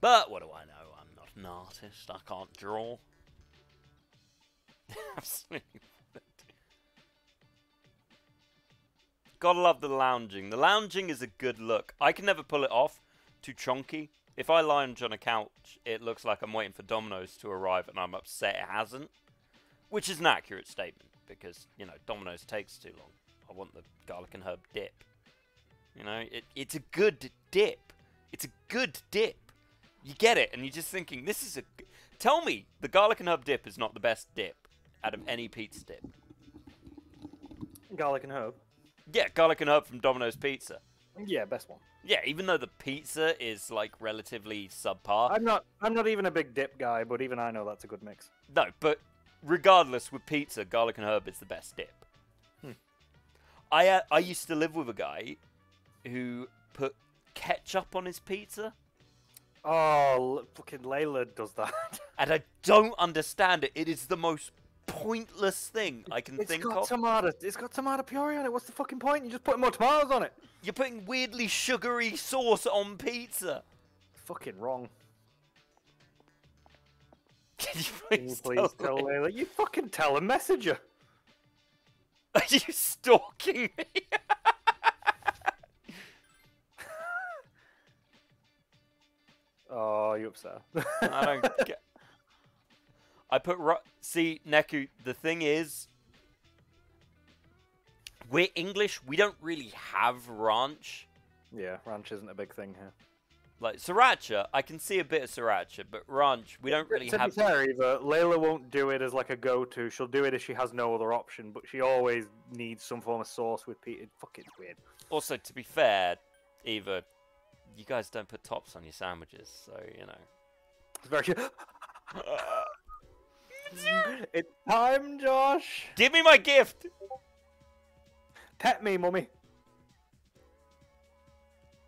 But what do I know? I'm not an artist. I can't draw. Absolutely. Gotta love the lounging. The lounging is a good look. I can never pull it off. Too chonky. If I lounge on a couch, it looks like I'm waiting for Domino's to arrive and I'm upset it hasn't. Which is an accurate statement, because, you know, Domino's takes too long. I want the garlic and herb dip. You know, it's a good dip. It's a good dip. You get it, and you're just thinking, this is a... Tell me, the garlic and herb dip is not the best dip out of any pizza dip. Garlic and herb? Yeah, garlic and herb from Domino's Pizza. Yeah, best one. Yeah, even though the pizza is, like, relatively subpar. I'm not even a big dip guy, but even I know that's a good mix. No, but... Regardless, with pizza, garlic and herb is the best dip. I used to live with a guy who put ketchup on his pizza. Oh, fucking Layla does that. And I don't understand it. It is the most pointless thing I can think of. It's got tomato puree on it. What's the fucking point? You just put more tomatoes on it. You're putting weirdly sugary sauce on pizza. Fucking wrong. Can you please tell Layla? You fucking tell a messenger. Are you stalking me? Oh, you upset. I don't get. I put right. See, Neku, the thing is, we're English. We don't really have ranch. Yeah, ranch isn't a big thing here. Like sriracha, I can see a bit of sriracha, but ranch, we don't really have. Either. Layla won't do it as like a go-to. She'll do it if she has no other option, but she always needs some form of sauce with pizza. Fuck, it's weird. Also, to be fair, Eva, you guys don't put tops on your sandwiches, so you know. It's very. It's time, Josh. Give me my gift. Pet me, mummy.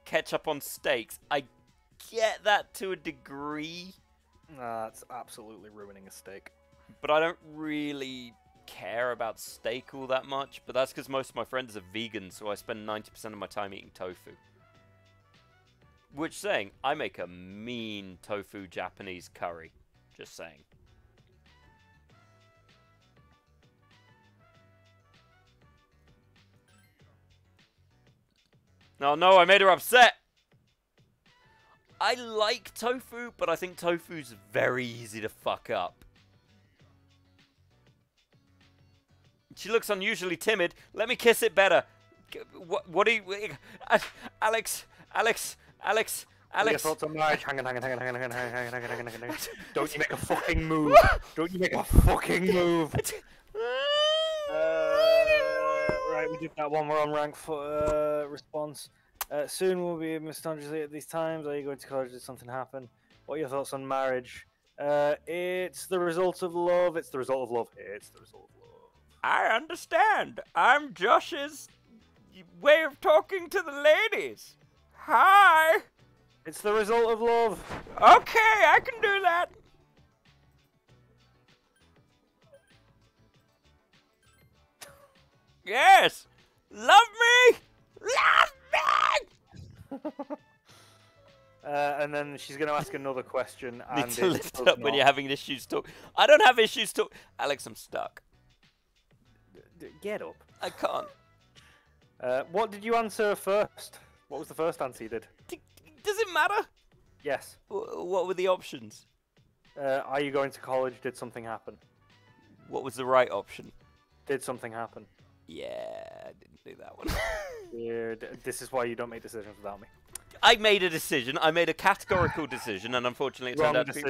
Ketchup on steaks. I get that to a degree. Nah, it's absolutely ruining a steak. But I don't really care about steak all that much. But that's because most of my friends are vegan, so I spend 90% of my time eating tofu. Which saying, I make a mean tofu Japanese curry. Just saying. No, no, I made her upset. I like tofu, but I think tofu's very easy to fuck up. She looks unusually timid. Let me kiss it better. What do you... Alex. Don't you make a fucking move. Don't you make a fucking move. Right, we did that one. We're on rank for response. Soon we'll be misunderstood at these times. Are you going to college? Did something happen? What are your thoughts on marriage? It's the result of love. It's the result of love. It's the result of love. I understand. I'm Josh's way of talking to the ladies. Hi. It's the result of love. Okay, I can do that. Yes! Love me! Love me! And then she's going to ask another question. And need to lift up when you're having issues talk. I don't have issues talk. Alex, I'm stuck. Get up. I can't. What did you answer first? What was the first answer you did? Does it matter? Yes. What were the options? Are you going to college? Did something happen? What was the right option? Did something happen? Yeah, I didn't do that one. Dude, this is why you don't make decisions without me. I made a decision. I made a categorical decision, and unfortunately it turned out to be...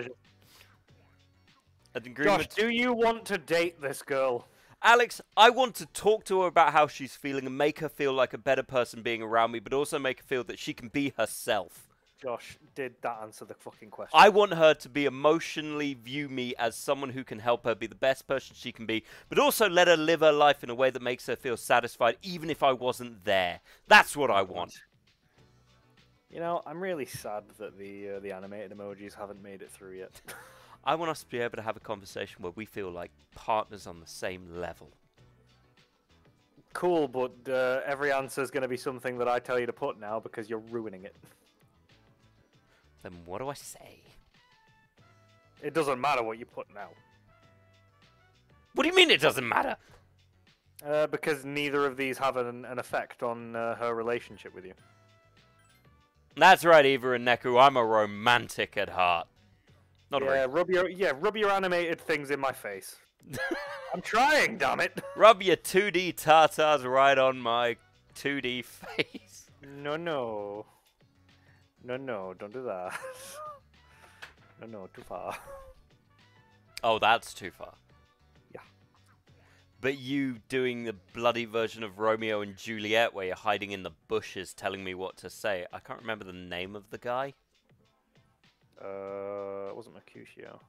An agreement. Josh, do you want to date this girl? Alex, I want to talk to her about how she's feeling and make her feel like a better person being around me, but also make her feel that she can be herself. Josh, did that answer the fucking question? I want her to be emotionally view me as someone who can help her be the best person she can be, but also let her live her life in a way that makes her feel satisfied, even if I wasn't there. That's what I want. You know, I'm really sad that the animated emojis haven't made it through yet. I want us to be able to have a conversation where we feel like partners on the same level. Cool, but every answer is going to be something that I tell you to put now because you're ruining it. Then what do I say? It doesn't matter what you put now. What do you mean it doesn't matter? Because neither of these have an effect on her relationship with you. That's right, Eva and Neku. I'm a romantic at heart. Not yeah, a rub your animated things in my face. I'm trying, damn it. Rub your 2D tartars right on my 2D face. No. No, don't do that. No, too far. Oh, that's too far. Yeah. But you doing the bloody version of Romeo and Juliet where you're hiding in the bushes telling me what to say. I can't remember the name of the guy. It wasn't Mercutio.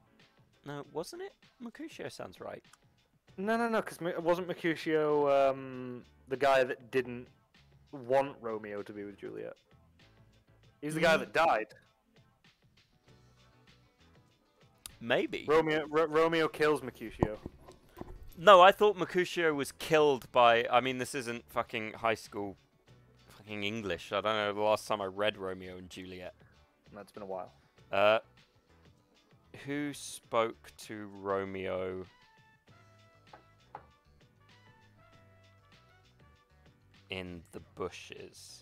No, wasn't it? Mercutio sounds right. No, because it wasn't Mercutio the guy that didn't want Romeo to be with Juliet. He's the guy that died. Maybe. Romeo kills Mercutio. No, I thought Mercutio was killed by... I mean, this isn't fucking high school fucking English. I don't know the last time I read Romeo and Juliet. That's been a while. Who spoke to Romeo? In the bushes.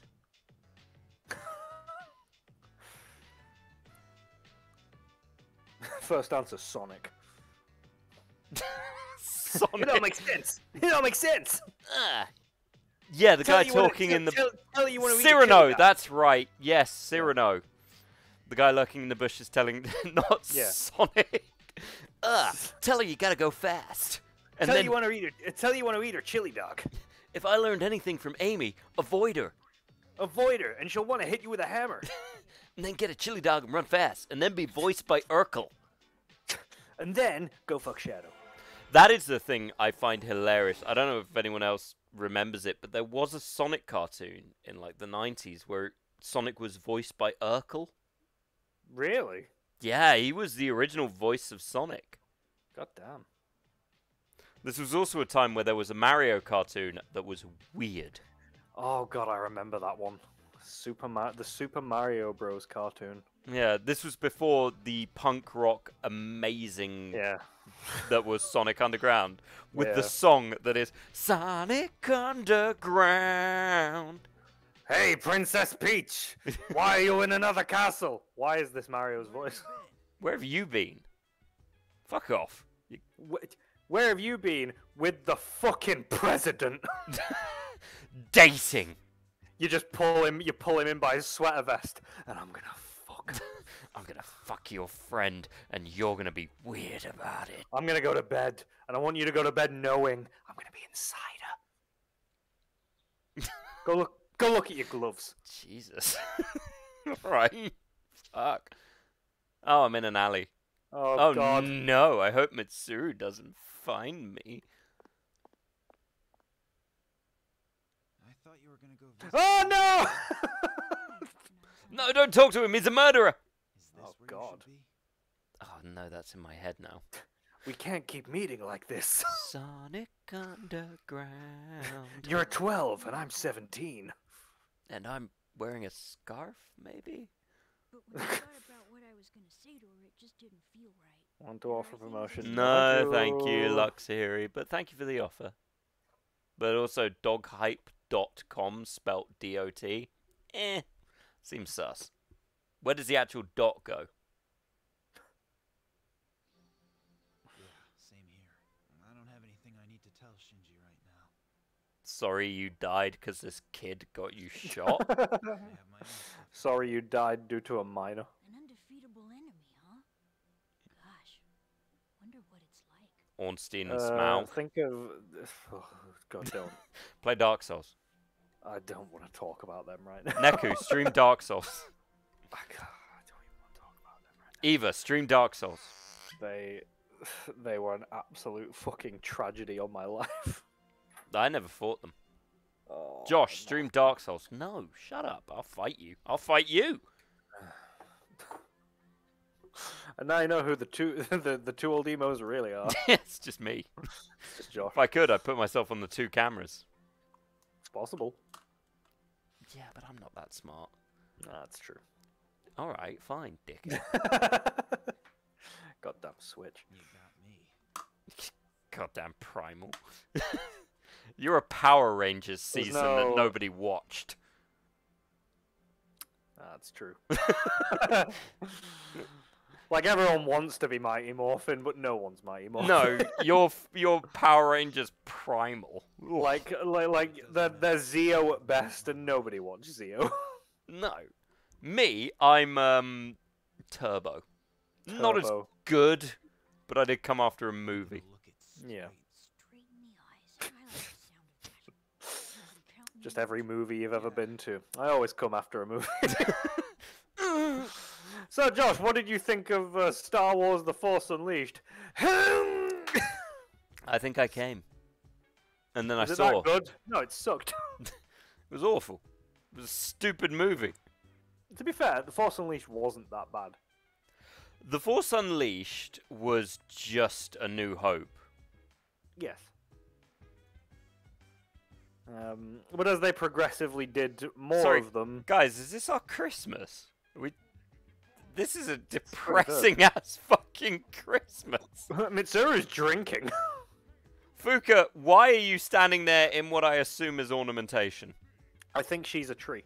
First answer, Sonic. Sonic. It don't make sense. It don't make sense. Yeah, the guy talking in the Cyrano. That's right. Yes, Cyrano. The guy lurking in the bush is telling Sonic. Tell her you gotta go fast. And tell her you want to eat her. Tell her you want to eat her chili dog. If I learned anything from Amy, avoid her. Avoid her, and she'll want to hit you with a hammer. And then get a chili dog and run fast, and then be voiced by Urkel. And then go fuck Shadow. That is the thing I find hilarious. I don't know if anyone else remembers it, but there was a Sonic cartoon in like the 90s where Sonic was voiced by Urkel. Really? Yeah, he was the original voice of Sonic. God damn. This was also a time where there was a Mario cartoon that was weird. Oh god, I remember that one. The Super Mario Bros. Cartoon. Yeah, this was before the punk rock amazing that was Sonic Underground, with the song that is Sonic Underground. Hey, Princess Peach, why are you in another castle? Why is this Mario's voice? Where have you been? Fuck off. Where have you been with the fucking president? Dating. You just pull him. You pull him in by his sweater vest, and I'm gonna fuck. I'm gonna fuck your friend, and you're gonna be weird about it. I'm gonna go to bed, and I want you to go to bed knowing I'm gonna be inside her. Go look. Go look at your gloves. Jesus. All right. Fuck. Oh, I'm in an alley. Oh god. No! I hope Mitsuru doesn't find me. I thought you were gonna go. Oh no! No! Don't talk to him. He's a murderer. Oh god. Oh no, that's in my head now. We can't keep meeting like this. Sonic Underground. You're 12 and I'm 17. And I'm wearing a scarf, maybe. But when I thought about what I was going to say to her, it just didn't feel right. Want to offer promotion? No, thank you, Luxury. But thank you for the offer. But also doghype.com, spelt D-O-T. Eh, seems sus. Where does the actual dot go? Yeah, same here. I don't have anything I need to tell Shinji right now. Sorry you died because this kid got you shot? Sorry you died due to a minor. An undefeatable enemy, huh? Gosh. Wonder what it's like. Ornstein and Smaug. Think of... Oh, God, don't. Play Dark Souls. I don't want to talk about them right now. Neku, stream Dark Souls. I don't even want to talk about them right now. Eva, stream Dark Souls. They were an absolute fucking tragedy on my life. I never fought them. Oh, Josh, stream Dark Souls. No, shut up. I'll fight you. I'll fight you. And now you know who the two old emos really are. It's just me. It's just Josh. If I could, I'd put myself on the two cameras. It's possible. Yeah, but I'm not that smart. No, that's true. All right, fine, dick. Goddamn Switch. You got me. Goddamn primal. You're a Power Rangers season that nobody watched. That's true. Like, everyone wants to be Mighty Morphin, but no one's Mighty Morphin. No, you're Power Rangers primal. Like they're Zeo at best, and nobody wants Zeo. No. Me, I'm Turbo. Not as good, but I did come after a movie. Yeah. Just every movie you've ever been to. I always come after a movie. So, Josh, what did you think of Star Wars The Force Unleashed? I think I came. And then I saw... Is it that good? No, it sucked. It was awful. It was a stupid movie. To be fair, The Force Unleashed wasn't that bad. The Force Unleashed was just A New Hope. Yes. But as they progressively did more of them... Guys, is this our Christmas? This is a depressing-ass fucking Christmas. Mitsuru is drinking. Fuka, why are you standing there in what I assume is ornamentation? I think she's a tree.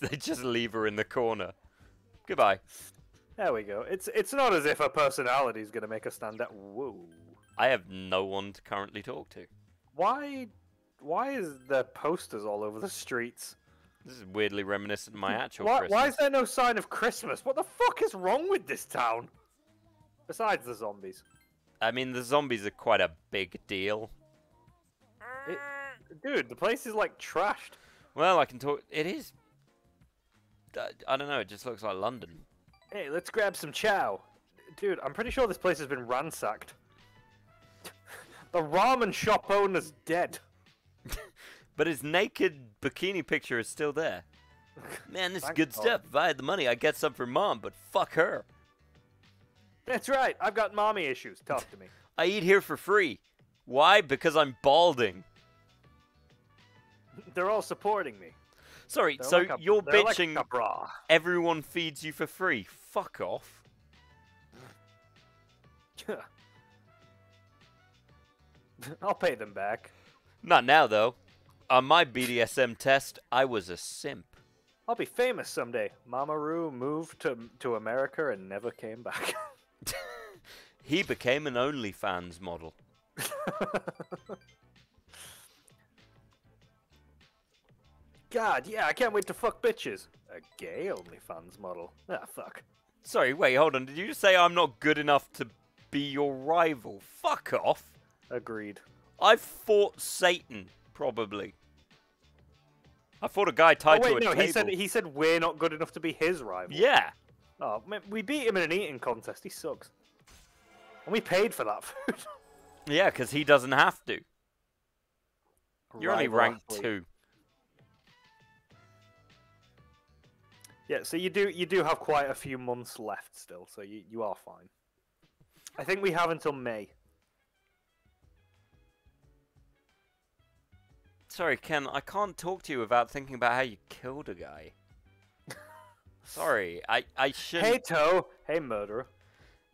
They just leave her in the corner. Goodbye. There we go. It's not as if her personality is going to make her stand out. Whoa. I have no one to currently talk to. Why is there posters all over the streets? This is weirdly reminiscent of my actual Christmas. Why is there no sign of Christmas? What the fuck is wrong with this town? Besides the zombies. I mean, the zombies are quite a big deal. Dude, the place is like trashed. Well, I can talk... It is... I don't know, it just looks like London. Hey, let's grab some chow. Dude, I'm pretty sure this place has been ransacked. The ramen shop owner's dead. But his naked bikini picture is still there. Man, this is good stuff. If I had the money, I'd get some for Mom, but fuck her. That's right. I've got mommy issues. Talk to me. I eat here for free. Why? Because I'm balding. They're all supporting me. Sorry, they're so like you're bitching like everyone feeds you for free. Fuck off. I'll pay them back. Not now, though. On my BDSM test, I was a simp. I'll be famous someday. Mamoru moved to America and never came back. He became an OnlyFans model. God, yeah, I can't wait to fuck bitches. A gay OnlyFans model. Ah, fuck. Sorry, wait, hold on. Did you just say I'm not good enough to be your rival? Fuck off. Agreed. I fought Satan, probably. I fought a guy tied to a table. He said we're not good enough to be his rival. Yeah. Oh, man, we beat him in an eating contest. He sucks. And we paid for that food. Yeah, because he doesn't have to. You're only ranked 2. Yeah, so you do have quite a few months left still, so you are fine. I think we have until May. Sorry, Ken, I can't talk to you without thinking about how you killed a guy. Sorry, I shouldn't... Hey, Toe. Hey, murderer.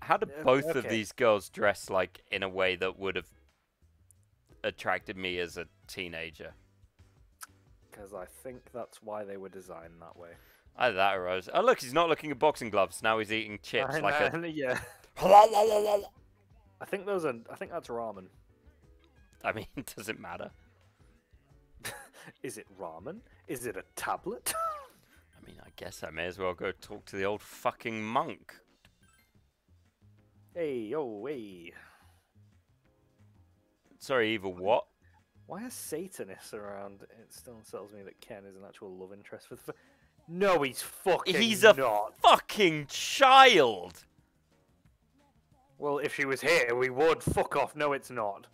How did both of these girls dress, like, in a way that would have attracted me as a teenager? Because I think that's why they were designed that way. Either that or I was... Oh, look, he's not looking at boxing gloves. Now he's eating chips Yeah. I think that's ramen. I mean, does it matter? Is it ramen? Is it a tablet? I mean, I guess I may as well go talk to the old fucking monk. Hey, oh, hey. Sorry, Eva, what? Why are Satanists around? It still tells me that Ken is an actual love interest for the... No, he's fucking not. He's a fucking child! Well, if she was here, we would. Fuck off. No, it's not.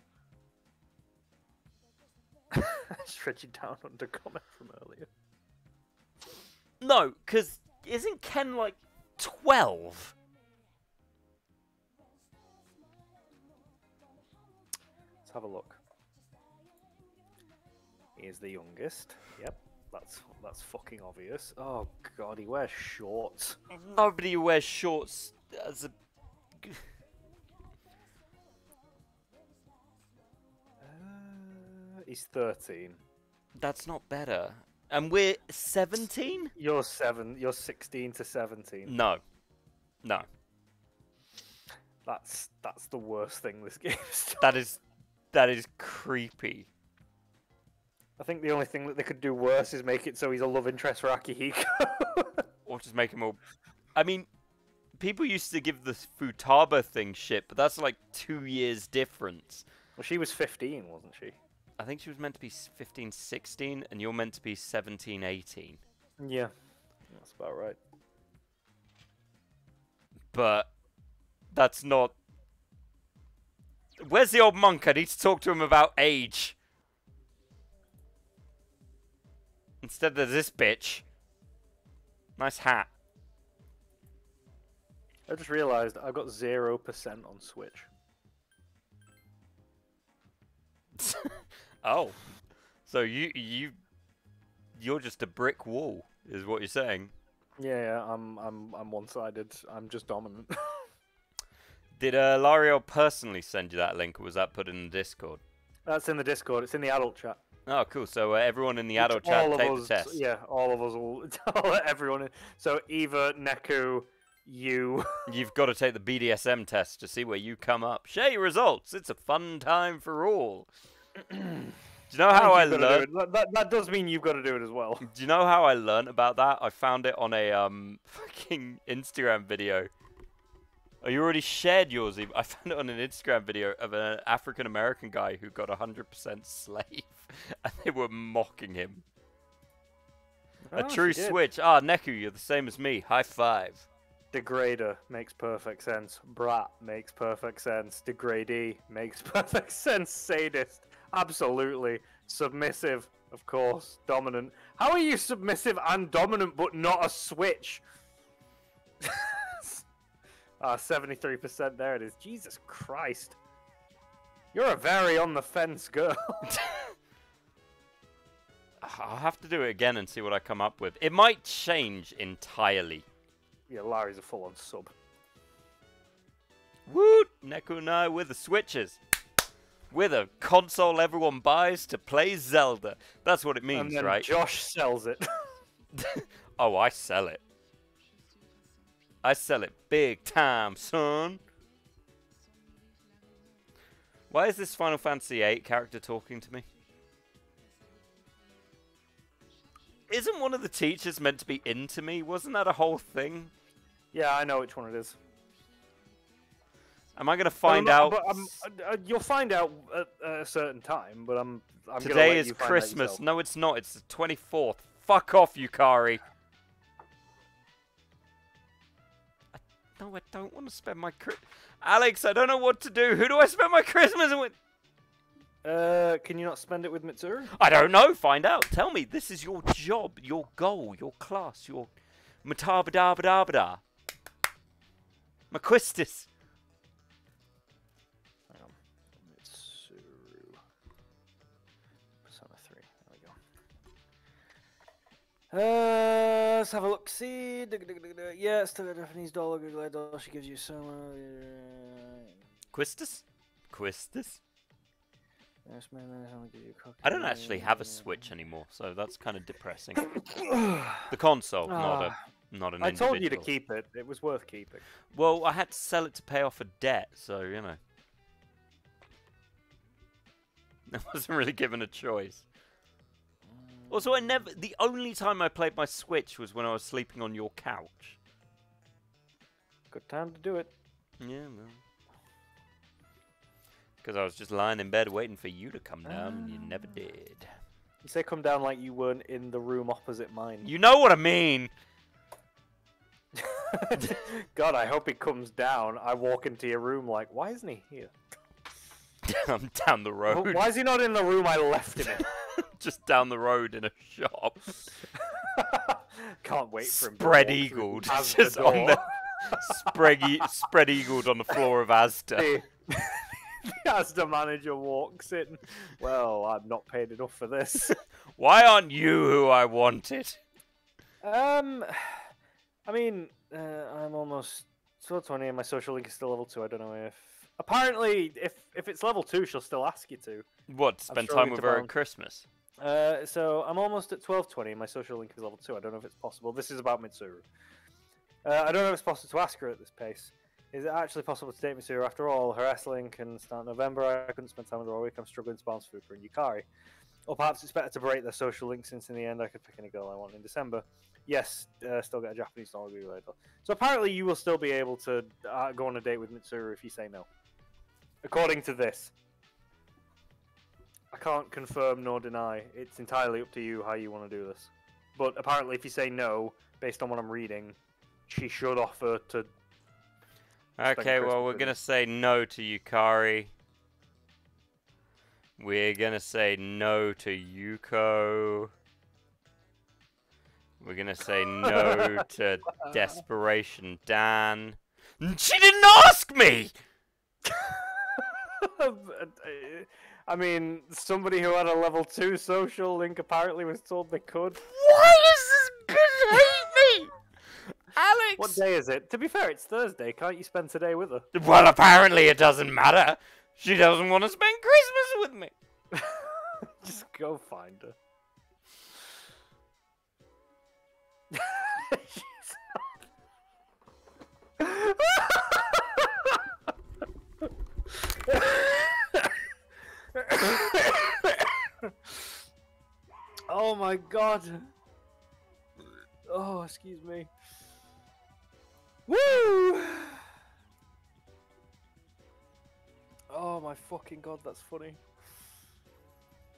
Stretching down under comment from earlier. No, because isn't Ken like 12? Let's have a look. He is the youngest. Yep, that's fucking obvious. Oh god, he wears shorts. Nobody wears shorts as a. He's 13. That's not better. And we're 17? You're 7. You're 16 to 17. No. No. That's the worst thing this game is. That is creepy. I think the only thing that they could do worse is make it so he's a love interest for Akihiko. Or just make him all... I mean, people used to give the Futaba thing shit, but that's like 2 years difference. Well, she was 15, wasn't she? I think she was meant to be 15, 16, and you're meant to be 17, 18. Yeah, that's about right. But that's not... Where's the old monk? I need to talk to him about age. Instead there's this bitch. Nice hat. I just realised I've got 0% on Switch. sense. Oh. So you're just a brick wall, is what you're saying. Yeah, I'm one-sided. I'm just dominant. Did Lario personally send you that link, or was that put in the Discord? That's in the Discord. It's in the adult chat. Oh, cool. So everyone in the adult chat, take the test. Yeah, all of us. Everyone. So Eva, Neku, you. You've got to take the BDSM test to see where you come up. Share your results. It's a fun time for all. Do you know how I learned? That does mean you've got to do it as well. Do you know how I learned about that? I found it on a fucking Instagram video. Oh, you already shared yours, Eve. I found it on an Instagram video of an African-American guy who got 100% slave. And they were mocking him. Oh, a true switch. Ah, Neku, you're the same as me. High five. Degrader makes perfect sense. Brat makes perfect sense. Degradee makes perfect sense. Sadist. Absolutely. Submissive, of course. Dominant. How are you submissive and dominant, but not a switch? 73%. There it is. Jesus Christ. You're a very on-the-fence girl. I'll have to do it again and see what I come up with. It might change entirely. Yeah, Larry's a full-on sub. Woot! Neku and I, we're the switches. With a console everyone buys to play Zelda. That's what it means, and then right? Josh sells it. Oh, I sell it. I sell it big time, son. Why is this Final Fantasy VIII character talking to me? Isn't one of the teachers meant to be into me? Wasn't that a whole thing? Yeah, I know which one it is. Am I going to find out? But you'll find out at a certain time, but I'm going to let you find out yourself. Today is Christmas. No, it's not. It's the 24th. Fuck off, Yukari. No, I don't want to spend my Alex, I don't know what to do. Who do I spend my Christmas with? Can you not spend it with Mitsuru? I don't know. Find out. Tell me. This is your job, your goal, your class, your... Matabadabadabada. Maquistis. Let's have a look. See, yeah, still a Japanese dollar. $1. She gives you some. Quistis? Quistis? I don't actually have a Switch anymore, so that's kind of depressing. The console, not an individual. I told you to keep it. It was worth keeping. Well, I had to sell it to pay off a debt, so you know, I wasn't really given a choice. Also, the only time I played my Switch was when I was sleeping on your couch. Good time to do it. Yeah, man. Because I was just lying in bed waiting for you to come down, and you never did. You say come down like you weren't in the room opposite mine. You know what I mean! God, I hope he comes down. I walk into your room like, why isn't he here? I'm down the road. Well, why is he not in the room I left him in? Just down the road in a shop. Can't wait for him. Spread-eagled. Just on the spread-eagled on the floor of Asda. The Asda manager walks in. Well, I'm not paid enough for this. Why aren't you who I wanted? I mean, I'm almost level 20 and my social link is still level 2. I don't know if... Apparently, if it's level 2, she'll still ask you to. What? Spend time with her at Christmas? So I'm almost at 1220 and my social link is level 2. I don't know if it's possible. This is about Mitsuru. I don't know if it's possible to ask her at this pace. Is it actually possible to date Mitsuru? After all, her S-link can start November. I couldn't spend time with her all week. I'm struggling to balance Fuka and Yukari. Or perhaps it's better to break their social link since in the end I could pick any girl I want in December. Yes, still get a Japanese doll later. So apparently you will still be able to go on a date with Mitsuru if you say no. According to this. I can't confirm nor deny. It's entirely up to you how you want to do this. But apparently if you say no, based on what I'm reading, she should offer to... Okay, well, we're going to say no to Yukari. We're going to say no to Yuko. We're going to say no to Desperation Dan. She didn't ask me! I mean, somebody who had a level 2 social link apparently was told they could. Why does this bitch hate me? Alex! What day is it? To be fair, it's Thursday. Can't you spend today with her? Well, apparently it doesn't matter. She doesn't want to spend Christmas with me. Just go find her. Oh my god. Oh, excuse me. Woo! Oh my fucking god, that's funny.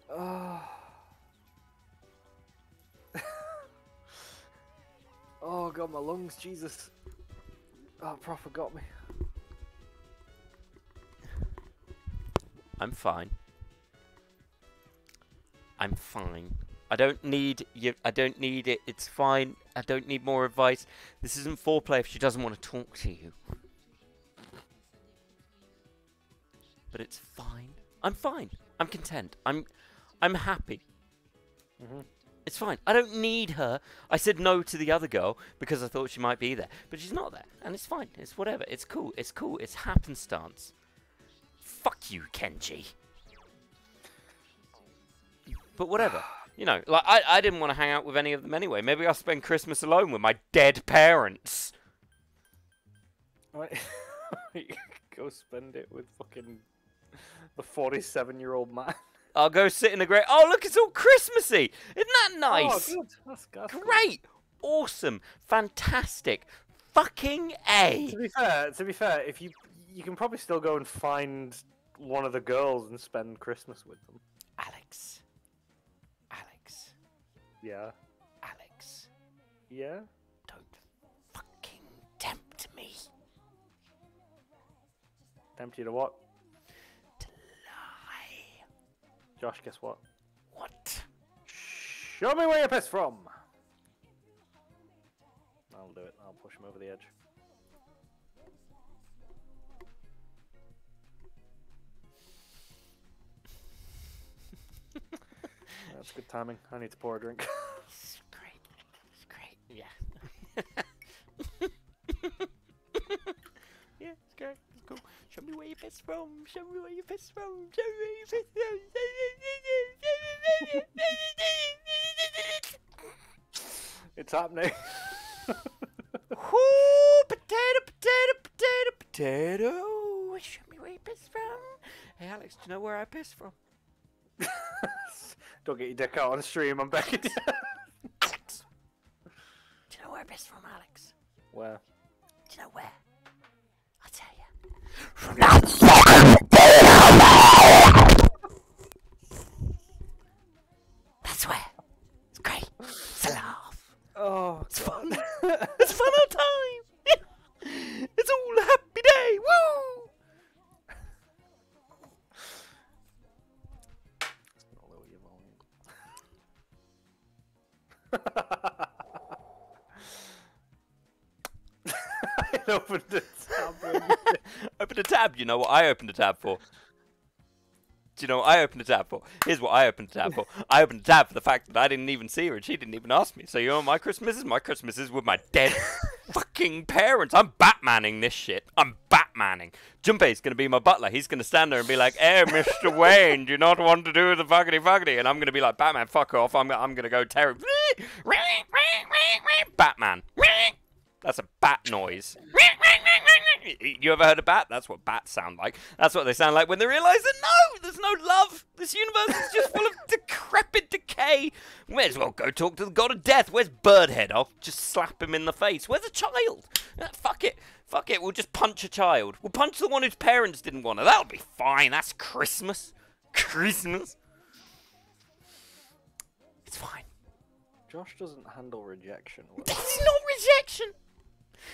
Oh. Oh god, my lungs, Jesus. Oh, proper got me. I'm fine. I'm fine. I don't need you. I don't need it. It's fine. I don't need more advice. This isn't foreplay if she doesn't want to talk to you. But it's fine. I'm fine. I'm content. I'm happy. Mm-hmm. It's fine. I don't need her. I said no to the other girl because I thought she might be there, but she's not there, and it's fine. It's whatever. It's cool. It's cool. It's happenstance. Fuck you, Kenji. But whatever. You know, like, I didn't want to hang out with any of them anyway. Maybe I'll spend Christmas alone with my dead parents. Go spend it with fucking the 47-year-old man. I'll go sit in a grave. Oh, look, it's all Christmassy. Isn't that nice? Oh, good. That's great. Cool. Awesome. Fantastic. Fucking A. To be fair, if you can probably still go and find one of the girls and spend Christmas with them. Alex. Yeah. Alex. Yeah? Don't fucking tempt me. Tempt you to what? To lie. Josh, guess what? What? Show me where you pissed from. I'll do it. I'll push him over the edge. That's good timing. I need to pour a drink. It's great. It's great. Yeah. Yeah, it's great. It's cool. Show me where you pissed from. Show me where you pissed from. Show me where you pissed from. It's happening. Ooh, potato, potato, potato, potato. Show me where you pissed from. Hey, Alex, do you know where I pissed from? Don't get your dick out on stream, I'm back. Alex! Do you know where I pissed from, Alex? Where? Do you know where? I'll tell you. From that fucking deal! That's where. It's great. It's a laugh. Oh, it's fun. It's fun all time! It's all a happy day! Woo! I opened a tab. Opened a tab. You know what I opened a tab for? Do you know what I opened a tab for? Here's what I opened a tab for. I opened a tab for the fact that I didn't even see her and she didn't even ask me. So you know what my Christmas is? My Christmas is with my dead fucking parents. I'm Batmaning this shit. I'm Batmaning. Junpei's gonna be my butler. He's gonna stand there and be like, "Hey, Mr. Wayne, do you not want to do the fuckity fuckity?" And I'm gonna be like, "Batman, fuck off. I'm gonna go tear Batman." That's a bat noise. You ever heard a bat? That's what bats sound like. That's what they sound like when they realise that no, there's no love. This universe is just full of decrepit decay. May as well go talk to the god of death. Where's Birdhead? I'll just slap him in the face. Where's a child? Fuck it. Fuck it. We'll just punch a child. We'll punch the one whose parents didn't want her. That'll be fine. That's Christmas. Christmas. It's fine. Josh doesn't handle rejection. This is not rejection.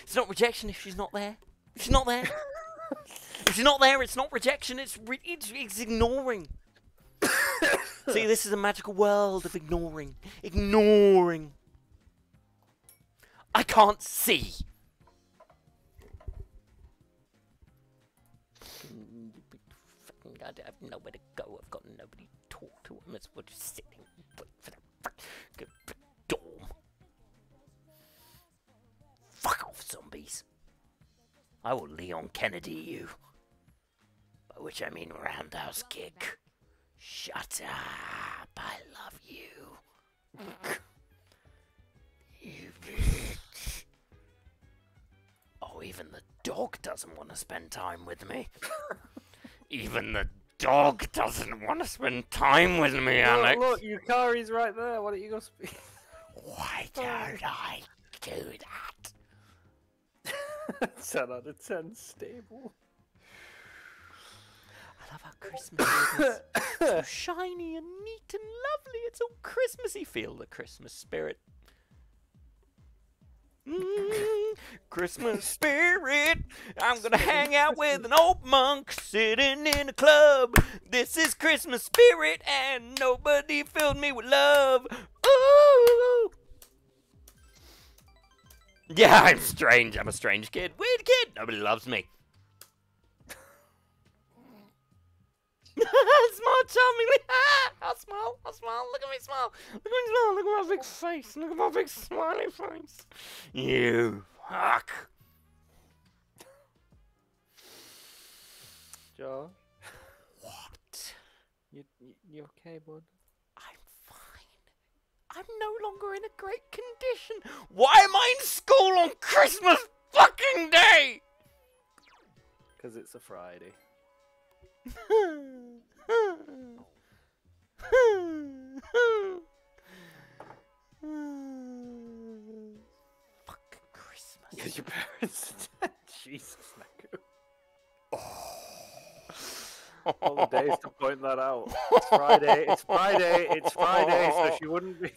It's not rejection if she's not there. If she's not there. If she's not there, it's not rejection. It's ignoring. See, this is a magical world of ignoring. Ignoring. I can't see. I have nowhere to go. I've got nobody to talk to. I might as well just sit here and wait for the dorm. Fuck off, zombies. I will Leon Kennedy you. By which I mean roundhouse kick. Shut up. I love you. You bitch. Oh, even the dog doesn't want to spend time with me. Even the dog doesn't want to spend time with me, Alex. Look, Yukari's right there. Why don't you go speak? Why don't I do that? 10 out of 10 stable. I love how Christmas is. So shiny and neat and lovely. It's all Christmassy. Feel the Christmas spirit. Christmas spirit. I'm gonna hang out with an old monk sitting in a club. This is Christmas spirit, and nobody filled me with love. Ooh. Yeah, I'm strange. I'm a strange kid. Weird kid. Nobody loves me. Smile charmingly. I'll smile. I'll smile. Look at me smile. Look at me smile. Look at my big face. Look at my big smiley face. You fuck. Joe. What? You okay, bud? I'm fine. I'm no longer in a great condition. Why am I in school on Christmas fucking day? Because it's a Friday. Fuck Christmas. Because your parents. Jesus, Neku. Oh. All the days to point that out. It's Friday, it's Friday, it's Friday, so she wouldn't be.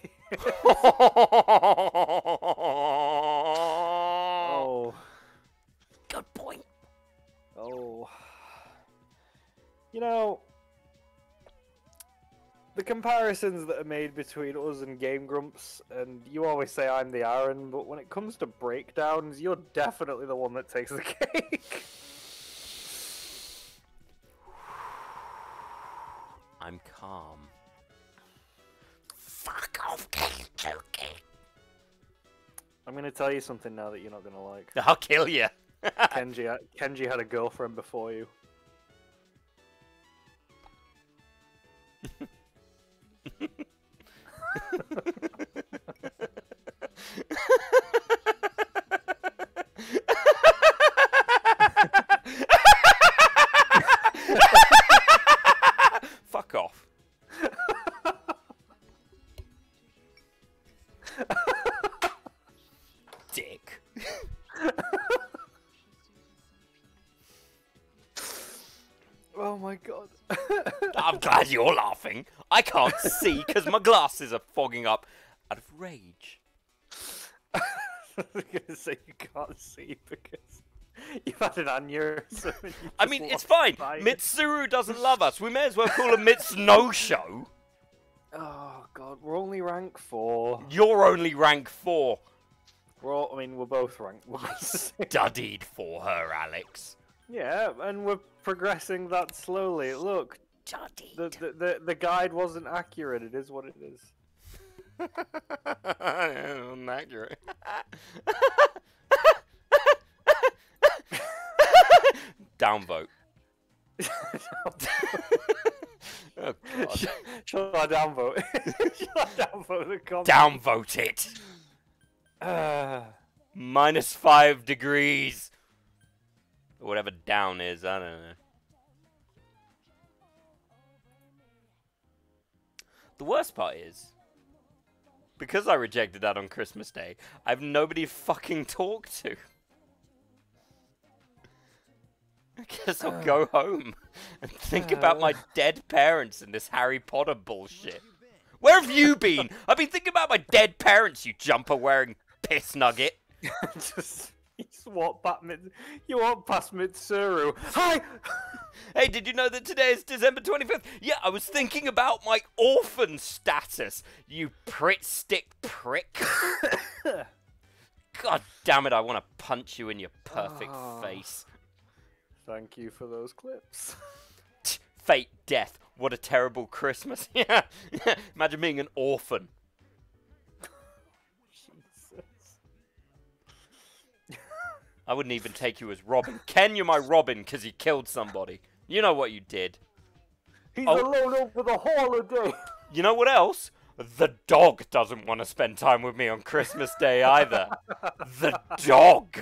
Oh. Good point. Oh. You know, the comparisons that are made between us and Game Grumps, and you always say I'm the Aaron, but when it comes to breakdowns, you're definitely the one that takes the cake. I'm calm. Fuck off, Kentucky. I'm going to tell you something now that you're not going to like. I'll kill you. Kenji had a girlfriend before you. Fuck off. Dick. Oh my god. I'm glad you're laughing. I can't see because my glasses are fogging up out of rage. I was going to say you can't see because you've had an aneurysm. I mean, it's fine. Mitsuru doesn't love us. We may as well call him Mits No Show. Oh, God. We're only rank 4. You're only rank 4. We're all, I mean, we're both rank 1. I studied for her, Alex. Yeah, and we're progressing that slowly. Look. The guide wasn't accurate. It is what it is. Accurate. Downvote. Oh, God. Shall I downvote? Shall I downvote the comment? Downvote it. Minus 5 degrees. Whatever down is, I don't know. The worst part is, because I rejected that on Christmas Day, I have nobody fucking talked to. I guess I'll go home and think about my dead parents and this Harry Potter bullshit. Where have you been? I've been thinking about my dead parents, you jumper-wearing piss nugget. You walked past Mitsuru. Hi! Hey, did you know that today is December 25th? Yeah, I was thinking about my orphan status, you pritstick prick. God damn it, I want to punch you in your perfect face. Thank you for those clips. fate, death. What a terrible Christmas. Yeah. Imagine being an orphan. Jesus. I wouldn't even take you as Robin. Ken, you're my Robin because he killed somebody. You know what you did. He's alone over the holiday. You know what else? The dog doesn't want to spend time with me on Christmas Day either. The dog.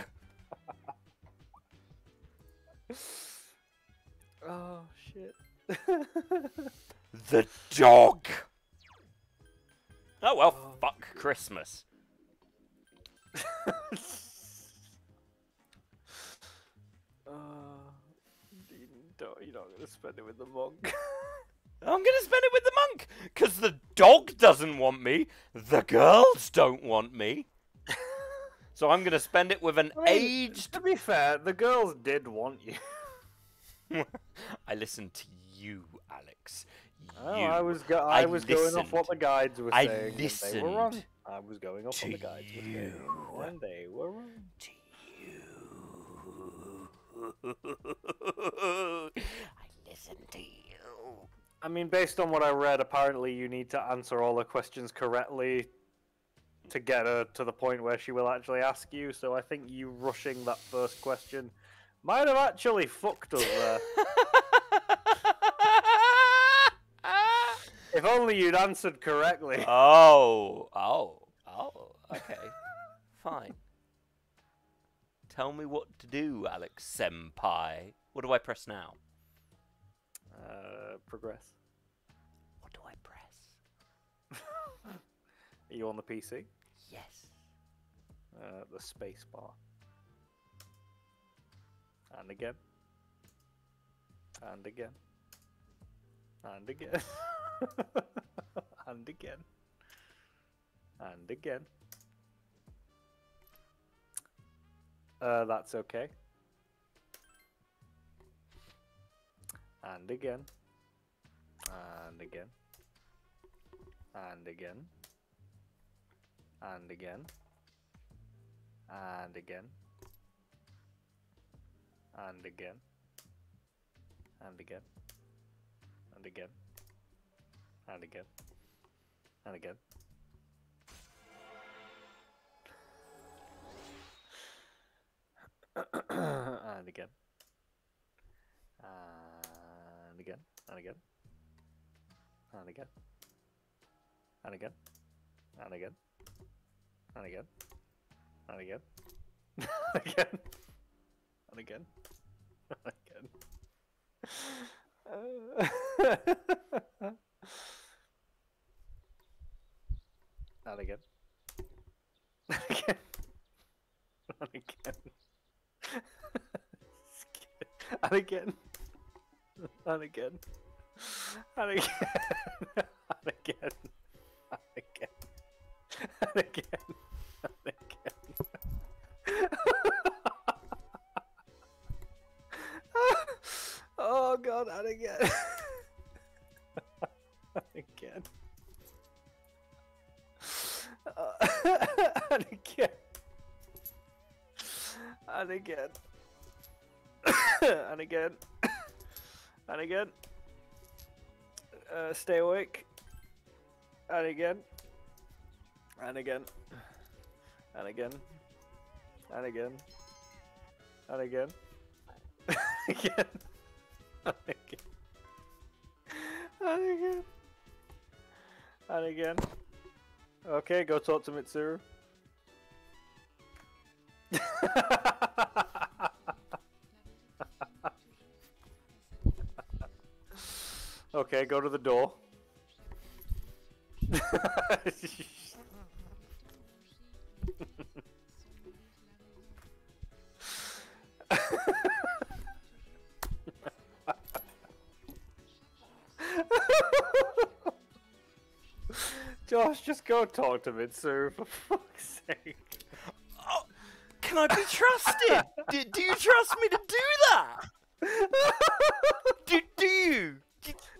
Oh, shit. The dog. Oh, well, oh, fuck God. Christmas. You're not going to spend it with the monk. I'm going to spend it with the monk. Because the dog doesn't want me. The girls don't want me. So I'm going to spend it with an aged... To be fair, the girls did want you. I listened to you, Alex. I was going off what the guides were saying. They were wrong. I was going off what the guides were saying. And they were wrong. I listened to you. I mean, based on what I read, apparently you need to answer all the questions correctly to get her to the point where she will actually ask you, so I think you rushing that first question might have actually fucked us there. If only you'd answered correctly. Oh, okay. Fine. Tell me what to do, Alex Senpai. What do I press now? Progress. What do I press? Are you on the PC? Yes. The space bar. And again. And again. And again. And again. And again. That's okay. And again. And again. And again. And again. And again. And again. And again. And again. And again. And again. And again. And again. And again. And again. And again. And again. And again. And again. And again. And again. And again. And again. And again. And again. And again. And again. And again. And again. And again. And again. And again. Oh God, and again. And again. And again. And again. And again. And again. Stay awake. And again. And again. And again. And again. And again. And again. And again. And again. And again. Okay, go talk to Mitsuru. Okay, go to the door. Josh, just go talk to Mitsuru, for fuck's sake. Oh, can I be trusted? do you trust me to do that? Do you?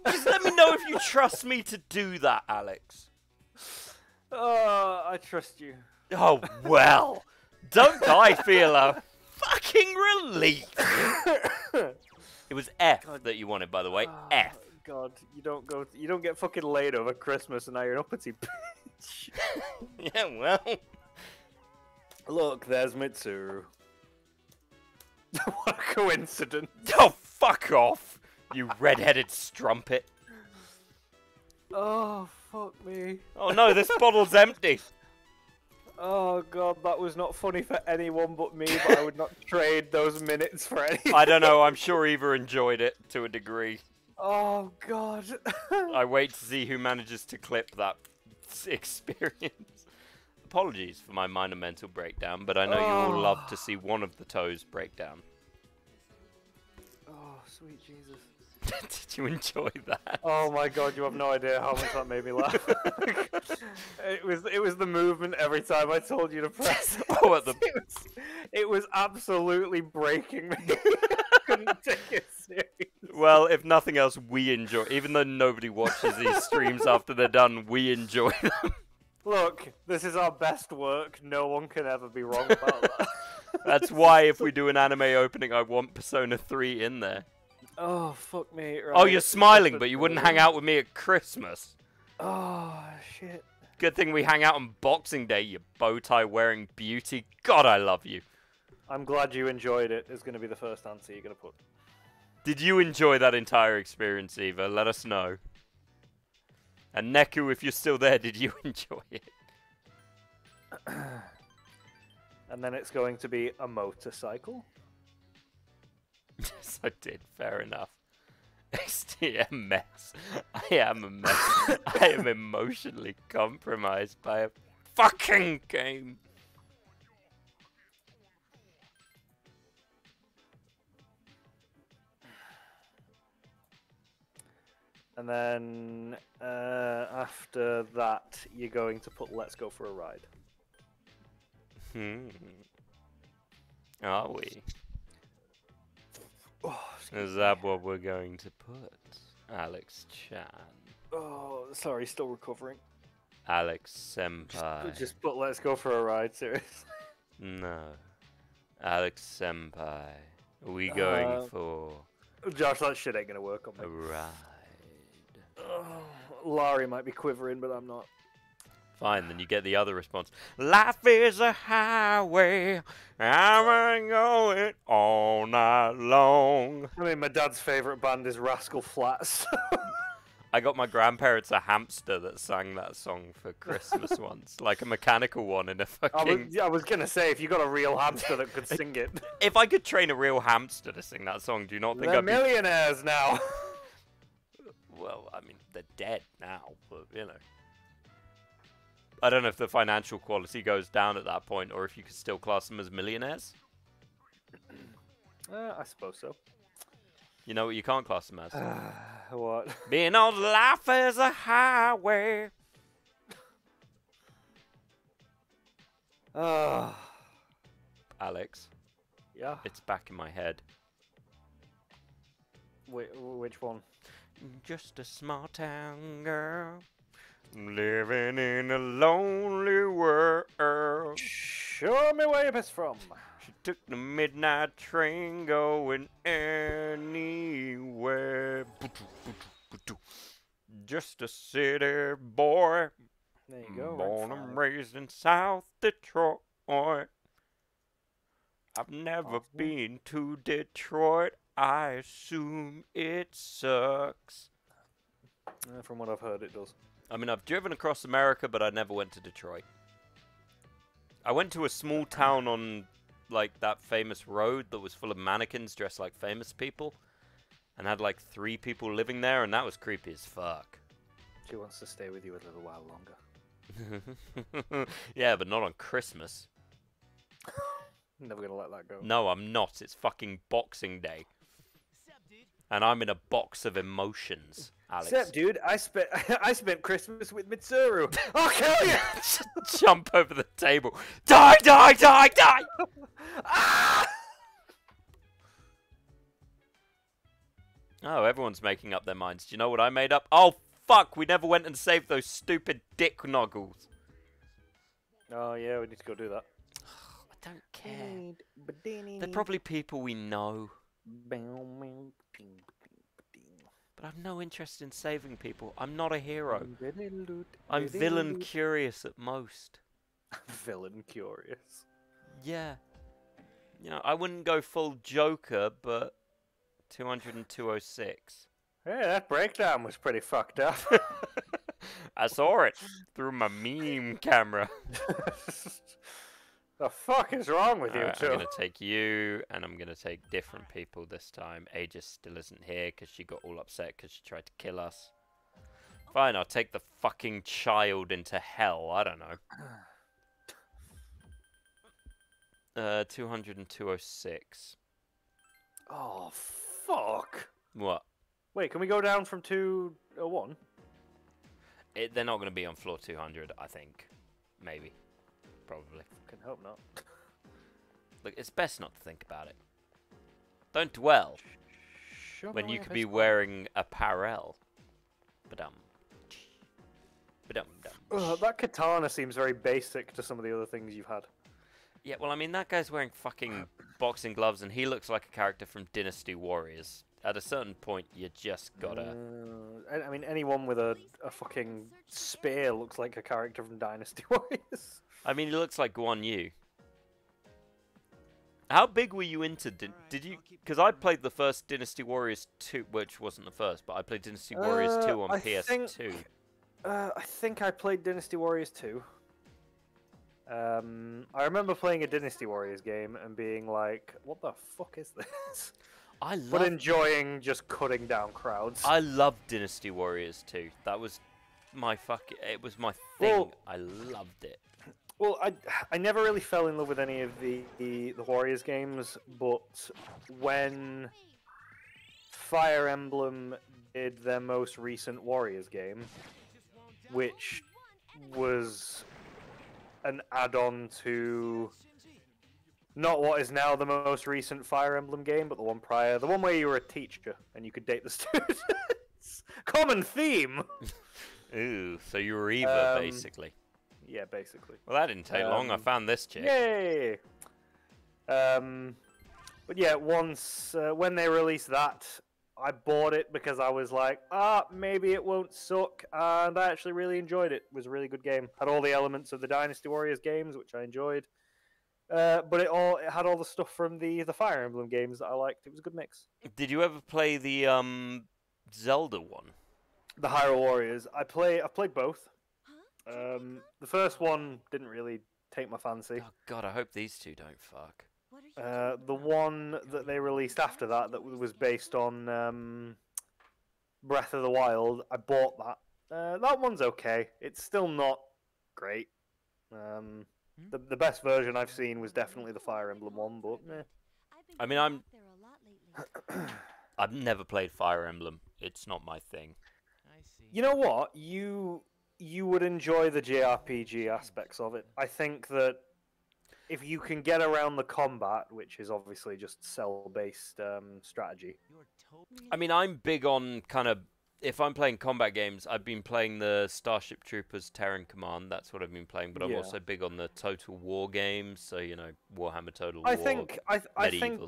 Just let me know if you trust me to do that, Alex. Oh, I trust you. Oh, well. Don't I feel a fucking relief? It was F God. That you wanted, by the way. F. God, you don't get fucking laid over Christmas, and now you're an uppity bitch. Yeah, well. Look, there's Mitsuru. What a coincidence. Oh, fuck off, you red-headed strumpet. Oh, fuck me. Oh no, this bottle's empty. Oh god, that was not funny for anyone but me, but I would not trade those minutes for anything. I don't know, I'm sure Eva enjoyed it to a degree. Oh god. I wait to see who manages to clip that experience. Apologies for my minor mental breakdown, but I know you all love to see one of the toes break down. Oh, sweet Jesus. Did you enjoy that? Oh my god, you have no idea how much that made me laugh. it was the movement every time I told you to press. Oh, at the... it was absolutely breaking me. I couldn't take it seriously. Well, if nothing else, we enjoy. Even though nobody watches these streams after they're done, we enjoy them. Look, this is our best work. No one can ever be wrong about that. That's why if we do an anime opening, I want Persona 3 in there. Oh, fuck me. Right. Oh, you're smiling, but you wouldn't hang out with me at Christmas. Oh, shit. Good thing we hang out on Boxing Day, you bow-tie-wearing beauty. God, I love you. I'm glad you enjoyed it. It's going to be the first answer you're going to put. Did you enjoy that entire experience, Eva? Let us know. And Neku, if you're still there, did you enjoy it? And then it's going to be a motorcycle. Yes, I did. Fair enough. XTMS. I am a mess. I am emotionally compromised by a fucking game. And then after that, you're going to put "Let's go for a ride." Hmm. Are we? Oh, is that what we're going to put? Alex Chan. Oh, sorry, still recovering. Alex Senpai. Just put "Let's go for a ride," seriously. No. Alex Senpai. Are we going for... Josh, that shit ain't going to work on me. A ride. Oh, Larry might be quivering, but I'm not. Fine, then you get the other response. Life is a highway, I'm going all night long. I mean, my dad's favourite band is Rascal Flatts. I got my grandparents a hamster that sang that song for Christmas once. Like a mechanical one in a fucking... I was going to say, if you got a real hamster that could sing it. If I could train a real hamster to sing that song, do you not think I'd be... They're millionaires now. Well, I mean, they're dead now, but, you know. I don't know if the financial quality goes down at that point, or if you could still class them as millionaires. I suppose so. You know what you can't class them as? What? Being on life is a highway. Alex. Yeah? It's back in my head. Which one? Just a small town girl. Living in a lonely world. Show me where you're best from. She took the midnight train going anywhere. Just a city boy. There you go. Born and raised in South Detroit. I've never been to Detroit. I assume it sucks. From what I've heard, it does. I mean, I've driven across America, but I never went to Detroit. I went to a small town on, like, that famous road that was full of mannequins dressed like famous people. And had, like, 3 people living there, and that was creepy as fuck. She wants to stay with you a little while longer. Yeah, but not on Christmas. I'm never gonna let that go. No, I'm not. It's fucking Boxing Day. And I'm in a box of emotions, Alex. Except, dude, I spent Christmas with Mitsuru. I'll kill you! Jump over the table. Die, die, die, die! Ah! Oh, everyone's making up their minds. Do you know what I made up? Oh, fuck, we never went and saved those stupid dick noggles. Oh, yeah, we need to go do that. I don't care. They're probably people we know. Bing, bing, bing. But I've no interest in saving people. I'm not a hero. I'm villain curious at most. Villain curious. Yeah. You know, I wouldn't go full Joker, but 200 and 206. Yeah, that breakdown was pretty fucked up. I saw it through my meme camera. The fuck is wrong with you two? I'm gonna take you, and I'm gonna take different people this time. Aegis still isn't here because she got all upset because she tried to kill us. Fine, I'll take the fucking child into hell. I don't know. 200 and 206. Oh, fuck. What? Wait, can we go down from 201? They're not going to be on floor 200, I think. Maybe. Probably. Can hope not. Look, it's best not to think about it. Don't dwell. When you could be wearing apparel. Ba-dum. Ba-dum. That katana seems very basic to some of the other things you've had. Yeah, well, I mean, that guy's wearing fucking boxing gloves, and he looks like a character from Dynasty Warriors. At a certain point, you just gotta... I mean, anyone with a fucking spear looks like a character from Dynasty Warriors. I mean, he looks like Guan Yu. How big were you into... Did you... Because I played the first Dynasty Warriors 2, which wasn't the first, but I played Dynasty Warriors 2 on PS2. I think I played Dynasty Warriors 2. I remember playing a Dynasty Warriors game and being like, what the fuck is this? I love but enjoying just cutting down crowds. I loved Dynasty Warriors too. That was my fucking... It was my thing. Well, I loved it. Well, I never really fell in love with any of the Warriors games, but when Fire Emblem did their most recent Warriors game, which was... an add-on to not what is now the most recent Fire Emblem game, but the one prior. The one where you were a teacher and you could date the students. Common theme! Ooh, so you were Eva, basically. Yeah, basically. Well, that didn't take long. I found this chick. Yay! But yeah, once, when they released that, I bought it because I was like, maybe it won't suck, and I actually really enjoyed it. It was a really good game. Had all the elements of the Dynasty Warriors games, which I enjoyed, but it had all the stuff from the Fire Emblem games that I liked. It was a good mix. Did you ever play the Zelda one? The Hyrule Warriors. I've played both. The first one didn't really take my fancy. Oh God, I hope these two don't fuck. The one that they released after that was based on Breath of the Wild, I bought that. That one's okay. It's still not great. The best version I've seen was definitely the Fire Emblem one, but meh. I mean, I've never played Fire Emblem. It's not my thing. You know what? You would enjoy the JRPG aspects of it. I think that if you can get around the combat, which is obviously just cell-based strategy. I mean, I'm big on kind of... If I'm playing combat games, I've been playing the Starship Troopers Terran Command. That's what I've been playing. But I'm also big on the Total War games. So, you know, Warhammer Total War, Medieval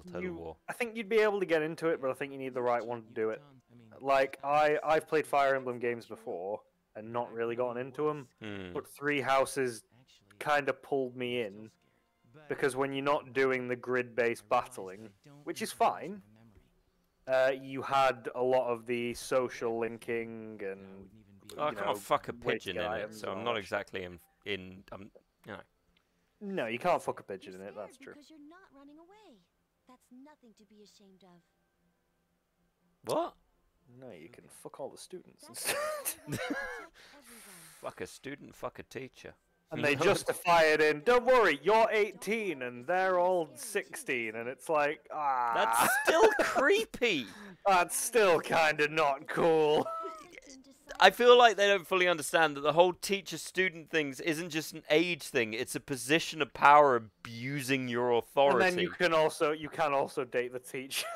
Total War. I think you'd be able to get into it, but I think you need the right one to do it. Like, I've played Fire Emblem games before and not really gotten into them. But Three Houses kind of pulled me in. Because when you're not doing the grid-based battling, which is fine, you had a lot of the social linking and... I can't fuck a pigeon in it, so I'm not exactly in, you know. No, you can't fuck a pigeon in it, that's true. You're not running away. That's nothing to be ashamed of. What? No, you can fuck all the students instead. Fuck a student, fuck a teacher. And they justify it in, don't worry, you're 18 and they're all 16, and it's like, that's still creepy. That's still kind of not cool. I feel like they don't fully understand that the whole teacher-student thing isn't just an age thing, it's a position of power abusing your authority. And then you can also date the teacher,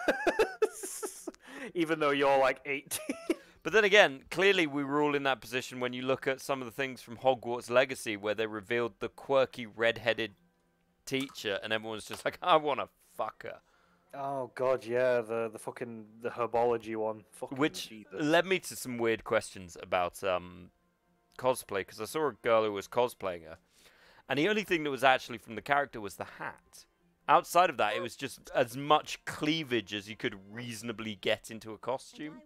even though you're like 18. But then again, clearly we were all in that position when you look at some of the things from Hogwarts Legacy where they revealed the quirky red-headed teacher and everyone's just like, I want to fuck her. Oh god, yeah, the herbology one. Fucking which Jesus. Led me to some weird questions about cosplay, because I saw a girl who was cosplaying her, and the only thing that was actually from the character was the hat. Outside of that, it was just as much cleavage as you could reasonably get into a costume.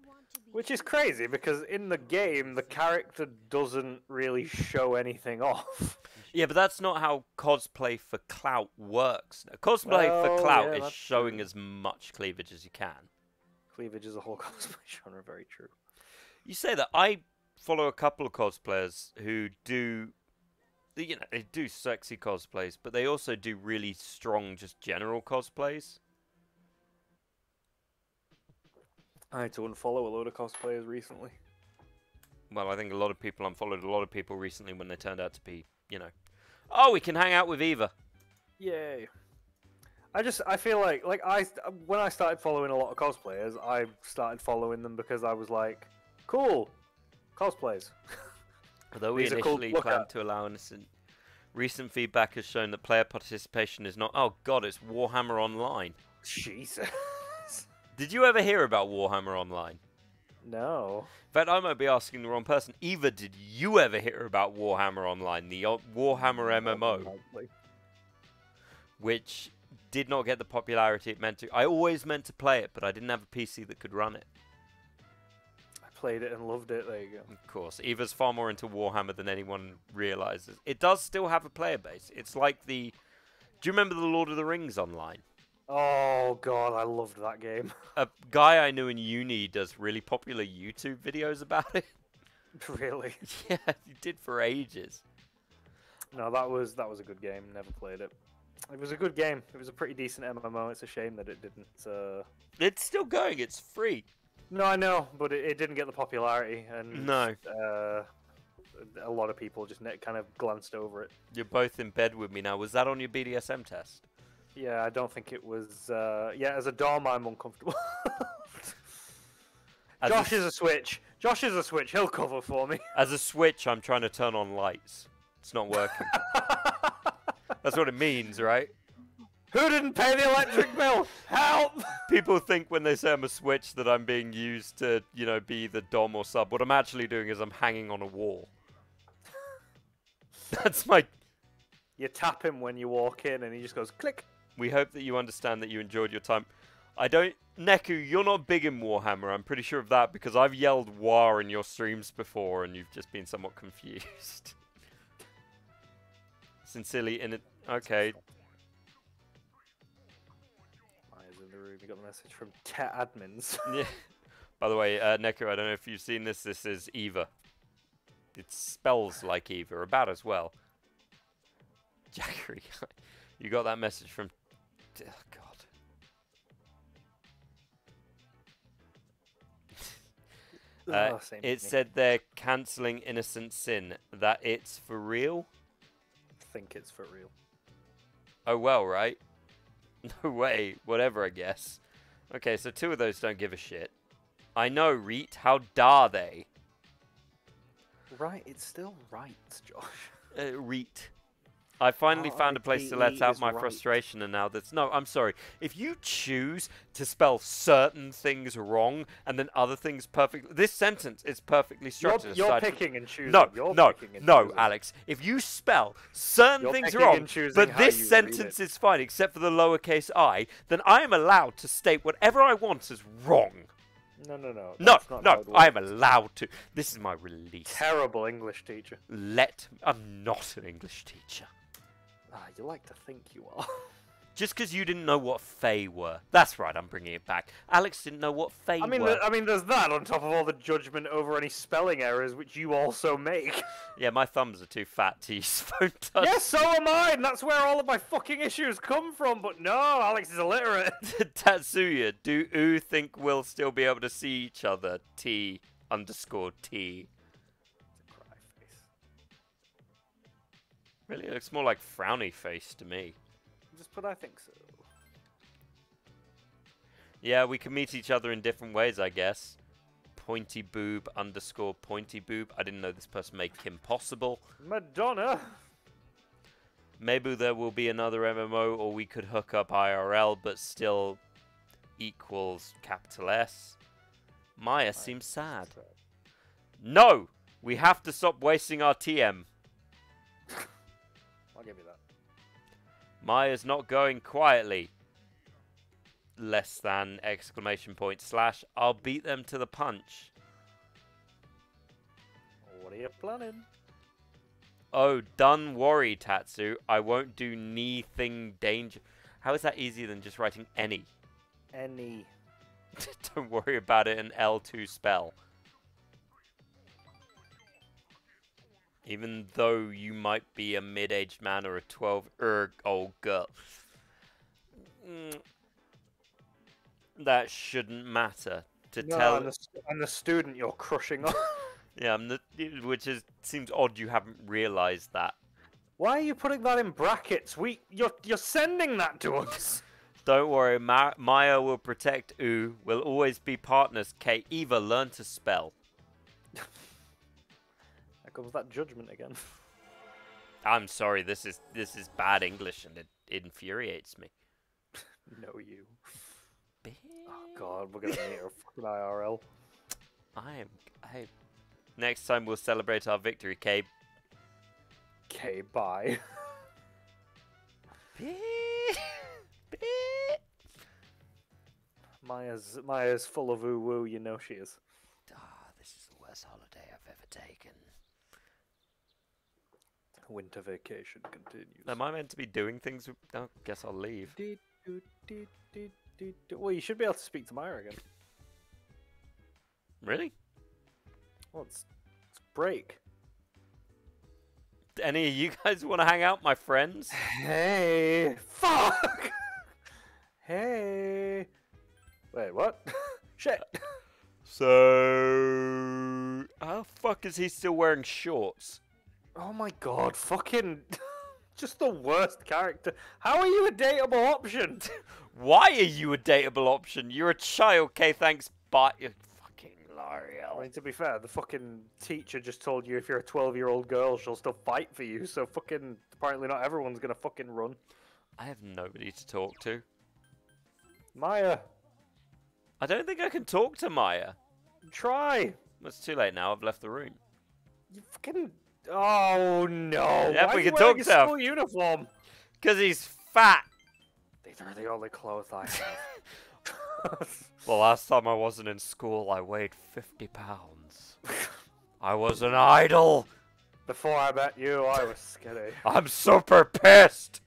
Which is crazy, because in the game, the character doesn't really show anything off. Yeah, but that's not how cosplay for clout works. Cosplay for clout is showing as much cleavage as you can. Cleavage is a whole cosplay genre, very true. You say that. I follow a couple of cosplayers who do... You know, they do sexy cosplays, but they also do really strong, just general cosplays. I had to unfollow a load of cosplayers recently. Well, I think a lot of people, unfollowed a lot of people recently when they turned out to be, you know. Oh, we can hang out with Eva. Yay. I feel like when I started following a lot of cosplayers, I started following them because I was like, cool, cosplays. Although we initially planned to allow innocent, recent feedback has shown that player participation is not... Oh, God, it's Warhammer Online. Jesus. Did you ever hear about Warhammer Online? No. In fact, I might be asking the wrong person. Eva, did you ever hear about Warhammer Online, the Warhammer MMO? Which did not get the popularity it meant to. I always meant to play it, but I didn't have a PC that could run it. Played it and loved it. There you go. Of course, Eva's far more into Warhammer than anyone realizes. It does still have a player base. It's like the... Do you remember the Lord of the Rings Online? Oh god, I loved that game. A guy I knew in uni does really popular YouTube videos about it. Really? Yeah, he did for ages. No, that was a good game. Never played it. It was a good game. It was a pretty decent MMO. It's a shame that it didn't. It's still going. It's free. No, I know, but it didn't get the popularity, and no. A lot of people just kind of glanced over it. You're both in bed with me now. Was that on your BDSM test? Yeah, I don't think it was. Yeah, as a dorm, I'm uncomfortable. Josh is a switch. Josh is a switch. He'll cover for me. As a switch, I'm trying to turn on lights. It's not working. That's what it means, right? Who didn't pay the electric bill? Help! People think when they say I'm a switch that I'm being used to, you know, be the dom or sub. What I'm actually doing is I'm hanging on a wall. That's my... You tap him when you walk in and he just goes click. We hope that you understand that you enjoyed your time. I don't... Neku, you're not big in Warhammer. I'm pretty sure of that because I've yelled war in your streams before and you've just been somewhat confused. Sincerely, in it... Okay... We got a message from admins. Yeah. By the way, Neku, I don't know if you've seen this. This is Eva. It spells like Eva, about as well. Jackery, you got that message from... Oh, God. It said they're cancelling Innocent Sin. That it's for real? I think it's for real. Oh, well, right? No way. Whatever, I guess. Okay, so two of those don't give a shit. I know, Reet. How dare they? Right. It's still right, Josh. Reet. I finally found a place to let out my frustration, and now that's... No, I'm sorry. If you choose to spell certain things wrong and then other things perfectly... This sentence is perfectly structured. You're picking and choosing. No, Alex. If you spell certain things wrong, but this sentence is fine except for the lowercase I, then I am allowed to state whatever I want as wrong. No. No, I am allowed to. This is my release. Terrible English teacher. I'm not an English teacher. Ah, you like to think you are. Just because you didn't know what Fae were. That's right, I'm bringing it back. Alex didn't know what Fae were. I mean, there's that on top of all the judgment over any spelling errors, which you also make. Yeah, my thumbs are too fat to use phone touch. Yes, so am I, and that's where all of my fucking issues come from. But no, Alex is illiterate. Tatsuya, do you think we'll still be able to see each other? T_T. Really, it looks more like frowny face to me. But I think so. Yeah, we can meet each other in different ways, I guess. Pointyboob_pointyboob. I didn't know this person made Kim possible. Madonna. Maybe there will be another MMO, or we could hook up IRL, but still equals capital S. Maya seems sad. No! We have to stop wasting our TM. I'll give you that. Maya's not going quietly. Less than exclamation point slash. I'll beat them to the punch. What are you planning? Oh, don't worry, Tatsu. I won't do anything dangerous. How is that easier than just writing any? Any. Don't worry about it, an L2 spell. Even though you might be a mid-aged man or a 12-year-old girl. That shouldn't matter. To tell... I'm the student you're crushing on. Yeah, which is seems odd you haven't realised that. Why are you putting that in brackets? You're sending that to us. Don't worry, Maya will protect U. We'll always be partners, K. Eva, learn to spell. There comes that judgment again. I'm sorry, this is bad English and it infuriates me. No, you. Bitch. Oh God, we're gonna need a fucking IRL. I am. Next time we'll celebrate our victory, K. K, bye. Maya's full of woo woo, you know she is. This is the worst holiday I've ever taken. Winter vacation continues. Am I meant to be doing things? I guess I'll leave. Well, you should be able to speak to Maya again. Really? Well, it's break. Any of you guys want to hang out, my friends? Hey! Fuck! Hey! Wait, what? Shit! So... How the fuck is he still wearing shorts? Oh my God, fucking... Just the worst character. How are you a dateable option? Why are you a dateable option? You're a child, okay, thanks, bye. I mean, to be fair, the fucking teacher just told you if you're a 12-year-old girl, she'll still fight for you. So fucking apparently not everyone's gonna fucking run. I have nobody to talk to. Maya. I don't think I can talk to Maya. Try. It's too late now. I've left the room. You fucking. Oh no. Yeah, why we can talk to him. Why are you wearing a school uniform? Because he's fat. These are the only clothes I have. The last time I wasn't in school, I weighed 50 pounds. I was an idol. Before I met you, I was skinny. I'm super pissed.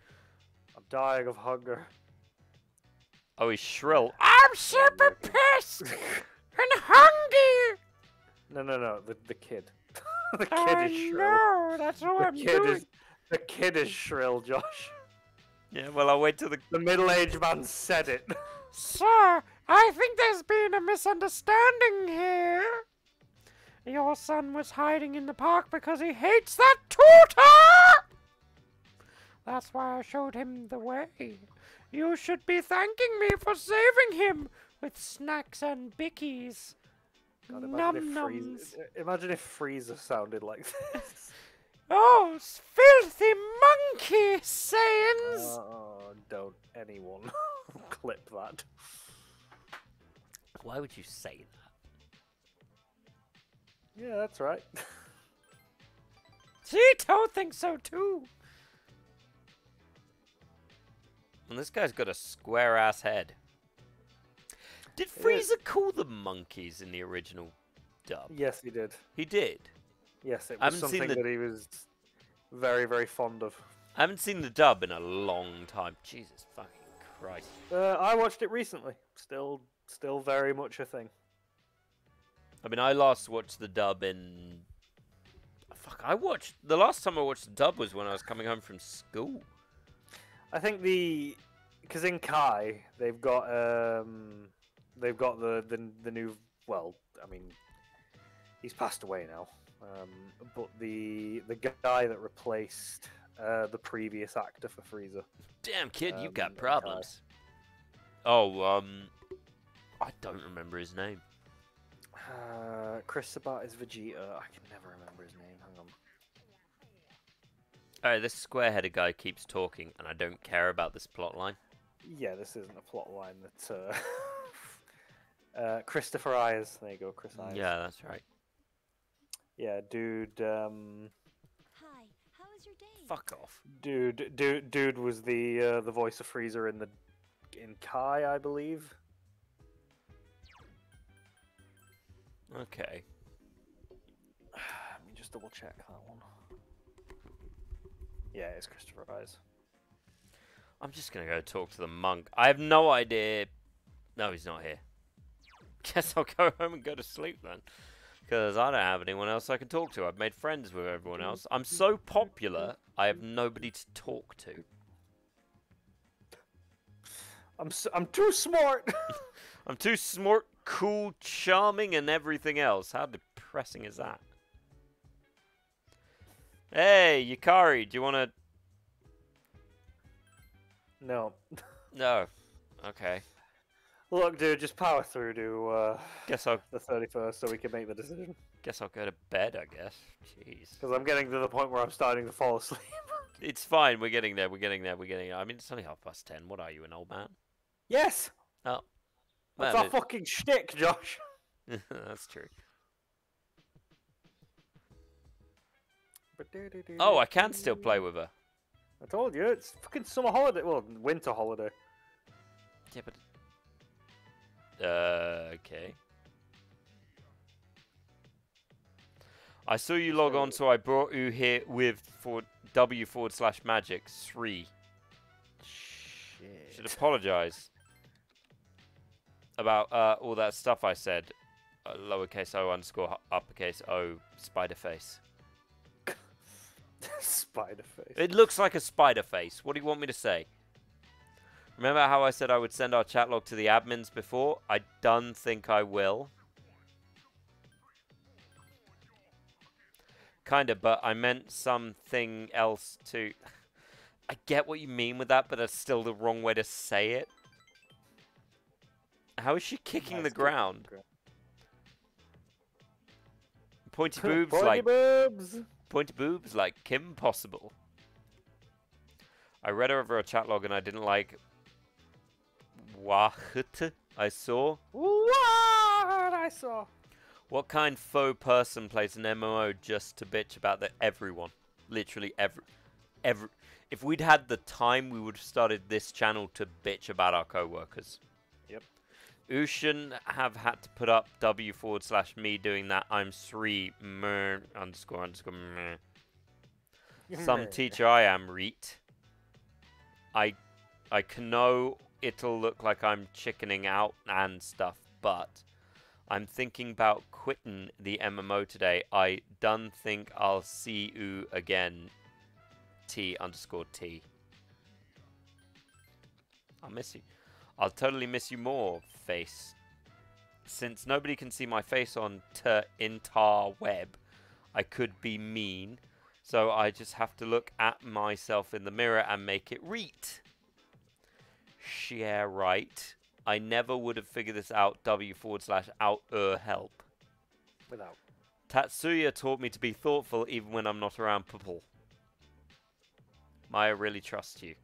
I'm dying of hunger. Oh, he's shrill. I'm super pissed and hungry. No, the kid. The kid is shrill. No, that's what I'm doing. The kid is shrill, Josh. Yeah, well, I'll wait till the middle-aged man said it. Sir, I think there's been a misunderstanding here. Your son was hiding in the park because he hates that tutor! That's why I showed him the way. You should be thanking me for saving him with snacks and bickies. God, imagine if Frieza sounded like this. Oh, filthy monkey Saiyans! Don't anyone clip that. Why would you say that? Yeah, that's right. Tito thinks so too! And this guy's got a square ass head. Did Frieza call them monkeys in the original dub? Yes, he did. He did? Yes, it was something that he was very, very fond of. I haven't seen the dub in a long time. Jesus fucking Christ. I watched it recently. Still very much a thing. I mean, I last watched the dub in... Fuck, the last time I watched the dub was when I was coming home from school. I think because in Kai, they've got the new... Well, I mean, he's passed away now. But the guy that replaced the previous actor for Frieza. Damn kid, you got problems. I don't remember his name. Chris Sabat is Vegeta. I can never remember his name. Hang on. Alright, this square-headed guy keeps talking, and I don't care about this plot line. Yeah, this isn't a plot line that Christopher Eyes. There you go, Chris Eyes. Yeah, that's right. Yeah, dude. Hi. How was your day? Fuck off. Dude was the voice of Freezer in Kai, I believe. Okay. Let me just double check that one. Yeah, it's Christopher Eyes. I'm just gonna go talk to the monk. I have no idea. No, he's not here. Guess I'll go home and go to sleep then. Because I don't have anyone else I can talk to. I've made friends with everyone else. I'm so popular, I have nobody to talk to. I'm too smart. I'm too smart, cool, charming, and everything else. How depressing is that? Hey, Yukari, do you want to... No. No. Okay. Look, dude, just power through to guess I'll... the 31st so we can make the decision. Guess I'll go to bed, I guess. Jeez. Because I'm getting to the point where I'm starting to fall asleep. It's fine. We're getting there. We're getting there. We're getting there. I mean, it's only 10:30. What are you, an old man? Yes! Oh. That's our fucking shtick, Josh. That's true. Oh, I can still play with her. I told you. It's fucking summer holiday. Well, winter holiday. Yeah, but... okay. I saw you log on, so I brought you here with w/magic3. Shit. Should apologize about all that stuff I said. lowercase o _ uppercase o spider face. Spider face. It looks like a spider face. What do you want me to say? Remember how I said I would send our chat log to the admins before? I don't think I will. Kinda, but I meant something else too. I get what you mean with that, but that's still the wrong way to say it. How is she kicking the ground? Pointy boobs like... Pointy boobs like Kim Possible. I read over a chat log and I didn't like... What I saw. What kind faux person plays an MMO just to bitch about everyone? Literally every. If we'd had the time, we would have started this channel to bitch about our co-workers. Yep. You shouldn't have had to put up w/me doing that. I'm 3 mer __. Some teacher I am, reet. I can know it'll look like I'm chickening out and stuff, but I'm thinking about quitting the MMO today. I done think I'll see you again. T_T. I'll miss you. I'll totally miss you more, face. Since nobody can see my face on interweb, I could be mean. So I just have to look at myself in the mirror and make it reet. Share right. I never would have figured this out. w/out help. Without. Tatsuya taught me to be thoughtful even when I'm not around people. Maya really trusts you.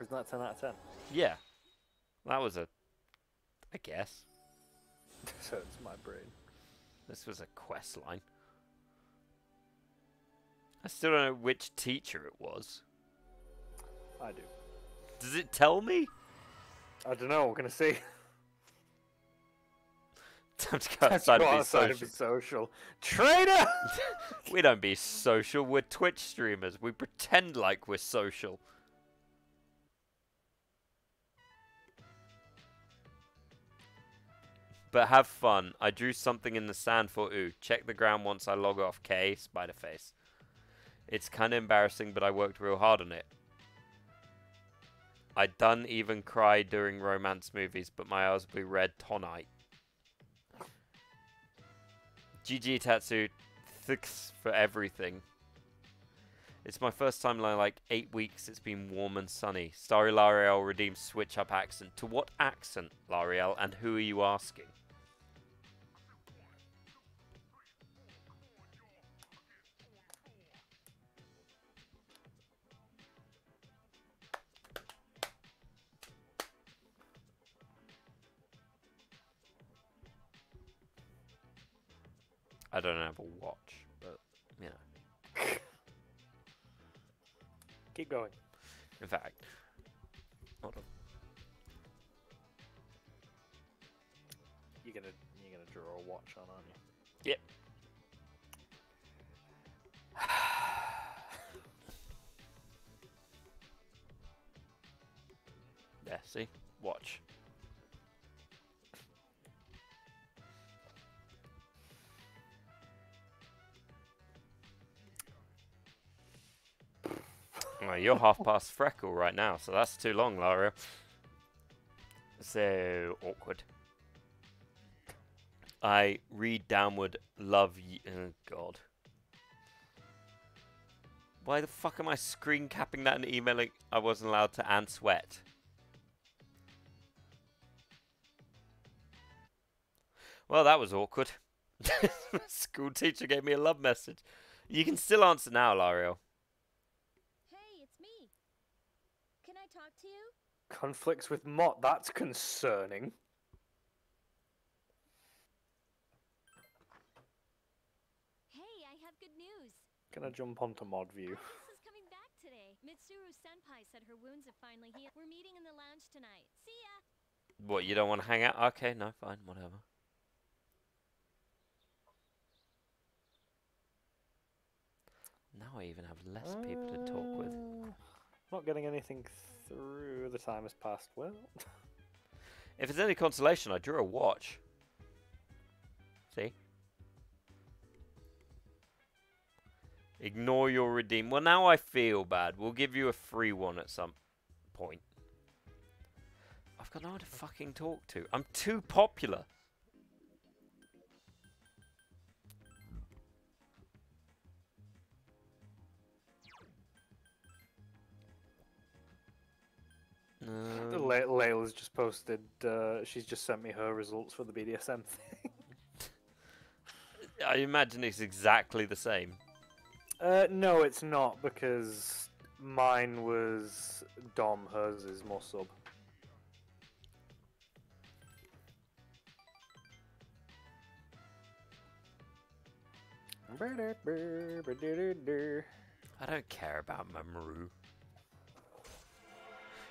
Isn't that 10 out of 10? Yeah. That was a... I guess. So it's my brain. This was a quest line. I still don't know which teacher it was. I do. Does it tell me? I don't know. We're going to see. Time to go outside and be social. Traitor! We don't be social. We're Twitch streamers. We pretend like we're social. But have fun. I drew something in the sand for ooh. Check the ground once I log off. K, spider face. It's kind of embarrassing, but I worked real hard on it. I done even cry during romance movies, but my eyes will be red tonight. GG Tatsu, thanks for everything. It's my first time in like 8 weeks. It's been warm and sunny. Starry L'Ariel redeems switch up accent. To what accent, L'Ariel, and who are you asking? I don't have a watch, but, you know. Keep going. In fact, hold on. You're gonna draw a watch on, aren't you? Yep. There, see? Watch. Well, you're half past freckle right now, so that's too long, Lara. So awkward. I read downward, love you. Oh, God. Why the fuck am I screen capping that and emailing? I wasn't allowed to and sweat. Well, that was awkward. School teacher gave me a love message. You can still answer now, Lario. Hey, it's me. Can I talk to you? Conflicts with Mott, that's concerning. Gonna jump onto mod view. This is coming back today. Mitsuru senpai said her wounds have finally healed. We're meeting in the lounge tonight. See ya. What, you don't want to hang out? Okay, no, fine, whatever. Now I even have less people to talk with. Not getting anything through. The time has passed. Well, if it's any consolation, I drew a watch. See. Ignore your redeem. Well, now I feel bad. We'll give you a free one at some point. I've got no one to fucking talk to. I'm too popular. Layla's just posted, she's just sent me her results for the BDSM thing. I imagine it's exactly the same. No, it's not, because mine was Dom, hers is more sub. I don't care about Mamoru.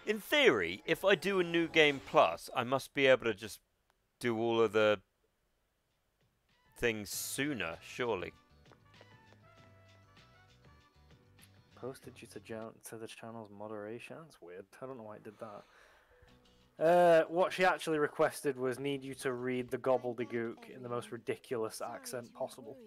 In theory, if I do a new game plus, I must be able to just do all of the things sooner, surely. Posted you to the channel's moderation. That's weird. I don't know why it did that. What she actually requested was need you to read the gobbledygook in the most ridiculous accent possible.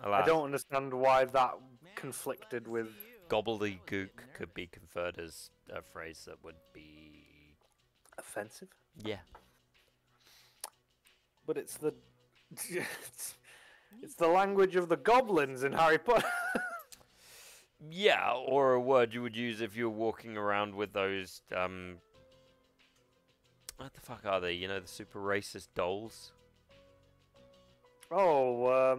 I don't understand why that conflicted with... Gobbledygook could be conferred as a phrase that would be... offensive? Yeah. But it's the... It's the language of the goblins in Harry Potter. Yeah, or a word you would use if you were walking around with those, what the fuck are they? You know, the super racist dolls? Oh,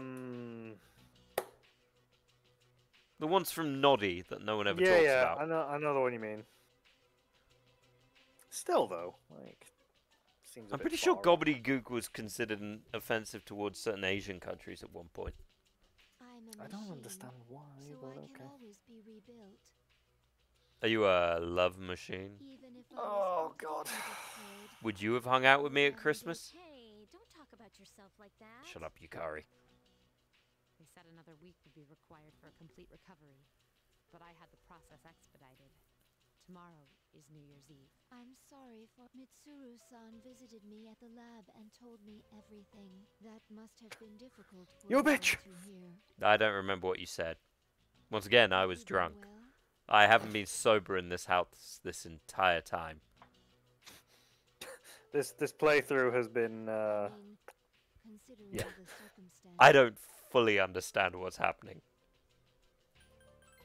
the ones from Noddy that no one ever talks about. Yeah, I know the one you mean. Still, though, like... I'm pretty sure gobbledygook was considered offensive towards certain Asian countries at one point. I don't understand why, but okay. Are you a love machine? Oh, God. Would you have hung out with me at Christmas? Hey, don't talk about yourself like that. Shut up, Yukari. They said another week would be required for a complete recovery, but I had the process expedited. Tomorrow is New Year's Eve. I'm sorry for Mitsuru-san visited me at the lab and told me everything. That must have been difficult for you bitch. To hear. I don't remember what you said. Once again, I was drunk. Well? I haven't been sober in this house this entire time. This playthrough has been yeah. I don't fully understand what's happening.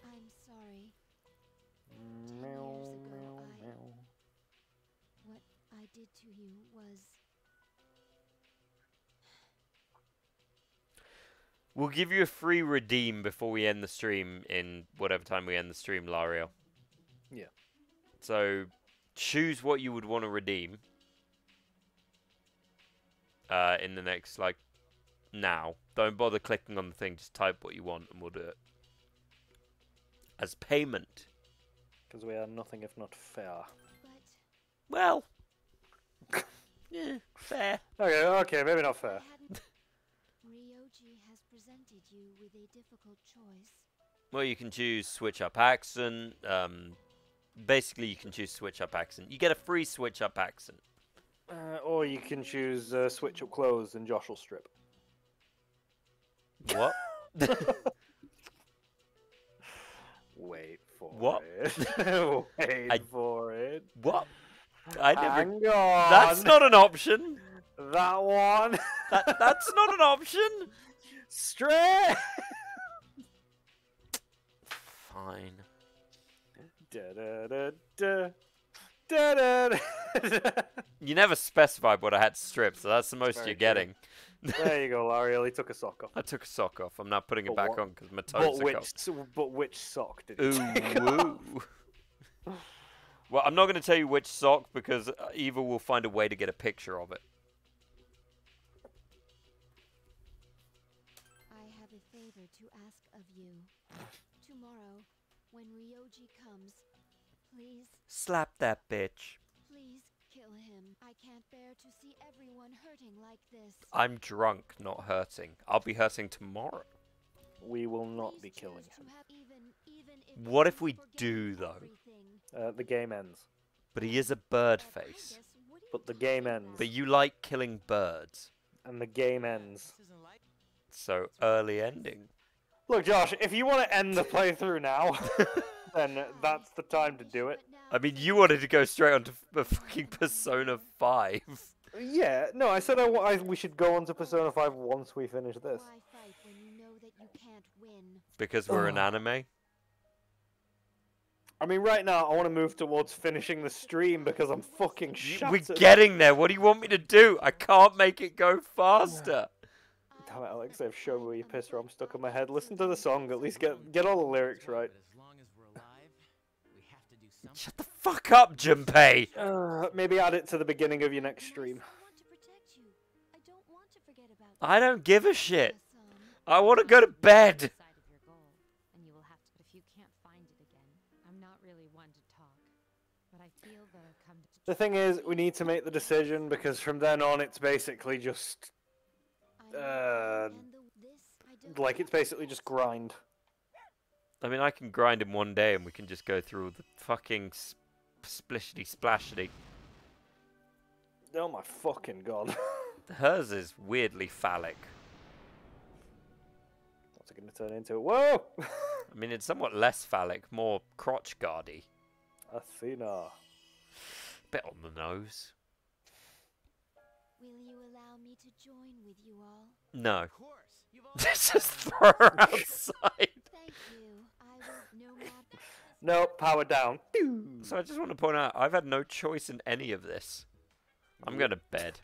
I'm sorry. Did to you was... We'll give you a free redeem before we end the stream in whatever time we end the stream, Lario. Yeah. So, choose what you would want to redeem. in the next, like, now. Don't bother clicking on the thing, just type what you want and we'll do it. As payment. Because we are nothing if not fair. Well. Yeah, fair. Okay, maybe not fair. Ryoji has presented you with a difficult choice. Well, you can choose switch up accent. Basically, you can choose switch up accent. You get a free switch up accent. Or you can choose switch up clothes and Josh will strip. What? Wait for what? It. Wait for it. What? I never. Hang on. That's not an option. That one. That's not an option. Straight. Fine. You never specified what I had stripped, so that's the most you're getting. There you go, L'Oreal. He took a sock off. I took a sock off. I'm not putting it back on because my toes are cold. But which sock did you take off? Well, I'm not going to tell you which sock because Eva will find a way to get a picture of it. I have a favor to ask of you. Tomorrow, when Ryoji comes, please... Slap that bitch. Please kill him. I can't bear to see everyone hurting like this. I'm drunk, not hurting. I'll be hurting tomorrow. We will not be killing him. What if we do, though? The game ends. But he is a bird face. But the game ends. But you like killing birds. And the game ends. So, early ending. Look, Josh, if you want to end the playthrough now, then that's the time to do it. I mean, you wanted to go straight on to fucking Persona 5. Yeah, no, I said we should go on to Persona 5 once we finish this. Because we're an anime? I mean, right now, I want to move towards finishing the stream because I'm fucking shattered. We're getting there. What do you want me to do? I can't make it go faster. Damn it, Alex. They've shown me your piss or I'm stuck in my head. Listen to the song. At least get all the lyrics right. Shut the fuck up, Junpei. Maybe add it to the beginning of your next stream. I don't give a shit. I want to go to bed. The thing is, we need to make the decision because from then on, it's basically just, grind. I mean, I can grind in one day and we can just go through the fucking splishity-splashity. Oh my fucking god. Hers is weirdly phallic. What's it going to turn into? Whoa! I mean, it's somewhat less phallic, more crotch-guardy. Athena. Bit on the nose. Will you allow me to join with you all? No. Of course. Let's just throw her outside. Thank you. No, power down. So I just want to point out, I've had no choice in any of this. I'm going to bed.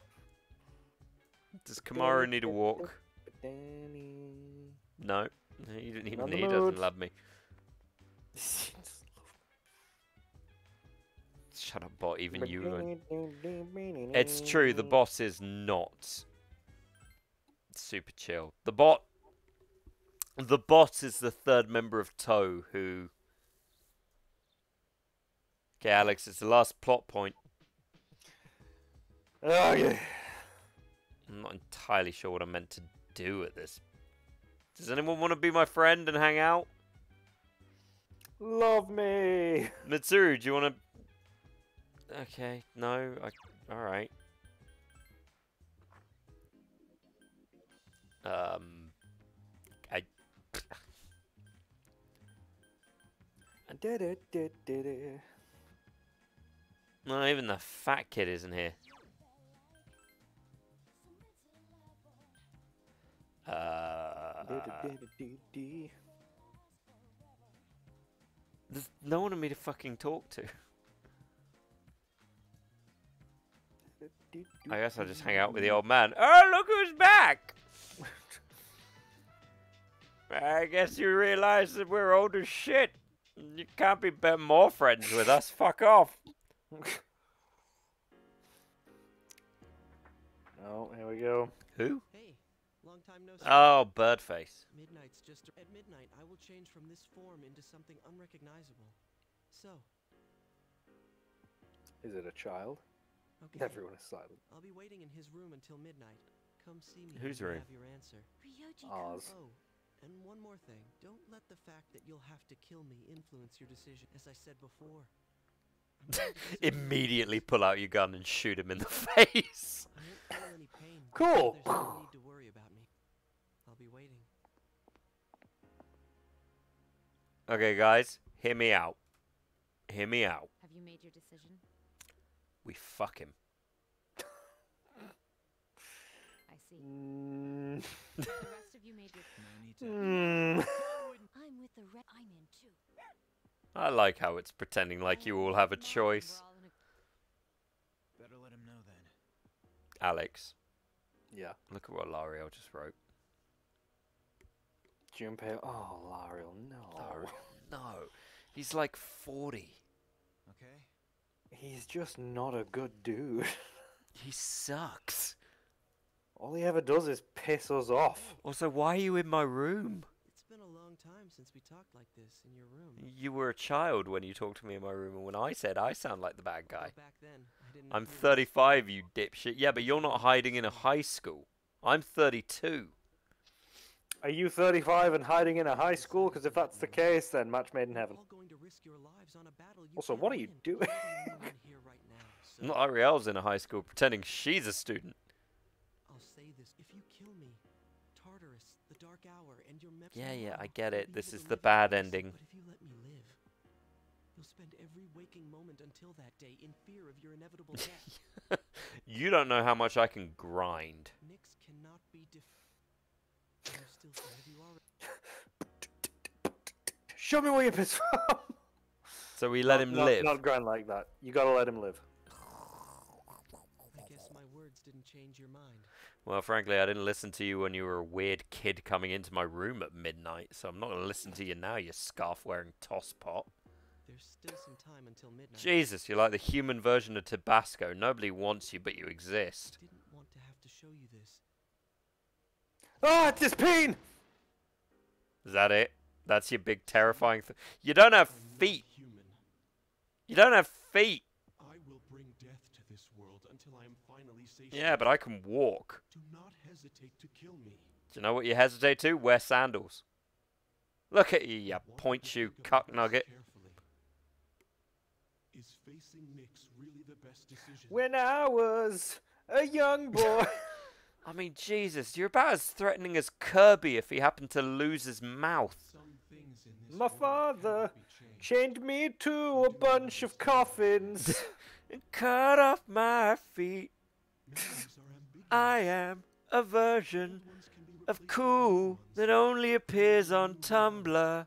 Does Kamara need a walk? No. He didn't even need. He doesn't love me. Shut up, bot, even you. It's true, the bot is not super chill. The bot is the third member of Toe, who... Okay, Alex, it's the last plot point. Okay. I'm not entirely sure what I'm meant to do at this. Does anyone want to be my friend and hang out? Love me! Mitsuru, do you want to... Okay, no, alright. No, even the fat kid isn't here. There's no one for me to fucking talk to. I guess I'll just hang out with the old man. Oh, look who's back! I guess you realize that we're old as shit. You can't be more friends with us. Fuck off. Oh, here we go. Who? Hey, long time no see. Oh, Birdface. Midnight's just at midnight. I will change from this form into something unrecognizable. So. Is it a child? Okay. Everyone is silent. I'll be waiting in his room until midnight. Come see me. Whose room? Have your answer. Ryoji. Oz. Oh, and one more thing. Don't let the fact that you'll have to kill me influence your decision. As I said before. Immediately pull out your gun and shoot him in the face. Cool. There's no need to worry about me. I'll be waiting. Okay, guys, hear me out. Hear me out. Have you made your decision? We fuck him. I see. The rest of you made your decision. I'm with the red. I'm in too. I like how it's pretending like you all have a choice. Better let him know then. Alex. Yeah. Look at what Lariel just wrote. Junpei. Oh, Lariel, no. Lariel, no. He's like 40. Okay. He's just not a good dude. He sucks. All he ever does is piss us off. Also, why are you in my room? It's been a long time since we talked like this in your room. You were a child when you talked to me in my room, and when I said I sound like the bad guy. Back then, I'm 35, you dipshit. Yeah, but you're not hiding in a high school. I'm 32. Are you 35 and hiding in a high school? Because if that's the case, then match made in heaven. Also, what are you doing? Not Ariel's in a high school pretending she's a student. I'll say this: if you kill me, Tartarus, the dark hour, and your memory. Yeah, yeah, I get it. This is the bad ending. But if you let me live, you'll spend every waking moment until that day in fear of your inevitable death. You don't know how much I can grind. Nyx cannot be Show me where your piss from. So we let him live. Not grind like that. You gotta let him live. I guess my words didn't change your mind. Well, frankly, I didn't listen to you when you were a weird kid coming into my room at midnight, so I'm not going to listen to you now, you scarf-wearing tosspot. There's still some time until midnight. Jesus, you're like the human version of Tabasco. Nobody wants you, but you exist. I didn't want to have to show you this. Oh, it's this pain! Is that it? That's your big terrifying thing? You don't have feet! Human. You don't have feet! Yeah, but I can walk. Do not hesitate to kill me. Do you know what you hesitate to? Wear sandals. Look at you, you point shoe cuck nugget. Is facing Nyx really the best decision? When I was a young boy. I mean, Jesus, you're about as threatening as Kirby if he happened to lose his mouth. My father chained me to a bunch of coffins and cut off my feet. I am a version of cool that only appears on Tumblr.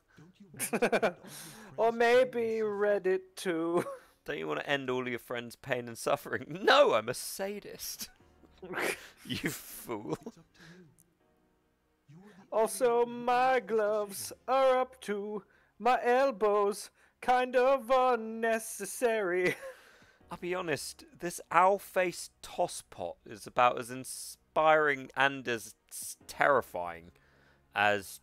Or maybe Reddit too. Don't you want to end all your friends' pain and suffering? No, I'm a sadist. You fool. Also, my gloves are up to my elbows. Kind of unnecessary. I'll be honest, this owl-faced tosspot is about as inspiring and as terrifying as,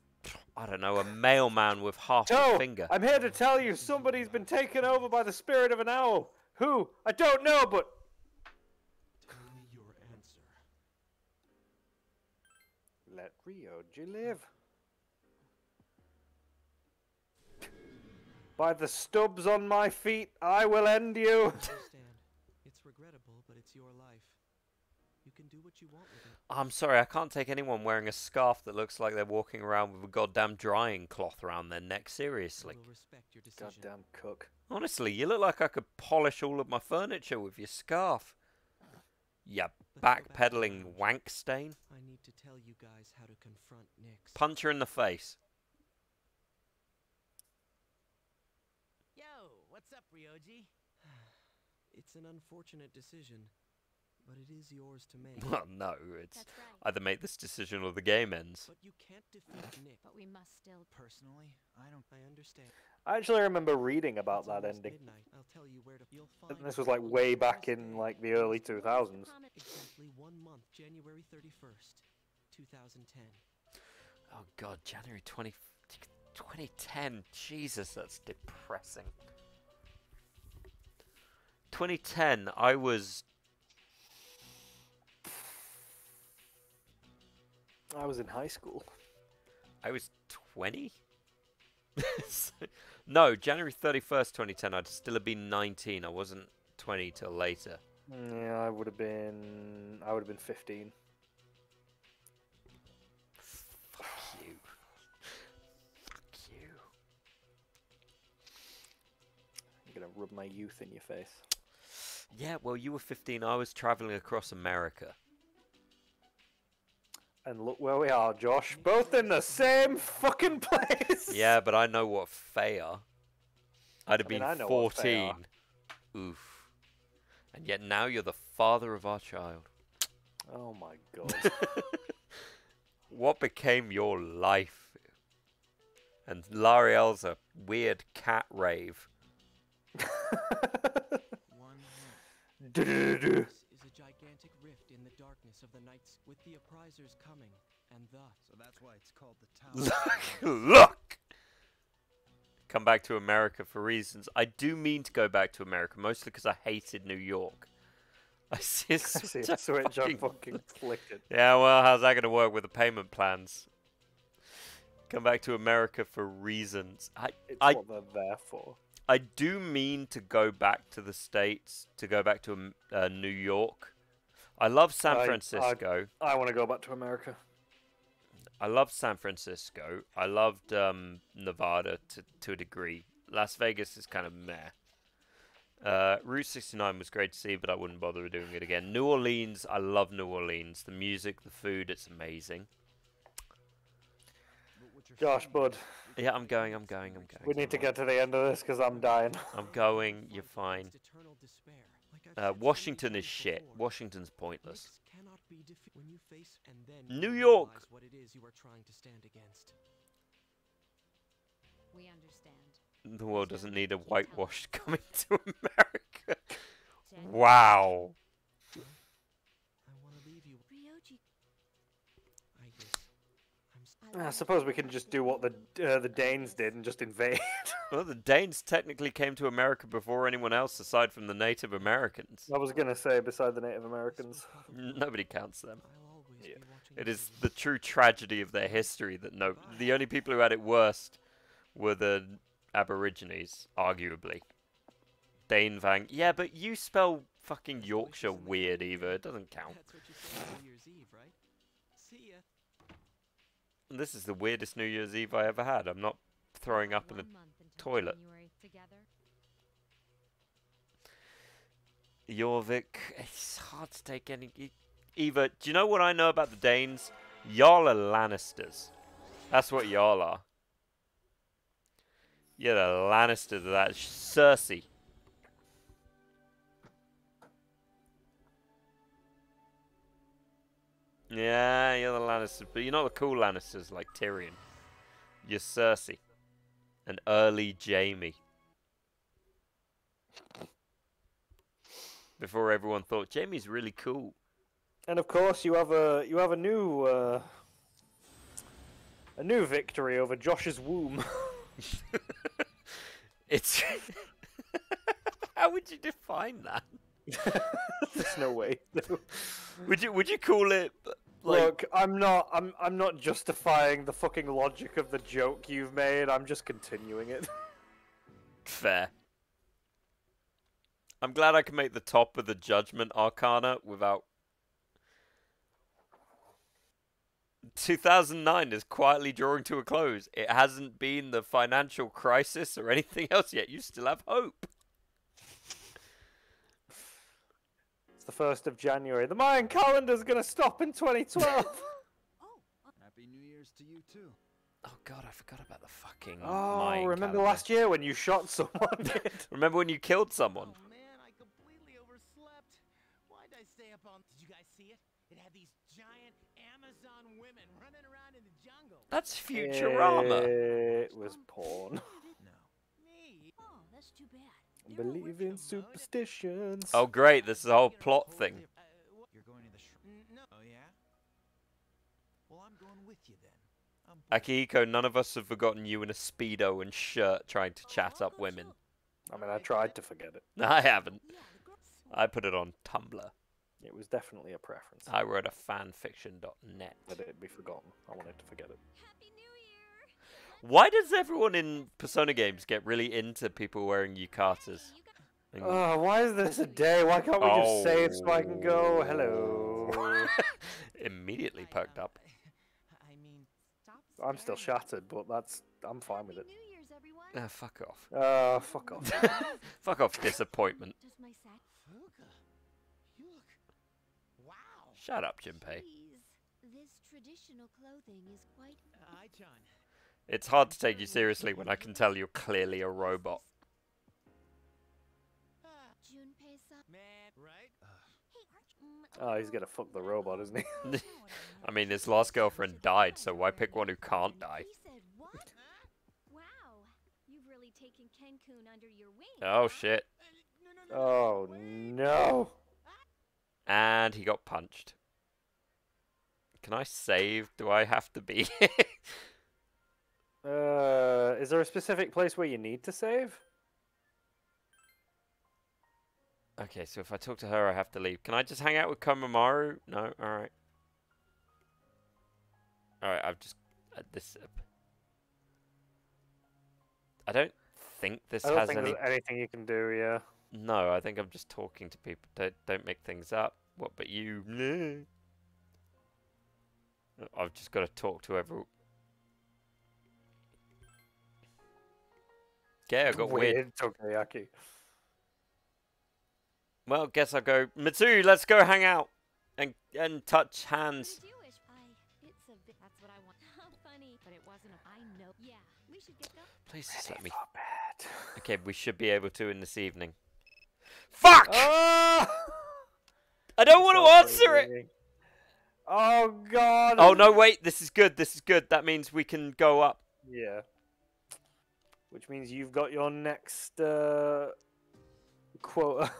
I don't know, a mailman with half a finger. I'm here to tell you somebody's been taken over by the spirit of an owl. Who? I don't know, but... Tell me your answer. Let Ryoji live. By the stubs on my feet, I will end you. I understand. It's regrettable, but it's your life. You can do what you want with it. I'm sorry, I can't take anyone wearing a scarf that looks like they're walking around with a goddamn drying cloth around their neck, seriously. I will respect your decision. Goddamn cook. Honestly, you look like I could polish all of my furniture with your scarf. You backpedaling wank stain. I need to tell you guys how to confront Nyx. Punch her in the face. What's up, Ryoji? It's an unfortunate decision, but it is yours to make. Well, no, it's right. Either make this decision or the game ends. But you can't defeat Nyx. But we must still. Personally, I don't. I understand. I actually remember reading about that ending. And this was like way back in like the early 2000s. Exactly 1 month, January 31st, 2010. Oh god, January 2010. Jesus, that's depressing. 2010, I was... in high school. I was 20? No, January 31st, 2010, I'd still have been 19. I wasn't 20 till later. Yeah, I would have been 15. Fuck you. Fuck you. I'm gonna rub my youth in your face. Yeah, well, you were 15. I was traveling across America. And look where we are, Josh. Both in the same fucking place. Yeah, but I know what Faye are. I'd have been 14. Oof. And yet now you're the father of our child. Oh my god. What became your life? And L'Ariel's a weird cat rave. Gigantic rift in the darkness of the nights with the apprisers coming, and thus so that's why it's called the Tower. Look, come back to America for reasons. I do mean to go back to America, mostly because I hated New York. I see it, John fucking clicked it. Yeah, well, how's that going to work with the payment plans? Come back to America for reasons. It's what they're there for. I do mean to go back to the States, to go back to New York. I love San Francisco. I want to go back to America. I love San Francisco. I loved Nevada to a degree. Las Vegas is kind of meh. Route 69 was great to see, but I wouldn't bother doing it again. New Orleans, I love New Orleans. The music, the food, it's amazing. Josh, bud. Yeah, I'm going. We need to get to the end of this because I'm dying. I'm going, you're fine. Washington is shit. Washington's pointless. New York! The world doesn't need a whitewash coming to America. Wow. I suppose we can just do what the Danes did and just invade. Well, the Danes technically came to America before anyone else, aside from the Native Americans. I was going to say, beside the Native Americans. Nobody counts them. Yeah. It is the true tragedy of their history that the only people who had it worst were the Aborigines, arguably. Danevang. Yeah, but you spell fucking Yorkshire weird, Eva. It doesn't count. See ya. This is the weirdest New Year's Eve I ever had. I'm not throwing up in the toilet. Jorvik, it's hard to take any... Eva, do you know what I know about the Danes? Y'all are Lannisters. That's what y'all are. You're the Lannisters of that. Cersei. Yeah, you're the Lannisters, but you're not the cool Lannisters like Tyrion. You're Cersei. An early Jaime. Before everyone thought, Jaime's really cool. And of course you have a new victory over Josh's womb. It's How would you define that? There's no way. Would you call it? Like... Look, I'm not justifying the fucking logic of the joke you've made. I'm just continuing it. Fair. I'm glad I can make the top of the Judgment Arcana without. 2009 is quietly drawing to a close. It hasn't been the financial crisis or anything else yet. You still have hope. The 1st of January. The Mayan calendar's gonna stop in 2012! Happy New Year's to you too. Oh god, I forgot about the fucking Mayan remember calendar. Last year when you shot someone? Remember when you killed someone? Oh man, I completely overslept. Why'd I stay up on... Did you guys see it? It had these giant Amazon women running around in the jungle. That's Futurama. It was porn. No, Believe in superstitions. Oh great, this is a whole plot thing. You're going to the Oh yeah? Well, I'm going with you then. Akihiko, none of us have forgotten you in a Speedo and shirt trying to chat up women. I mean, I tried to forget it. I haven't. I put it on Tumblr. It was definitely a preference. I wrote a fanfiction.net. Let it be forgotten. I wanted to forget it. Happy New Year! Why does everyone in Persona games get really into people wearing yukatas? Oh, why is this a day? Why can't we just save so I can go, hello? Immediately perked up. I'm still shattered, but that's... I'm fine with it. Fuck off. Fuck off. Fuck off, disappointment. Shut up, Junpei. It's hard to take you seriously when I can tell you're clearly a robot. Oh, he's gonna fuck the robot, isn't he? I mean, his last girlfriend died, so why pick one who can't die? Oh, shit. Oh, no. And he got punched. Can I save? Do I have to be? Is there a specific place where you need to save? Okay, so if I talk to her, I have to leave. Can I just hang out with Komomaru? No? Alright. Alright, I've just... this... I don't think this has any... I don't think there's anything you can do, yeah. No, I think I'm just talking to people. Don't make things up. What but you... I've just got to talk to everyone. Okay, I got weird. Tokoyaki. Well, guess I'll go. Mitsuru, let's go hang out and touch hands. Please just let me. Okay, we should be able to in this evening. Fuck! Oh! I don't want to answer it. Oh god. Oh no, wait. This is good. This is good. That means we can go up. Yeah. Which means you've got your next quota.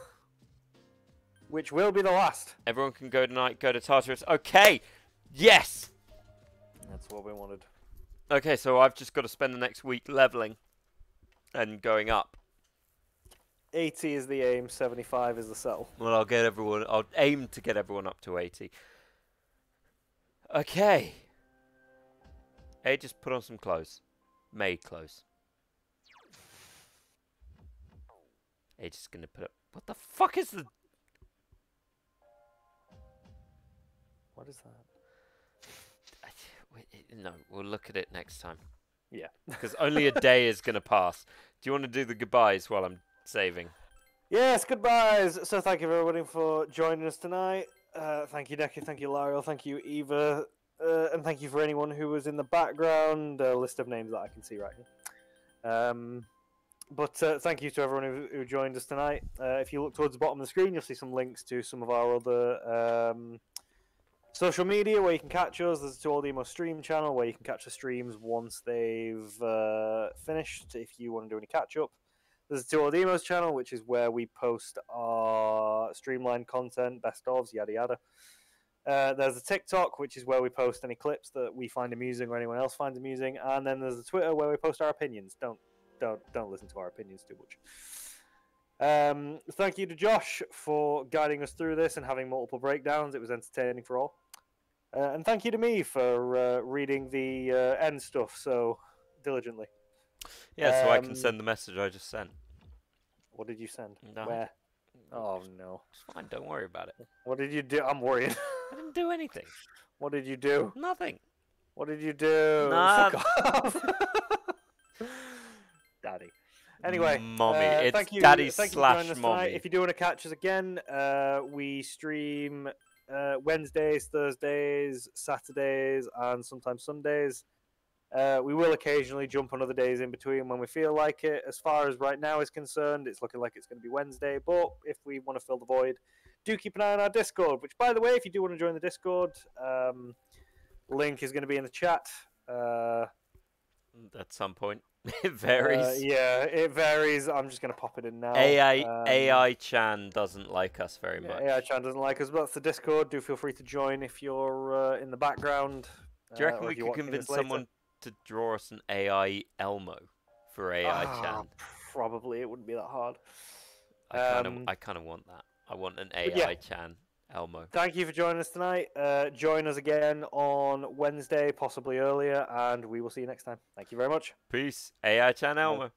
Which will be the last. Everyone can go tonight, go to Tartarus. Okay! Yes! That's what we wanted. Okay, so I've just got to spend the next week leveling and going up. 80 is the aim, 75 is the sell. Well, I'll get everyone, I'll aim to get everyone up to 80. Okay. Hey, just put on some clothes. Maid clothes. Hey, just gonna put up. What the fuck is the. What is that? No, we'll look at it next time. Yeah. Because only a day is going to pass. Do you want to do the goodbyes while I'm saving? Yes, goodbyes. So thank you everybody for joining us tonight. Thank you, Neku. Thank you, Laryl. Thank you, Eva. And thank you for anyone who was in the background. A list of names that I can see right here. But thank you to everyone who joined us tonight. If you look towards the bottom of the screen, you'll see some links to some of our other... social media where you can catch us. There's a Two Old Emos stream channel where you can catch the streams once they've finished if you want to do any catch up. There's a Two Old Emos channel, which is where we post our streamlined content, best ofs, yada yada. There's a TikTok, which is where we post any clips that we find amusing or anyone else finds amusing. And then there's a Twitter where we post our opinions. Don't listen to our opinions too much. Thank you to Josh for guiding us through this and having multiple breakdowns. It was entertaining for all. And thank you to me for reading the end stuff so diligently. Yeah, so I can send the message I just sent. What did you send? No. Where? Oh, no. It's fine, don't worry about it. What did you do? I'm worried. I didn't do anything. What did you do? Nothing. What did you do? Nah. Fuck off. Daddy. Anyway, Mommy, it's thank you, Daddy thank slash you Mommy. Tonight. If you do want to catch us again, we stream Wednesdays, Thursdays, Saturdays, and sometimes Sundays. We will occasionally jump on other days in between when we feel like it. As far as right now is concerned, it's looking like it's going to be Wednesday. But if we want to fill the void, do keep an eye on our Discord. Which, by the way, if you do want to join the Discord, link is going to be in the chat. at some point. It varies. Yeah, it varies. I'm just going to pop it in now. AI-chan doesn't like us very much. AI-chan doesn't like us, but that's the Discord. Do feel free to join if you're in the background. Do you reckon we could convince someone to draw us an AI Elmo for AI-chan? Probably. It wouldn't be that hard. I kind of want that. I want an AI-chan Elmo. Thank you for joining us tonight. Join us again on Wednesday, possibly earlier, and we will see you next time. Thank you very much. Peace. AI-chan Elmo.